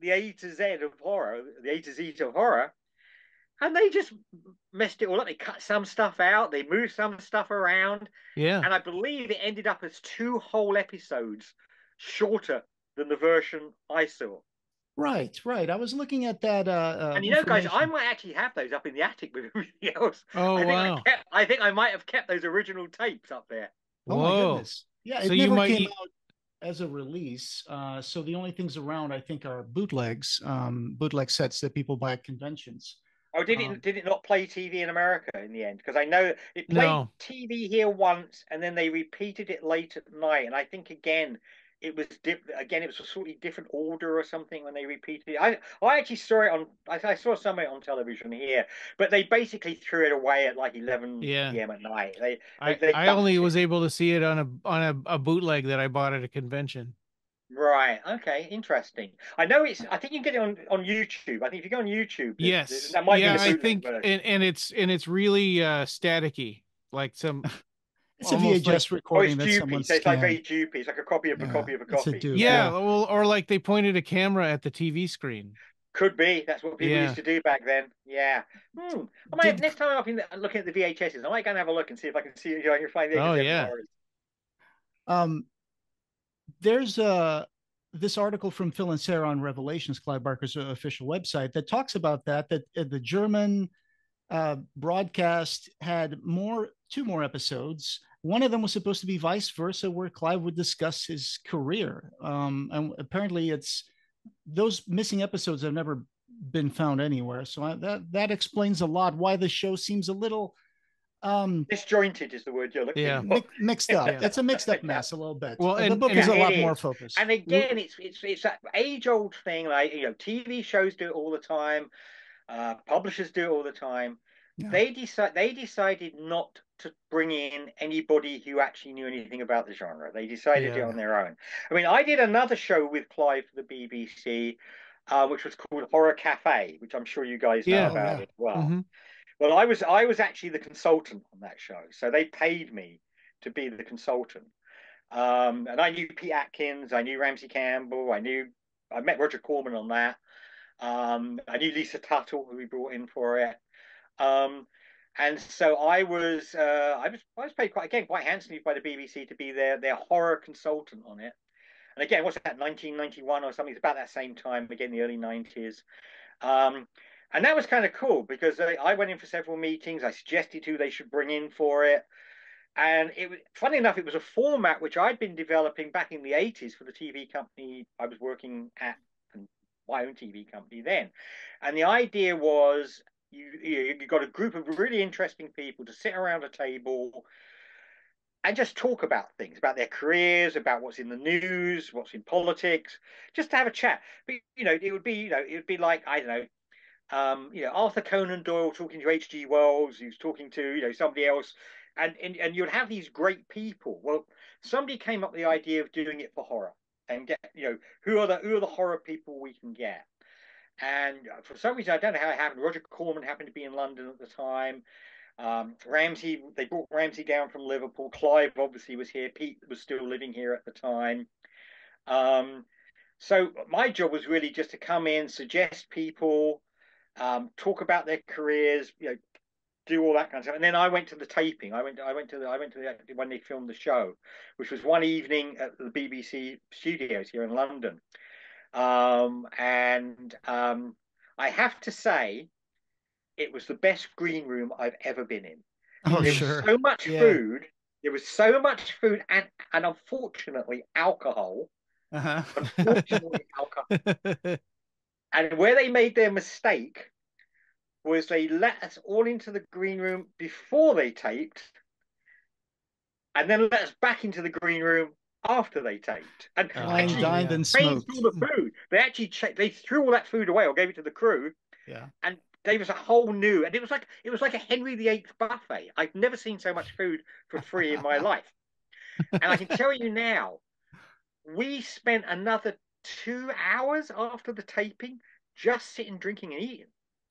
the A to Z of horror, the A to Z of horror. And they just messed it all up. They cut some stuff out. They moved some stuff around. Yeah. And I believe it ended up as two whole episodes shorter than the version I saw. Right, right. I was looking at that. Uh, and you know, guys, I might actually have those up in the attic with everything else. Oh, I think wow. I, kept, I think I might have kept those original tapes up there. Whoa. Oh, my goodness. Yeah, it so never you might... came out as a release. Uh, so the only things around, I think, are bootlegs, um, bootleg sets that people buy at conventions. Oh, did it um, did it not play T V in America in the end? Because I know it played no. T V here once, and then they repeated it late at night. And I think again, it was again it was a sort of different order or something when they repeated it. I I actually saw it on I, I saw somewhere on television here, but they basically threw it away at like eleven yeah. p m at night. They, they, I, they I only it. was able to see it on a on a, a bootleg that I bought at a convention. Right. Okay. Interesting. I know it's. I think you can get it on on YouTube. I think if you go on YouTube, yes, it, that might yeah. Be I think, and, and it's and it's really uh, staticky, like some. It's a V H S like, recording. It's, that someone so it's like very dupey. It's like a copy of a yeah, copy of a copy. A yeah, yeah. Well, or like they pointed a camera at the T V screen. Could be. That's what people yeah. used to do back then. Yeah. Hmm. I might Did... next time I'm in, looking at the V H Ss, I might go and have a look and see if I can see you on your phone. Oh yeah. Um. There's uh, this article from Phil and Sarah on Revelations, Clive Barker's official website, that talks about that, that the German uh, broadcast had more two more episodes. One of them was supposed to be Vice Versa, where Clive would discuss his career. Um, and apparently it's those missing episodes have never been found anywhere. So I, that, that explains a lot why the show seems a little... Um, disjointed is the word you're looking yeah. for. Mixed up. Yeah. It's a mixed up mess a little bit. Well, and, the book and, is a lot is. more focused. And again, it's it's it's that age old thing. Like you know, T V shows do it all the time. Uh, publishers do it all the time. Yeah. They decide they decided not to bring in anybody who actually knew anything about the genre. They decided yeah. it on their own. I mean, I did another show with Clive for the B B C, uh, which was called Horror Cafe, which I'm sure you guys know yeah, about yeah. as well. Mm-hmm. Well, I was I was actually the consultant on that show, so they paid me to be the consultant. Um, and I knew Pete Atkins, I knew Ramsey Campbell, I knew I met Roger Corman on that. Um, I knew Lisa Tuttle, who we brought in for it. Um, and so I was uh, I was I was paid quite again quite handsomely by the B B C to be their their horror consultant on it. And again, what's that, nineteen ninety-one or something? It's about that same time again, the early nineties. Um, And that was kind of cool because I went in for several meetings. I suggested who they should bring in for it. And it was, funny enough, it was a format which I'd been developing back in the eighties for the T V company I was working at, and my own T V company then. And the idea was you, you, you got a group of really interesting people to sit around a table and just talk about things, about their careers, about what's in the news, what's in politics, just to have a chat. But, you know, it would be, you know, it would be like, I don't know, um, you know, Arthur Conan Doyle talking to H G Wells, who's talking to, you know, somebody else. And, and, and you'd have these great people. Well, somebody came up with the idea of doing it for horror and get, you know, who are the who are the horror people we can get? And for some reason, I don't know how it happened. Roger Corman happened to be in London at the time. Um, Ramsey, they brought Ramsey down from Liverpool. Clive obviously was here. Pete was still living here at the time. Um, so my job was really just to come in, suggest people, um, talk about their careers, you know, do all that kind of stuff. And then I went to the taping. I went. I went to the. I went to the when they filmed the show, which was one evening at the B B C studios here in London. Um, and um, I have to say, it was the best green room I've ever been in. Oh, there sure. was so much yeah. food. There was so much food, and and unfortunately, alcohol. Uh-huh. Unfortunately, alcohol. And where they made their mistake was they let us all into the green room before they taped, and then let us back into the green room after they taped. And oh, actually, dined and smoked. All the food. They actually they threw all that food away or gave it to the crew. Yeah, and gave us a whole new. And it was like it was like a Henry the eighth buffet. I've never seen so much food for free in my life. And I can tell you now, we spent another two hours after the taping just sitting, drinking, and eating.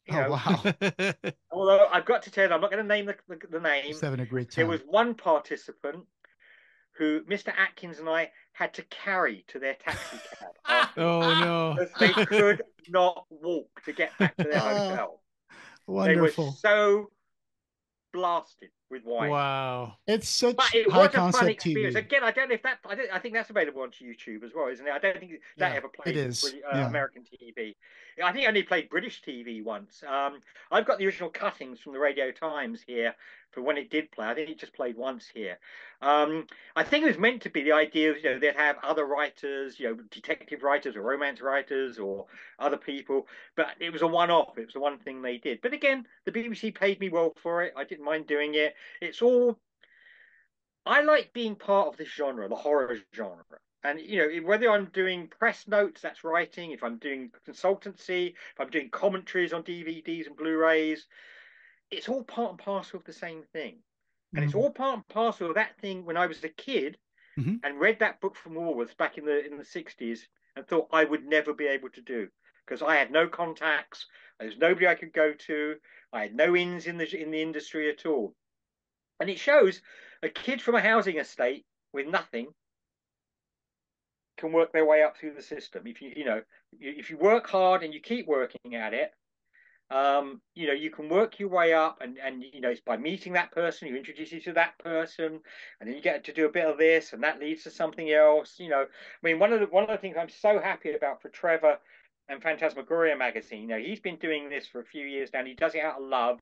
You know, oh, wow. Although I've got to tell you, I'm not going to name the, the, the name. Just having a great time. There was one participant who Mister Atkins and I had to carry to their taxi cab. Oh, no. They could not walk to get back to their hotel. Wonderful. They were so blasted with wine. Wow. It's such but it high was concept a fun experience. T V. Again, I don't know if that, I, don't, I think that's available on YouTube as well, isn't it? I don't think that yeah, ever played it is. British, uh, yeah. American T V. I think I only played British T V once. Um, I've got the original cuttings from the Radio Times here for when it did play. I think it just played once here. Um, I think it was meant to be the idea of, you know, they'd have other writers, you know, detective writers or romance writers or other people, but it was a one-off. It was the one thing they did. But again, the B B C paid me well for it. I didn't mind doing it. It's all, I like being part of this genre, the horror genre. And, you know, whether I'm doing press notes, that's writing, if I'm doing consultancy, if I'm doing commentaries on D V Ds and Blu-rays, it's all part and parcel of the same thing. And mm-hmm. it's all part and parcel of that thing when I was a kid mm-hmm. and read that book from Woolworths back in the in the sixties and thought I would never be able to do because I had no contacts, there was nobody I could go to, I had no ins in the in the industry at all. And it shows a kid from a housing estate with nothing can work their way up through the system. If you, you know, if you work hard and you keep working at it, um, you know, you can work your way up and, and, you know, it's by meeting that person, you introduce you to that person, and then you get to do a bit of this and that leads to something else. You know, I mean, one of the, one of the things I'm so happy about for Trevor and Phantasmagoria magazine, you know, he's been doing this for a few years now and he does it out of love.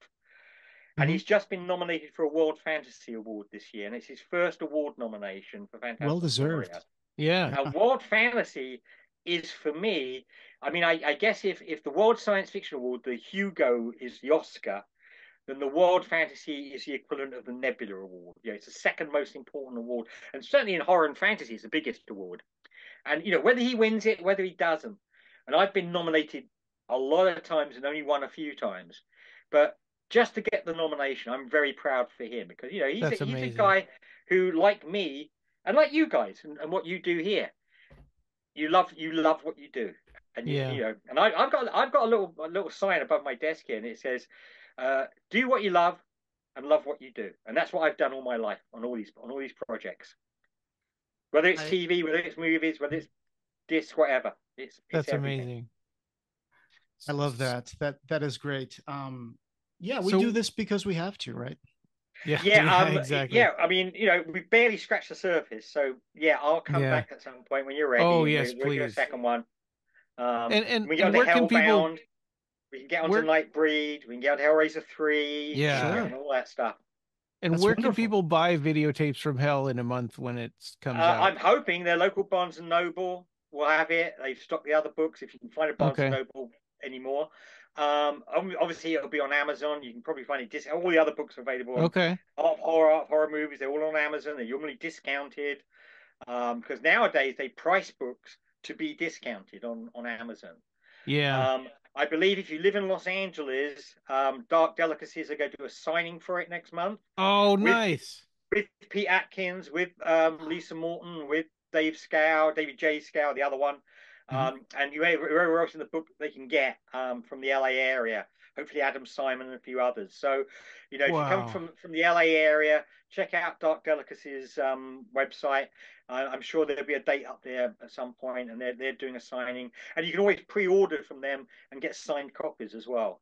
And he's just been nominated for a World Fantasy Award this year, and it's his first award nomination for Fantasy. Well deserved. Yeah. Now, World Fantasy is for me. I mean, I, I guess if if the World Science Fiction Award, the Hugo, is the Oscar, then the World Fantasy is the equivalent of the Nebula Award. Yeah, it's the second most important award, and certainly in horror and fantasy, it's the biggest award. And you know whether he wins it, whether he doesn't. And I've been nominated a lot of times and only won a few times, but just to get the nomination, I'm very proud for him because, you know, he's, a, he's a guy who, like me and like you guys and, and what you do here, you love you love what you do. And, you, yeah. you know, and I, I've got I've got a little a little sign above my desk here and it says, uh, do what you love and love what you do. And that's what I've done all my life on all these on all these projects, whether it's I, T V, whether it's movies, whether it's discs, whatever. It's, that's it's amazing. I love that. That that is great. Um, Yeah, we so, do this because we have to, right? Yeah, yeah, um, exactly. Yeah, I mean, you know, we barely scratched the surface. So, yeah, I'll come yeah. back at some point when you're ready. Oh, yes, we'll, please. We'll do a second one. Um, and and we can go to Hellbound. People... We can get onto where... Nightbreed. We can get on to Hellraiser three. Yeah. And all that stuff. And That's where wonderful. Can people buy Videotapes from Hell in a month when it comes uh, out? I'm hoping their local Barnes and Noble will have it. They've stocked the other books. If you can find a Barnes okay. and Noble anymore, um, obviously it'll be on Amazon. You can probably find it. Dis all the other books are available. Okay. Art of horror, art of horror movies. They're all on Amazon. They're normally discounted because um, nowadays they price books to be discounted on on Amazon. Yeah. Um, I believe if you live in Los Angeles, um, Dark Delicacies are going to do a signing for it next month. Oh, with, nice. With Pete Atkins, with um, Lisa Morton, with Dave Scow, David J. Scow, the other one. Um, mm -hmm. And whoever else in the book they can get um, from the L A area. Hopefully Adam Simon and a few others. So, you know, wow. if you come from, from the L A area, check out Dark Delicacies um, website. Uh, I'm sure there'll be a date up there at some point, and they're, they're doing a signing. And you can always pre-order from them and get signed copies as well.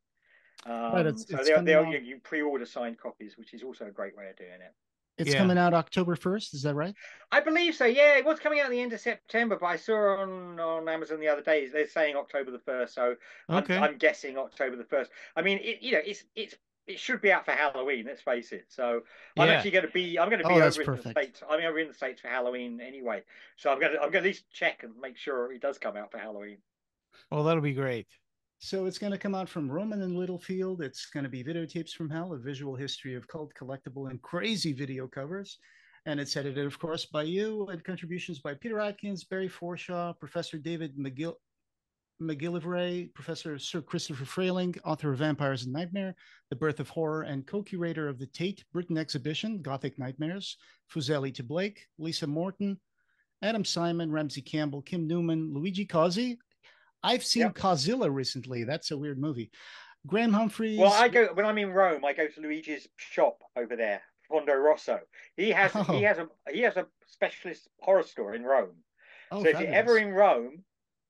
Um, right, it's, so it's they're, they're, you, you pre-order signed copies, which is also a great way of doing it. It's yeah. coming out October first, is that right? I believe so, yeah. It was coming out at the end of September, but I saw on, on Amazon the other day, they're saying October the first. So okay. I'm, I'm guessing October the first. I mean, it, you know, it's it's... it should be out for Halloween, let's face it. So yeah. I'm actually going to be, I'm going to be oh, over in perfect. the States. I'm over in the States for Halloween anyway. So I'm going to, I'm going to at least check and make sure it does come out for Halloween. Well, that'll be great. So it's going to come out from Roman and Littlefield. It's going to be Videotapes from Hell, a visual history of cult, collectible, and crazy video covers. And it's edited, of course, by you, and contributions by Peter Atkins, Barry Forshaw, Professor David McGill. McGillivray, Professor Sir Christopher Frayling, author of Vampires and Nightmare, The Birth of Horror, and co-curator of the Tate Britain Exhibition, Gothic Nightmares, Fuseli to Blake, Lisa Morton, Adam Simon, Ramsey Campbell, Kim Newman, Luigi Cosi. I've seen yep. Cozilla recently. That's a weird movie. Graham Humphreys. Well, I go when I'm in Rome, I go to Luigi's shop over there, Fondo Rosso. He has oh. he has a he has a specialist horror store in Rome. Oh, so fabulous. If you're ever in Rome,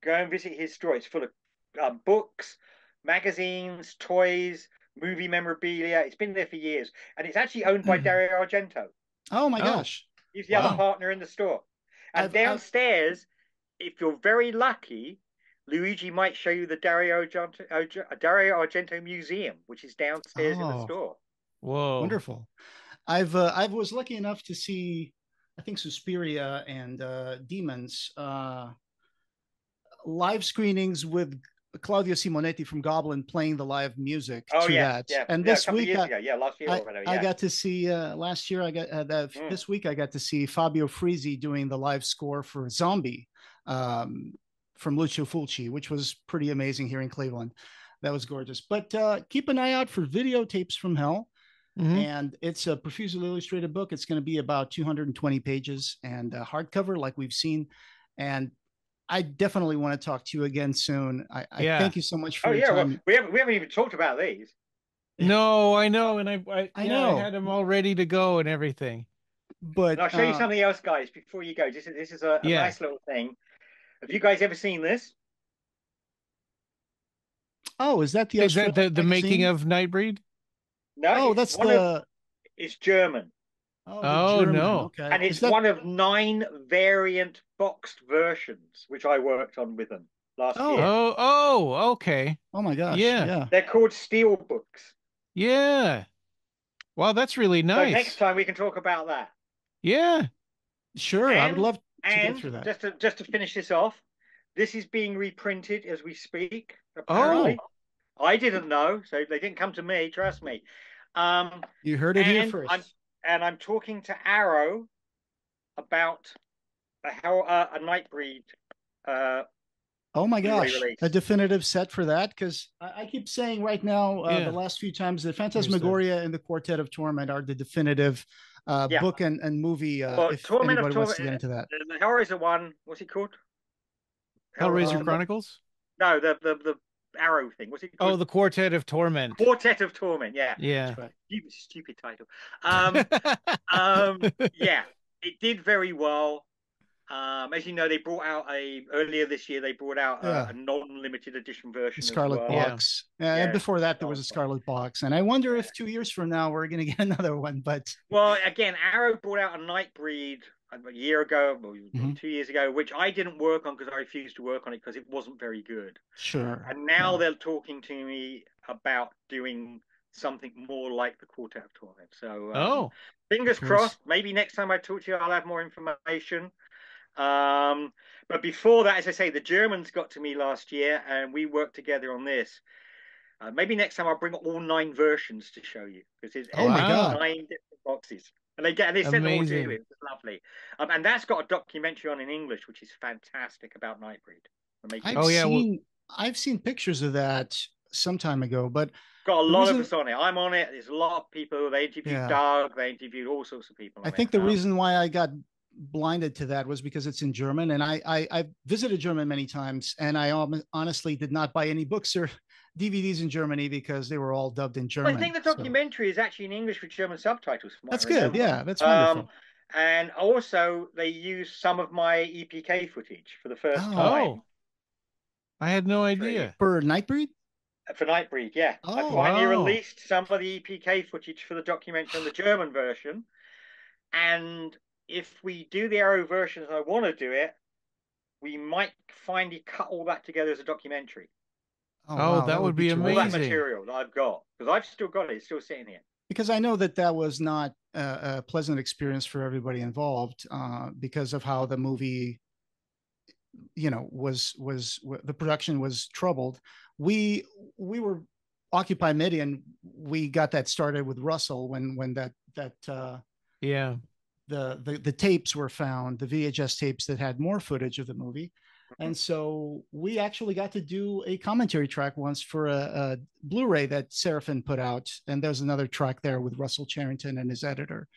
go and visit his store. It's full of um, books, magazines, toys, movie memorabilia. It's been there for years. And it's actually owned by Dario Argento. Oh, my gosh. He's the wow. other partner in the store. And I've, downstairs, I've... if you're very lucky, Luigi might show you the Dario Argento, Dario Argento Museum, which is downstairs oh. in the store. Whoa. Wonderful. I've uh, I was lucky enough to see, I think, Suspiria and uh, Demons. Uh, live screenings with Claudio Simonetti from Goblin playing the live music oh, to yeah, that. Yeah. And this yeah, week, I, yeah, last year I, or whatever, yeah. I got to see, uh, last year, I got uh, that, mm. this week, I got to see Fabio Frizzi doing the live score for Zombie um, from Lucio Fulci, which was pretty amazing here in Cleveland. That was gorgeous. But uh, keep an eye out for Videotapes from Hell. Mm-hmm. And it's a profusely illustrated book. It's going to be about two hundred twenty pages and uh, hardcover, like we've seen. And I definitely want to talk to you again soon. I, I yeah. thank you so much for oh, your yeah, time. Well, we, haven't, we haven't even talked about these. No, I know. And I I, I know. know I had them all ready to go and everything. But and I'll show uh, you something else, guys, before you go. This is, this is a, a yeah. nice little thing. Have you guys ever seen this? Oh, is that the is that the, the making of Nightbreed? No. Oh, that's the... Of, it's German. Oh, oh German, no. Okay. And it's that... one of nine variant boxed versions, which I worked on with them last oh. year. Oh, oh, okay. Oh, my gosh. Yeah. yeah. They're called Steel Books. Yeah. Wow, that's really nice. So next time we can talk about that. Yeah. Sure. And, I would love to and get through that. Just to, just to finish this off, this is being reprinted as we speak. Apparently. Oh. I didn't know, so they didn't come to me. Trust me. Um, you heard it here first. I'm, And I'm talking to Arrow about a, how uh, a Nightbreed. Uh, oh my gosh, release. A definitive set for that, because I, I keep saying right now uh, yeah. the last few times that Phantasmagoria and the Quartet of Torment are the definitive uh, yeah. book and, and movie. Uh, well, if Torment anybody of wants Torment, to get into that, the Hellraiser one, what's it called? Hellraiser um, Chronicles? No, the the the. Arrow thing. What's it called? Oh, the Quartet of Torment. Quartet of Torment. Yeah. Yeah. Stupid, stupid title. Um, um, yeah, it did very well. Um, as you know, they brought out a earlier this year. They brought out a, yeah. a non-limited edition version. Scarlet well. Box. Yeah. Yeah, and before that, there was a Scarlet Box. And I wonder if two years from now we're going to get another one. But well, again, Arrow brought out a Nightbreed a year ago, well, mm-hmm. two years ago, which I didn't work on because I refused to work on it because it wasn't very good. Sure. And now yeah. they're talking to me about doing something more like the quartet of Torment. So um, oh, fingers crossed. Maybe next time I talk to you, I'll have more information. Um, but before that, as I say, the Germans got to me last year and we worked together on this. Uh, maybe next time I'll bring all nine versions to show you, because it's oh my God. nine different boxes. And they, and they sent them all to you. It was lovely. Um, and that's got a documentary on in English, which is fantastic, about Nightbreed. I've, oh, yeah, seen, well, I've seen pictures of that some time ago, but... Got a lot reason, of us on it. I'm on it. There's a lot of people. They interviewed yeah. Doug. They interviewed all sorts of people. I think it. the um, reason why I got blinded to that was because it's in German, and I, I, I visited Germany many times, and I honestly did not buy any books or D V Ds in Germany because they were all dubbed in German. Well, I think the documentary so. is actually in English with German subtitles. That's good. Yeah, that's wonderful. Um, and also, they used some of my E P K footage for the first oh. time. Oh, I had no idea. For Nightbreed? For Nightbreed, yeah. Oh, I finally wow. released some of the E P K footage for the documentary on the German version. And if we do the Arrow versions, and I want to do it, we might finally cut all that together as a documentary. Oh, oh wow, that, that would be, be amazing. All that material that I've got, because I've still got it. It's still sitting here. Because I know that that was not a, a pleasant experience for everybody involved, uh, because of how the movie, you know, was, was, was the production was troubled. We, we were Occupy MIDI, and we got that started with Russell when, when that, that, uh, yeah, the, the, the tapes were found, the V H S tapes that had more footage of the movie. And so we actually got to do a commentary track once for a, a Blu-ray that Seraphim put out. And there's another track there with Russell Charrington and his editor.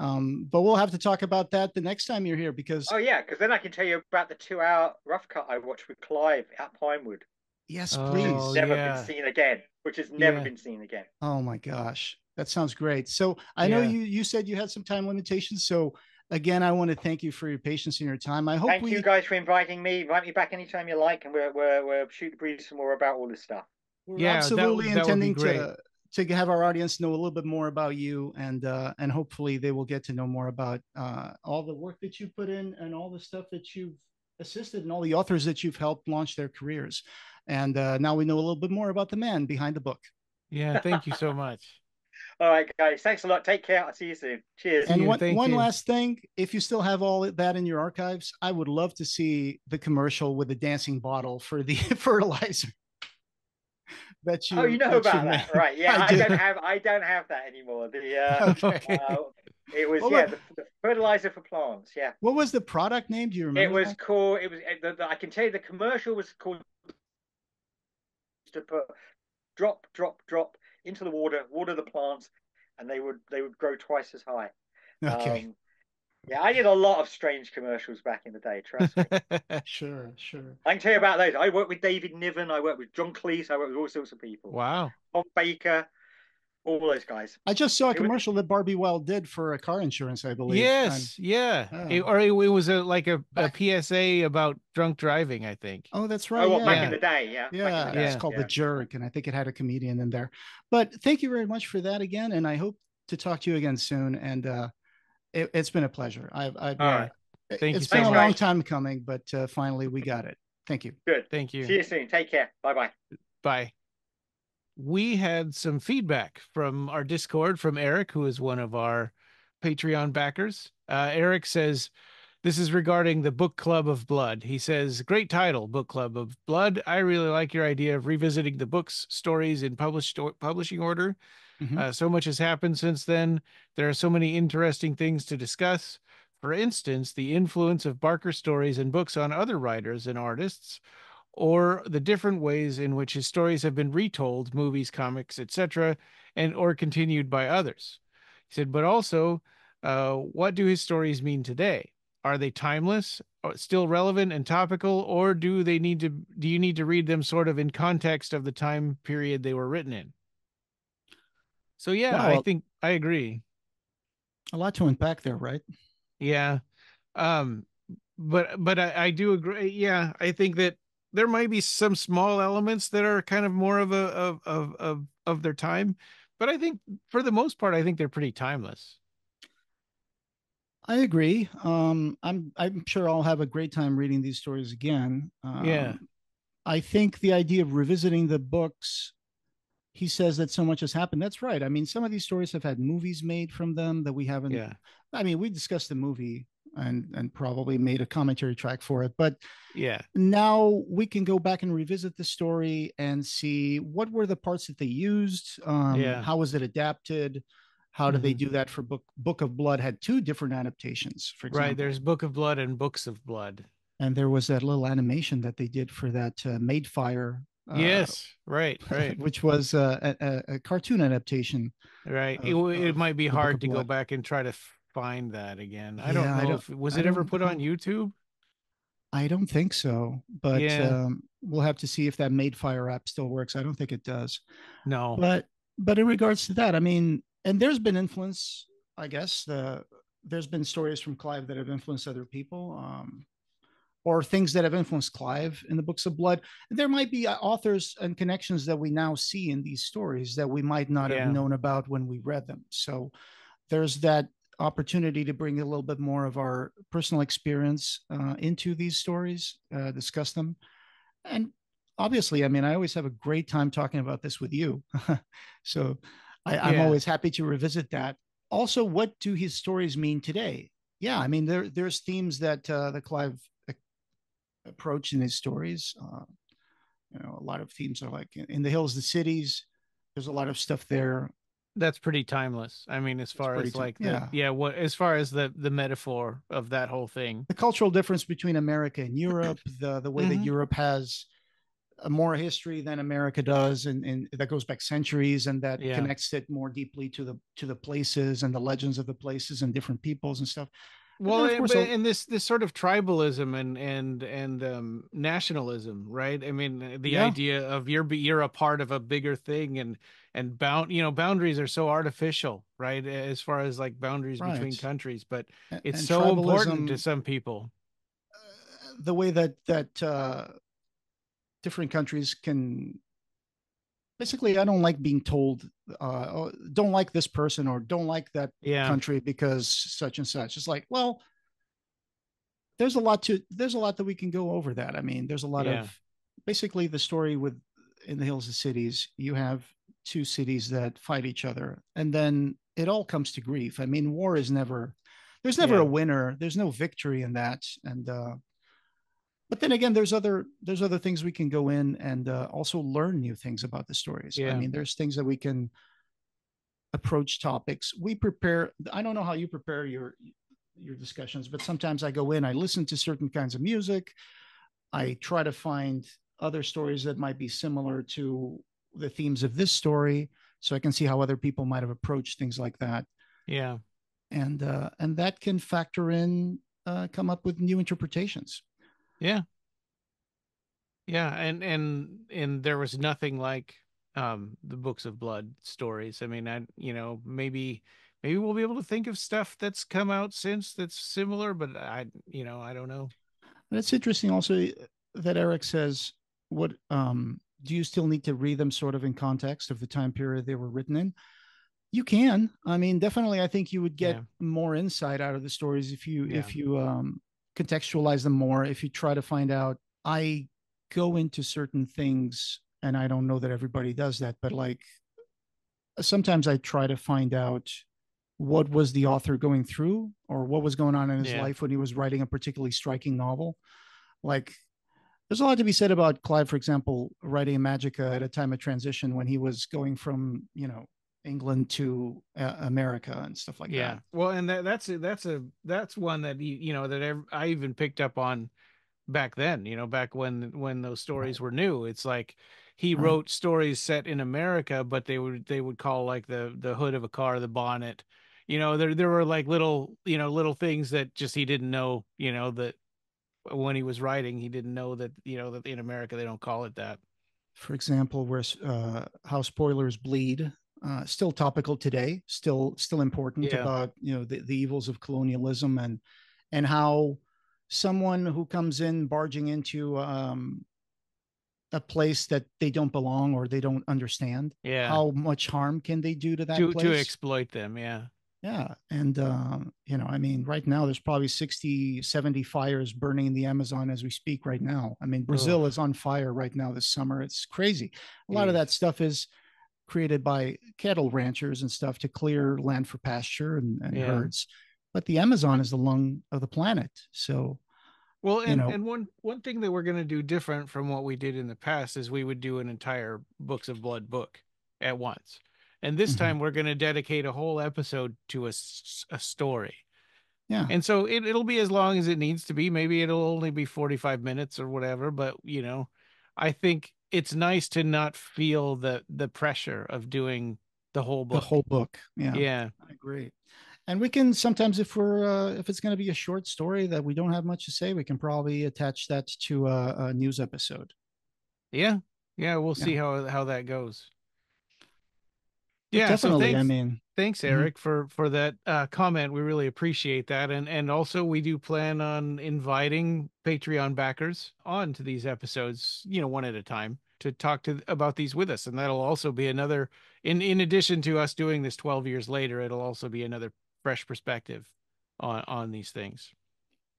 Um, but we'll have to talk about that the next time you're here, because... Oh, yeah, because then I can tell you about the two-hour rough cut I watched with Clive at Pinewood. Yes, please. Oh, never yeah. been seen again, which has never yeah. been seen again. Oh, my gosh. That sounds great. So I yeah. know you, you said you had some time limitations, so... Again, I want to thank you for your patience and your time. I hope thank we... you guys for inviting me. Invite me back anytime you like, and we're we're, we're shoot the breeze some more about all this stuff. We're yeah, absolutely that, intending that to to have our audience know a little bit more about you, and uh, and hopefully they will get to know more about uh, all the work that you put in and all the stuff that you've assisted and all the authors that you've helped launch their careers. And uh, now we know a little bit more about the man behind the book. Yeah, thank you so much. All right, guys. Thanks a lot. Take care. I'll see you soon. Cheers. And one, one last thing. If you still have all that in your archives, I would love to see the commercial with the dancing bottle for the fertilizer. That you, oh, you know that about you that. Right. Yeah, I, I don't have I don't have that anymore. The uh, okay. uh it was well, yeah, the, the fertilizer for plants, yeah. What was the product name? Do you remember? It was that? called it was the, the, I can tell you the commercial was called to put drop, drop, drop. into the water, water the plants, and they would they would grow twice as high. Okay. Um, yeah, I did a lot of strange commercials back in the day, trust me. Sure, sure. I can tell you about those. I worked with David Niven, I worked with John Cleese, I worked with all sorts of people. Wow. Tom Baker, all those guys. I just saw a it commercial was... that Barbie Wild did for a car insurance, I believe. Yes, and... yeah. Oh. It, or it, it was a, like a, a P S A about drunk driving, I think. Oh, that's right. Oh, well, yeah. back yeah. in the day, yeah. Yeah, day. it's called yeah. The Jerk, and I think it had a comedian in there. But thank you very much for that again, and I hope to talk to you again soon. And uh, it, it's been a pleasure. I've, I've all right. It, thank it's you. It's been so a much. long time coming, but uh, finally we got it. Thank you. Good. Thank you. See you soon. Take care. Bye-bye. Bye. We had some feedback from our Discord from Eric, who is one of our Patreon backers. Uh, Eric says, this is regarding the Book Club of Blood. He says, great title, Book Club of Blood. I really like your idea of revisiting the book's stories in published publishing order. Mm-hmm. Uh, so much has happened since then. There are so many interesting things to discuss. For instance, the influence of Barker stories and books on other writers and artists, or the different ways in which his stories have been retold, movies, comics, et cetera, and or continued by others. He said, but also, uh, what do his stories mean today? Are they timeless, or still relevant and topical, or do they need to? Do you need to read them sort of in context of the time period they were written in? So yeah, well, I think I agree. A lot to unpack there, right? Yeah, um, but but I, I do agree. Yeah, I think that there might be some small elements that are kind of more of a of, of of of their time, but I think for the most part, I think they're pretty timeless. I agree. Um, I'm I'm sure I'll have a great time reading these stories again. Um, yeah, I think the idea of revisiting the books, he says that so much has happened. That's right. I mean, some of these stories have had movies made from them that we haven't. Yeah. I mean, we discussed the movie and and probably made a commentary track for it. But yeah, now we can go back and revisit the story and see what were the parts that they used. Um, yeah. How was it adapted? How do mm-hmm. they do that for book? Book of Blood had two different adaptations, for example. Right. There's Book of Blood and Books of Blood. And there was that little animation that they did for that uh, Maidfire. Uh, yes. Right. Right. Which was uh, a, a cartoon adaptation. Right. Of, it, it might be hard to go back and try to find that again. I yeah, don't know. I don't, if, was I it ever put on YouTube? I don't think so. But yeah. um, we'll have to see if that Maidfire app still works. I don't think it does. No. But but in regards to that, I mean, and there's been influence, I guess. The, there's been stories from Clive that have influenced other people. Um, or things that have influenced Clive in the Books of Blood. There might be authors and connections that we now see in these stories that we might not yeah. have known about when we read them. So there's that opportunity to bring a little bit more of our personal experience uh, into these stories, uh, discuss them. And obviously, I mean, I always have a great time talking about this with you. So I, yeah. I'm always happy to revisit that. Also, what do his stories mean today? Yeah, I mean, there there's themes that uh, the Clive approach in his stories. Uh, you know, a lot of themes are like in the hills, the cities. There's a lot of stuff there that's pretty timeless. I mean, as far as like the, yeah yeah what as far as the the metaphor of that whole thing, the cultural difference between America and Europe, the the way mm-hmm. that Europe has a more history than America does, and, and that goes back centuries, and that yeah. connects it more deeply to the to the places and the legends of the places and different peoples and stuff. Well, and, and this this sort of tribalism and and and um, nationalism, right? I mean, the yeah. idea of you're you're a part of a bigger thing, and and bound you know boundaries are so artificial, right? As far as like boundaries right. between countries, but it's and so tribalism, important to some people. Uh, the way that that uh, different countries can. Basically, I don't like being told, uh, oh, don't like this person or don't like that yeah. country because such and such. It's like, well, there's a lot to there's a lot that we can go over that. I mean, there's a lot yeah. of basically the story with in the hills of cities. You have two cities that fight each other, and then it all comes to grief. I mean, war is never there's never yeah. a winner. There's no victory in that. And uh, but then again, there's other there's other things we can go in and uh, also learn new things about the stories. Yeah. I mean, there's things that we can approach topics. We prepare. I don't know how you prepare your your discussions, but sometimes I go in, I listen to certain kinds of music. I try to find other stories that might be similar to the themes of this story, so I can see how other people might have approached things like that. Yeah, and uh, and that can factor in, uh, come up with new interpretations. Yeah. Yeah. And, and, and there was nothing like, um, the Books of Blood stories. I mean, I, you know, maybe, maybe we'll be able to think of stuff that's come out since that's similar, but I, you know, I don't know. And it's interesting also that Eric says, what, um, do you still need to read them sort of in context of the time period they were written in? You can, I mean, definitely, I think you would get yeah. more insight out of the stories if you, yeah. if you, um, contextualize them more. If you try to find out, I go into certain things, and I don't know that everybody does that, but like sometimes I try to find out what was the author going through or what was going on in his yeah. life when he was writing a particularly striking novel. Like there's a lot to be said about Clive, for example, writing Magica at a time of transition when he was going from, you know, England to uh, America and stuff like yeah. that. Yeah. Well, and that, that's a, that's a that's one that you, you know that I even picked up on back then, you know, back when when those stories right. were new. It's like he right. wrote stories set in America, but they would they would call like the the hood of a car the bonnet. You know, there there were like little, you know, little things that just he didn't know, you know, that when he was writing, he didn't know that, you know, that in America they don't call it that. For example, where uh How Spoilers Bleed, Uh, still topical today, still still important yeah. about, you know, the, the evils of colonialism and and how someone who comes in barging into um, a place that they don't belong or they don't understand, yeah. how much harm can they do to that to, place? To exploit them, yeah. Yeah, and, um, you know, I mean, right now there's probably sixty, seventy fires burning in the Amazon as we speak right now. I mean, Brazil oh. is on fire right now this summer. It's crazy. A lot yeah. of that stuff is created by cattle ranchers and stuff to clear land for pasture and, and yeah. herds. But the Amazon is the lung of the planet. So, well, and, you know, and one, one thing that we're going to do different from what we did in the past is we would do an entire Books of Blood book at once. And this mm-hmm. time we're going to dedicate a whole episode to a, a story. Yeah. And so it, it'll be as long as it needs to be. Maybe it'll only be forty-five minutes or whatever, but you know, I think it's nice to not feel the, the pressure of doing the whole book. The whole book. Yeah. Yeah. I agree. And we can sometimes, if we're, uh, if it's going to be a short story that we don't have much to say, we can probably attach that to a, a news episode. Yeah. Yeah. We'll yeah. see how, how that goes. Yeah, definitely. So thanks, I mean, thanks, Eric, mm-hmm. for for that uh, comment. We really appreciate that, and and also we do plan on inviting Patreon backers on to these episodes, you know, one at a time, to talk to about these with us, and that'll also be another. In in addition to us doing this twelve years later, it'll also be another fresh perspective on on these things.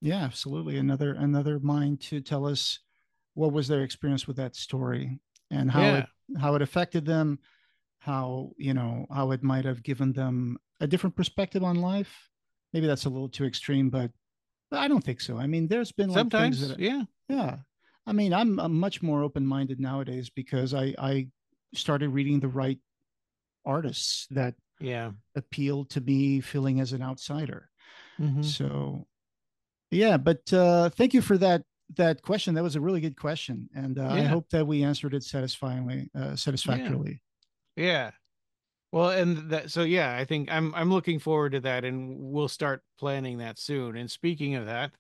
Yeah, absolutely. Another another mind to tell us what was their experience with that story and how yeah. it, how it affected them. How, you know, how it might have given them a different perspective on life. Maybe that's a little too extreme, but I don't think so. I mean, there's been like sometimes, things that, yeah, yeah. I mean, I'm, I'm much more open-minded nowadays because I I started reading the right artists that yeah appealed to me, feeling as an outsider. Mm-hmm. So, yeah. But uh, thank you for that that question. That was a really good question, and uh, yeah. I hope that we answered it satisfyingly, uh, satisfactorily. Yeah. Yeah. Well, and that, so, yeah, I think I'm, I'm looking forward to that, and we'll start planning that soon. And speaking of that,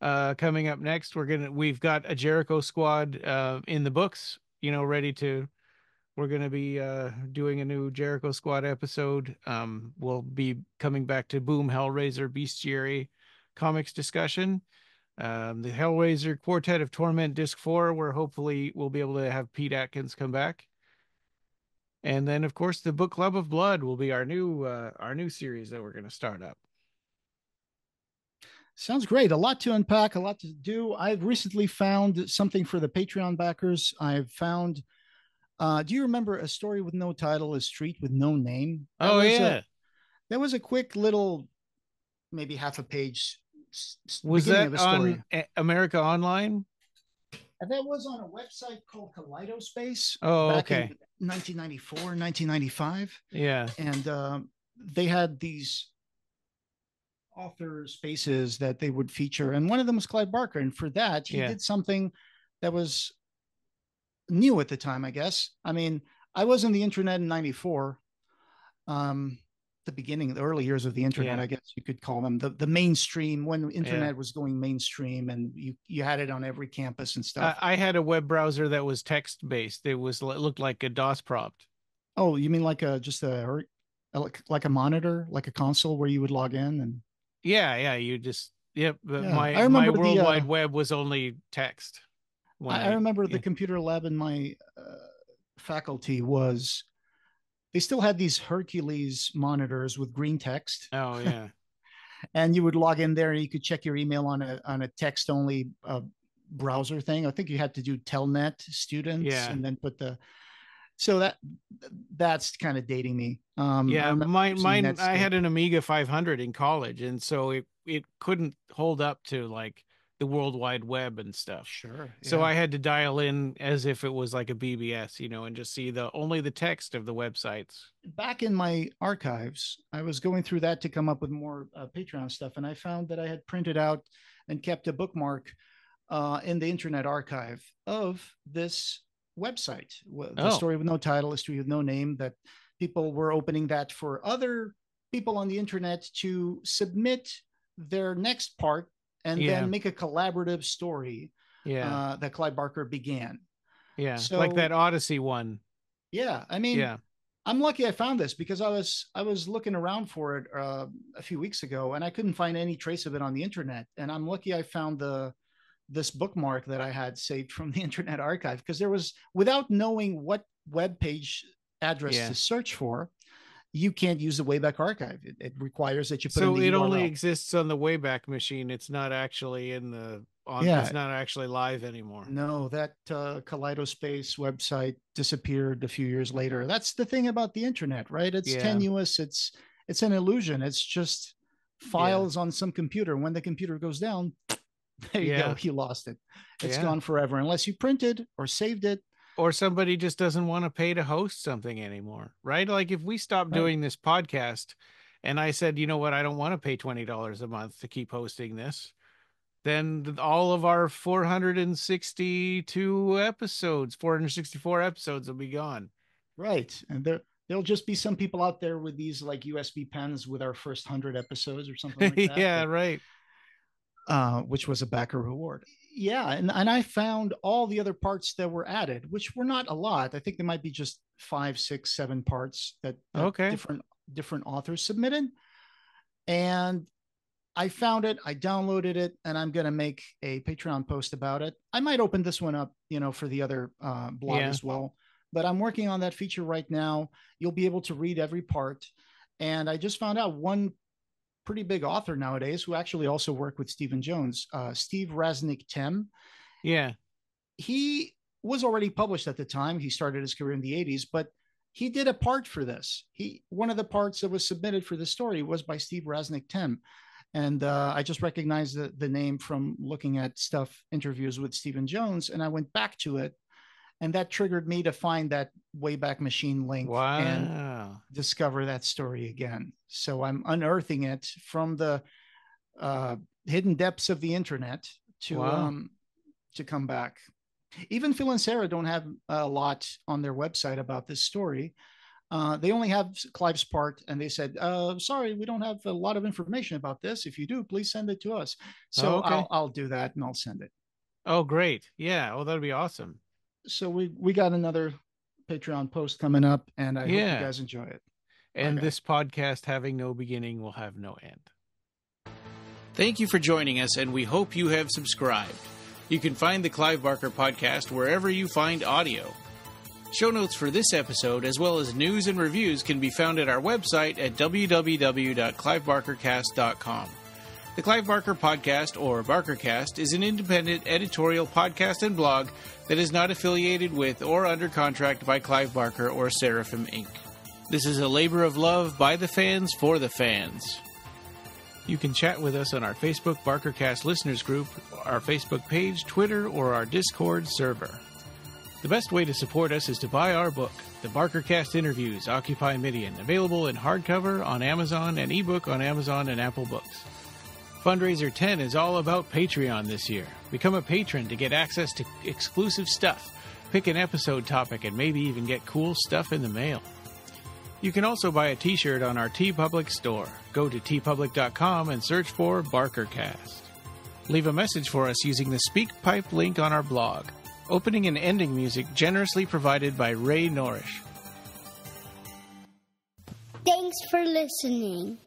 uh, coming up next, we're going to, we've got a Jericho Squad, uh, in the books, you know, ready to, we're going to be, uh, doing a new Jericho Squad episode. Um, we'll be coming back to Boom, Hellraiser, Bestiary comics discussion. Um, the Hellraiser Quartet of Torment Disc four, where hopefully we'll be able to have Pete Atkins come back. And then, of course, the Book Club of Blood will be our new uh, our new series that we're going to start up. Sounds great. A lot to unpack, a lot to do. I've recently found something for the Patreon backers. I've found, uh, do you remember A Story with No Title, A Street with No Name? That oh, yeah. A, that was a quick little, maybe half a page was beginning that of a story. On America Online? And that was on a website called Kaleidospace. Oh, back okay. In nineteen ninety-four, nineteen ninety-five. Yeah. And um, they had these author spaces that they would feature. And one of them was Clive Barker. And for that, he yeah. did something that was new at the time, I guess. I mean, I was on the internet in ninety-four, um, the beginning, the early years of the internet, yeah. I guess you could call them the, the mainstream, when internet yeah. was going mainstream, and you, you had it on every campus and stuff. I, I had a web browser that was text-based. It was, it looked like a DOS prompt. Oh, you mean like a, just a, like, like a monitor, like a console where you would log in and. Yeah. Yeah. You just, yep. But yeah. my, my World the, uh, Wide Web was only text. I, I remember yeah. the computer lab in my uh, faculty was, they still had these Hercules monitors with green text. Oh, yeah. And you would log in there and you could check your email on a on a text-only uh, browser thing. I think you had to do Telnet students yeah. and then put the... So that that's kind of dating me. Um, yeah, mine, mine, I had an Amiga five hundred in college, and so it, it couldn't hold up to, like, the World Wide Web and stuff. Sure. Yeah. So I had to dial in as if it was like a B B S, you know, and just see the only the text of the websites. Back in my archives, I was going through that to come up with more uh, Patreon stuff, and I found that I had printed out and kept a bookmark uh, in the Internet Archive of this website, the oh. Story with No Title, A Story with No Name, that people were opening that for other people on the internet to submit their next part. And yeah. then make a collaborative story yeah. uh, that Clive Barker began. Yeah, so, like that Odyssey one. Yeah, I mean, yeah. I'm lucky I found this because I was I was looking around for it uh, a few weeks ago, and I couldn't find any trace of it on the internet. And I'm lucky I found the this bookmark that I had saved from the Internet Archive, because there was, without knowing what web page address yeah. to search for, you can't use the Wayback Archive. It, it requires that you put so in the U R L. So it only exists on the Wayback machine. It's not actually in the on, yeah. It's not actually live anymore. No, that uh, Kaleidospace website disappeared a few years later. That's the thing about the internet, right? It's yeah. tenuous. It's it's an illusion. It's just files yeah. on some computer. When the computer goes down, there you yeah. go. He lost it. It's yeah. gone forever, unless you printed or saved it. Or somebody just doesn't want to pay to host something anymore, right? Like if we stopped right. doing this podcast and I said, you know what, I don't want to pay twenty dollars a month to keep hosting this, then all of our four hundred sixty-two episodes, four hundred sixty-four episodes will be gone. Right. And there, there'll just be some people out there with these like U S B pens with our first one hundred episodes or something like that. yeah, but, right. Uh, which was a Backer award. Yeah, and, and I found all the other parts that were added, which were not a lot. I think there might be just five, six, seven parts that, that okay. different different authors submitted. And I found it, I downloaded it, and I'm going to make a Patreon post about it. I might open this one up, you know, for the other uh, blog yeah. as well. But I'm working on that feature right now. You'll be able to read every part. And I just found out one pretty big author nowadays who actually also worked with Stephen Jones, uh, Steve Rasnic Tem. Yeah. He was already published at the time. He started his career in the eighties, but he did a part for this. He, one of the parts that was submitted for the story was by Steve Rasnic Tem. And uh, I just recognized the, the name from looking at stuff, interviews with Stephen Jones. And I went back to it, and that triggered me to find that Wayback Machine link wow. and discover that story again. So I'm unearthing it from the uh, hidden depths of the internet to wow. um, to come back. Even Phil and Sarah don't have a lot on their website about this story. Uh, they only have Clive's part, and they said, uh, sorry, we don't have a lot of information about this. If you do, please send it to us. So oh, okay. I'll, I'll do that, and I'll send it. Oh, great. Yeah. Well, that'd be awesome. So we, we got another Patreon post coming up, and I yeah. hope you guys enjoy it. And okay. this podcast, having no beginning, will have no end. Thank you for joining us, and we hope you have subscribed. You can find the Clive Barker podcast wherever you find audio. Show notes for this episode, as well as news and reviews, can be found at our website at w w w dot clive barker cast dot com. The Clive Barker Podcast, or BarkerCast, is an independent editorial podcast and blog that is not affiliated with or under contract by Clive Barker or Seraphim, Incorporated. This is a labor of love by the fans for the fans. You can chat with us on our Facebook BarkerCast Listeners Group, our Facebook page, Twitter, or our Discord server. The best way to support us is to buy our book, The BarkerCast Interviews, Occupy Midian, available in hardcover on Amazon and ebook on Amazon and Apple Books. Fundraiser ten is all about Patreon this year. Become a patron to get access to exclusive stuff, pick an episode topic, and maybe even get cool stuff in the mail. You can also buy a t-shirt on our TeePublic store. Go to tee public dot com and search for BarkerCast. Leave a message for us using the SpeakPipe link on our blog. Opening and ending music generously provided by Ray Norrish. Thanks for listening.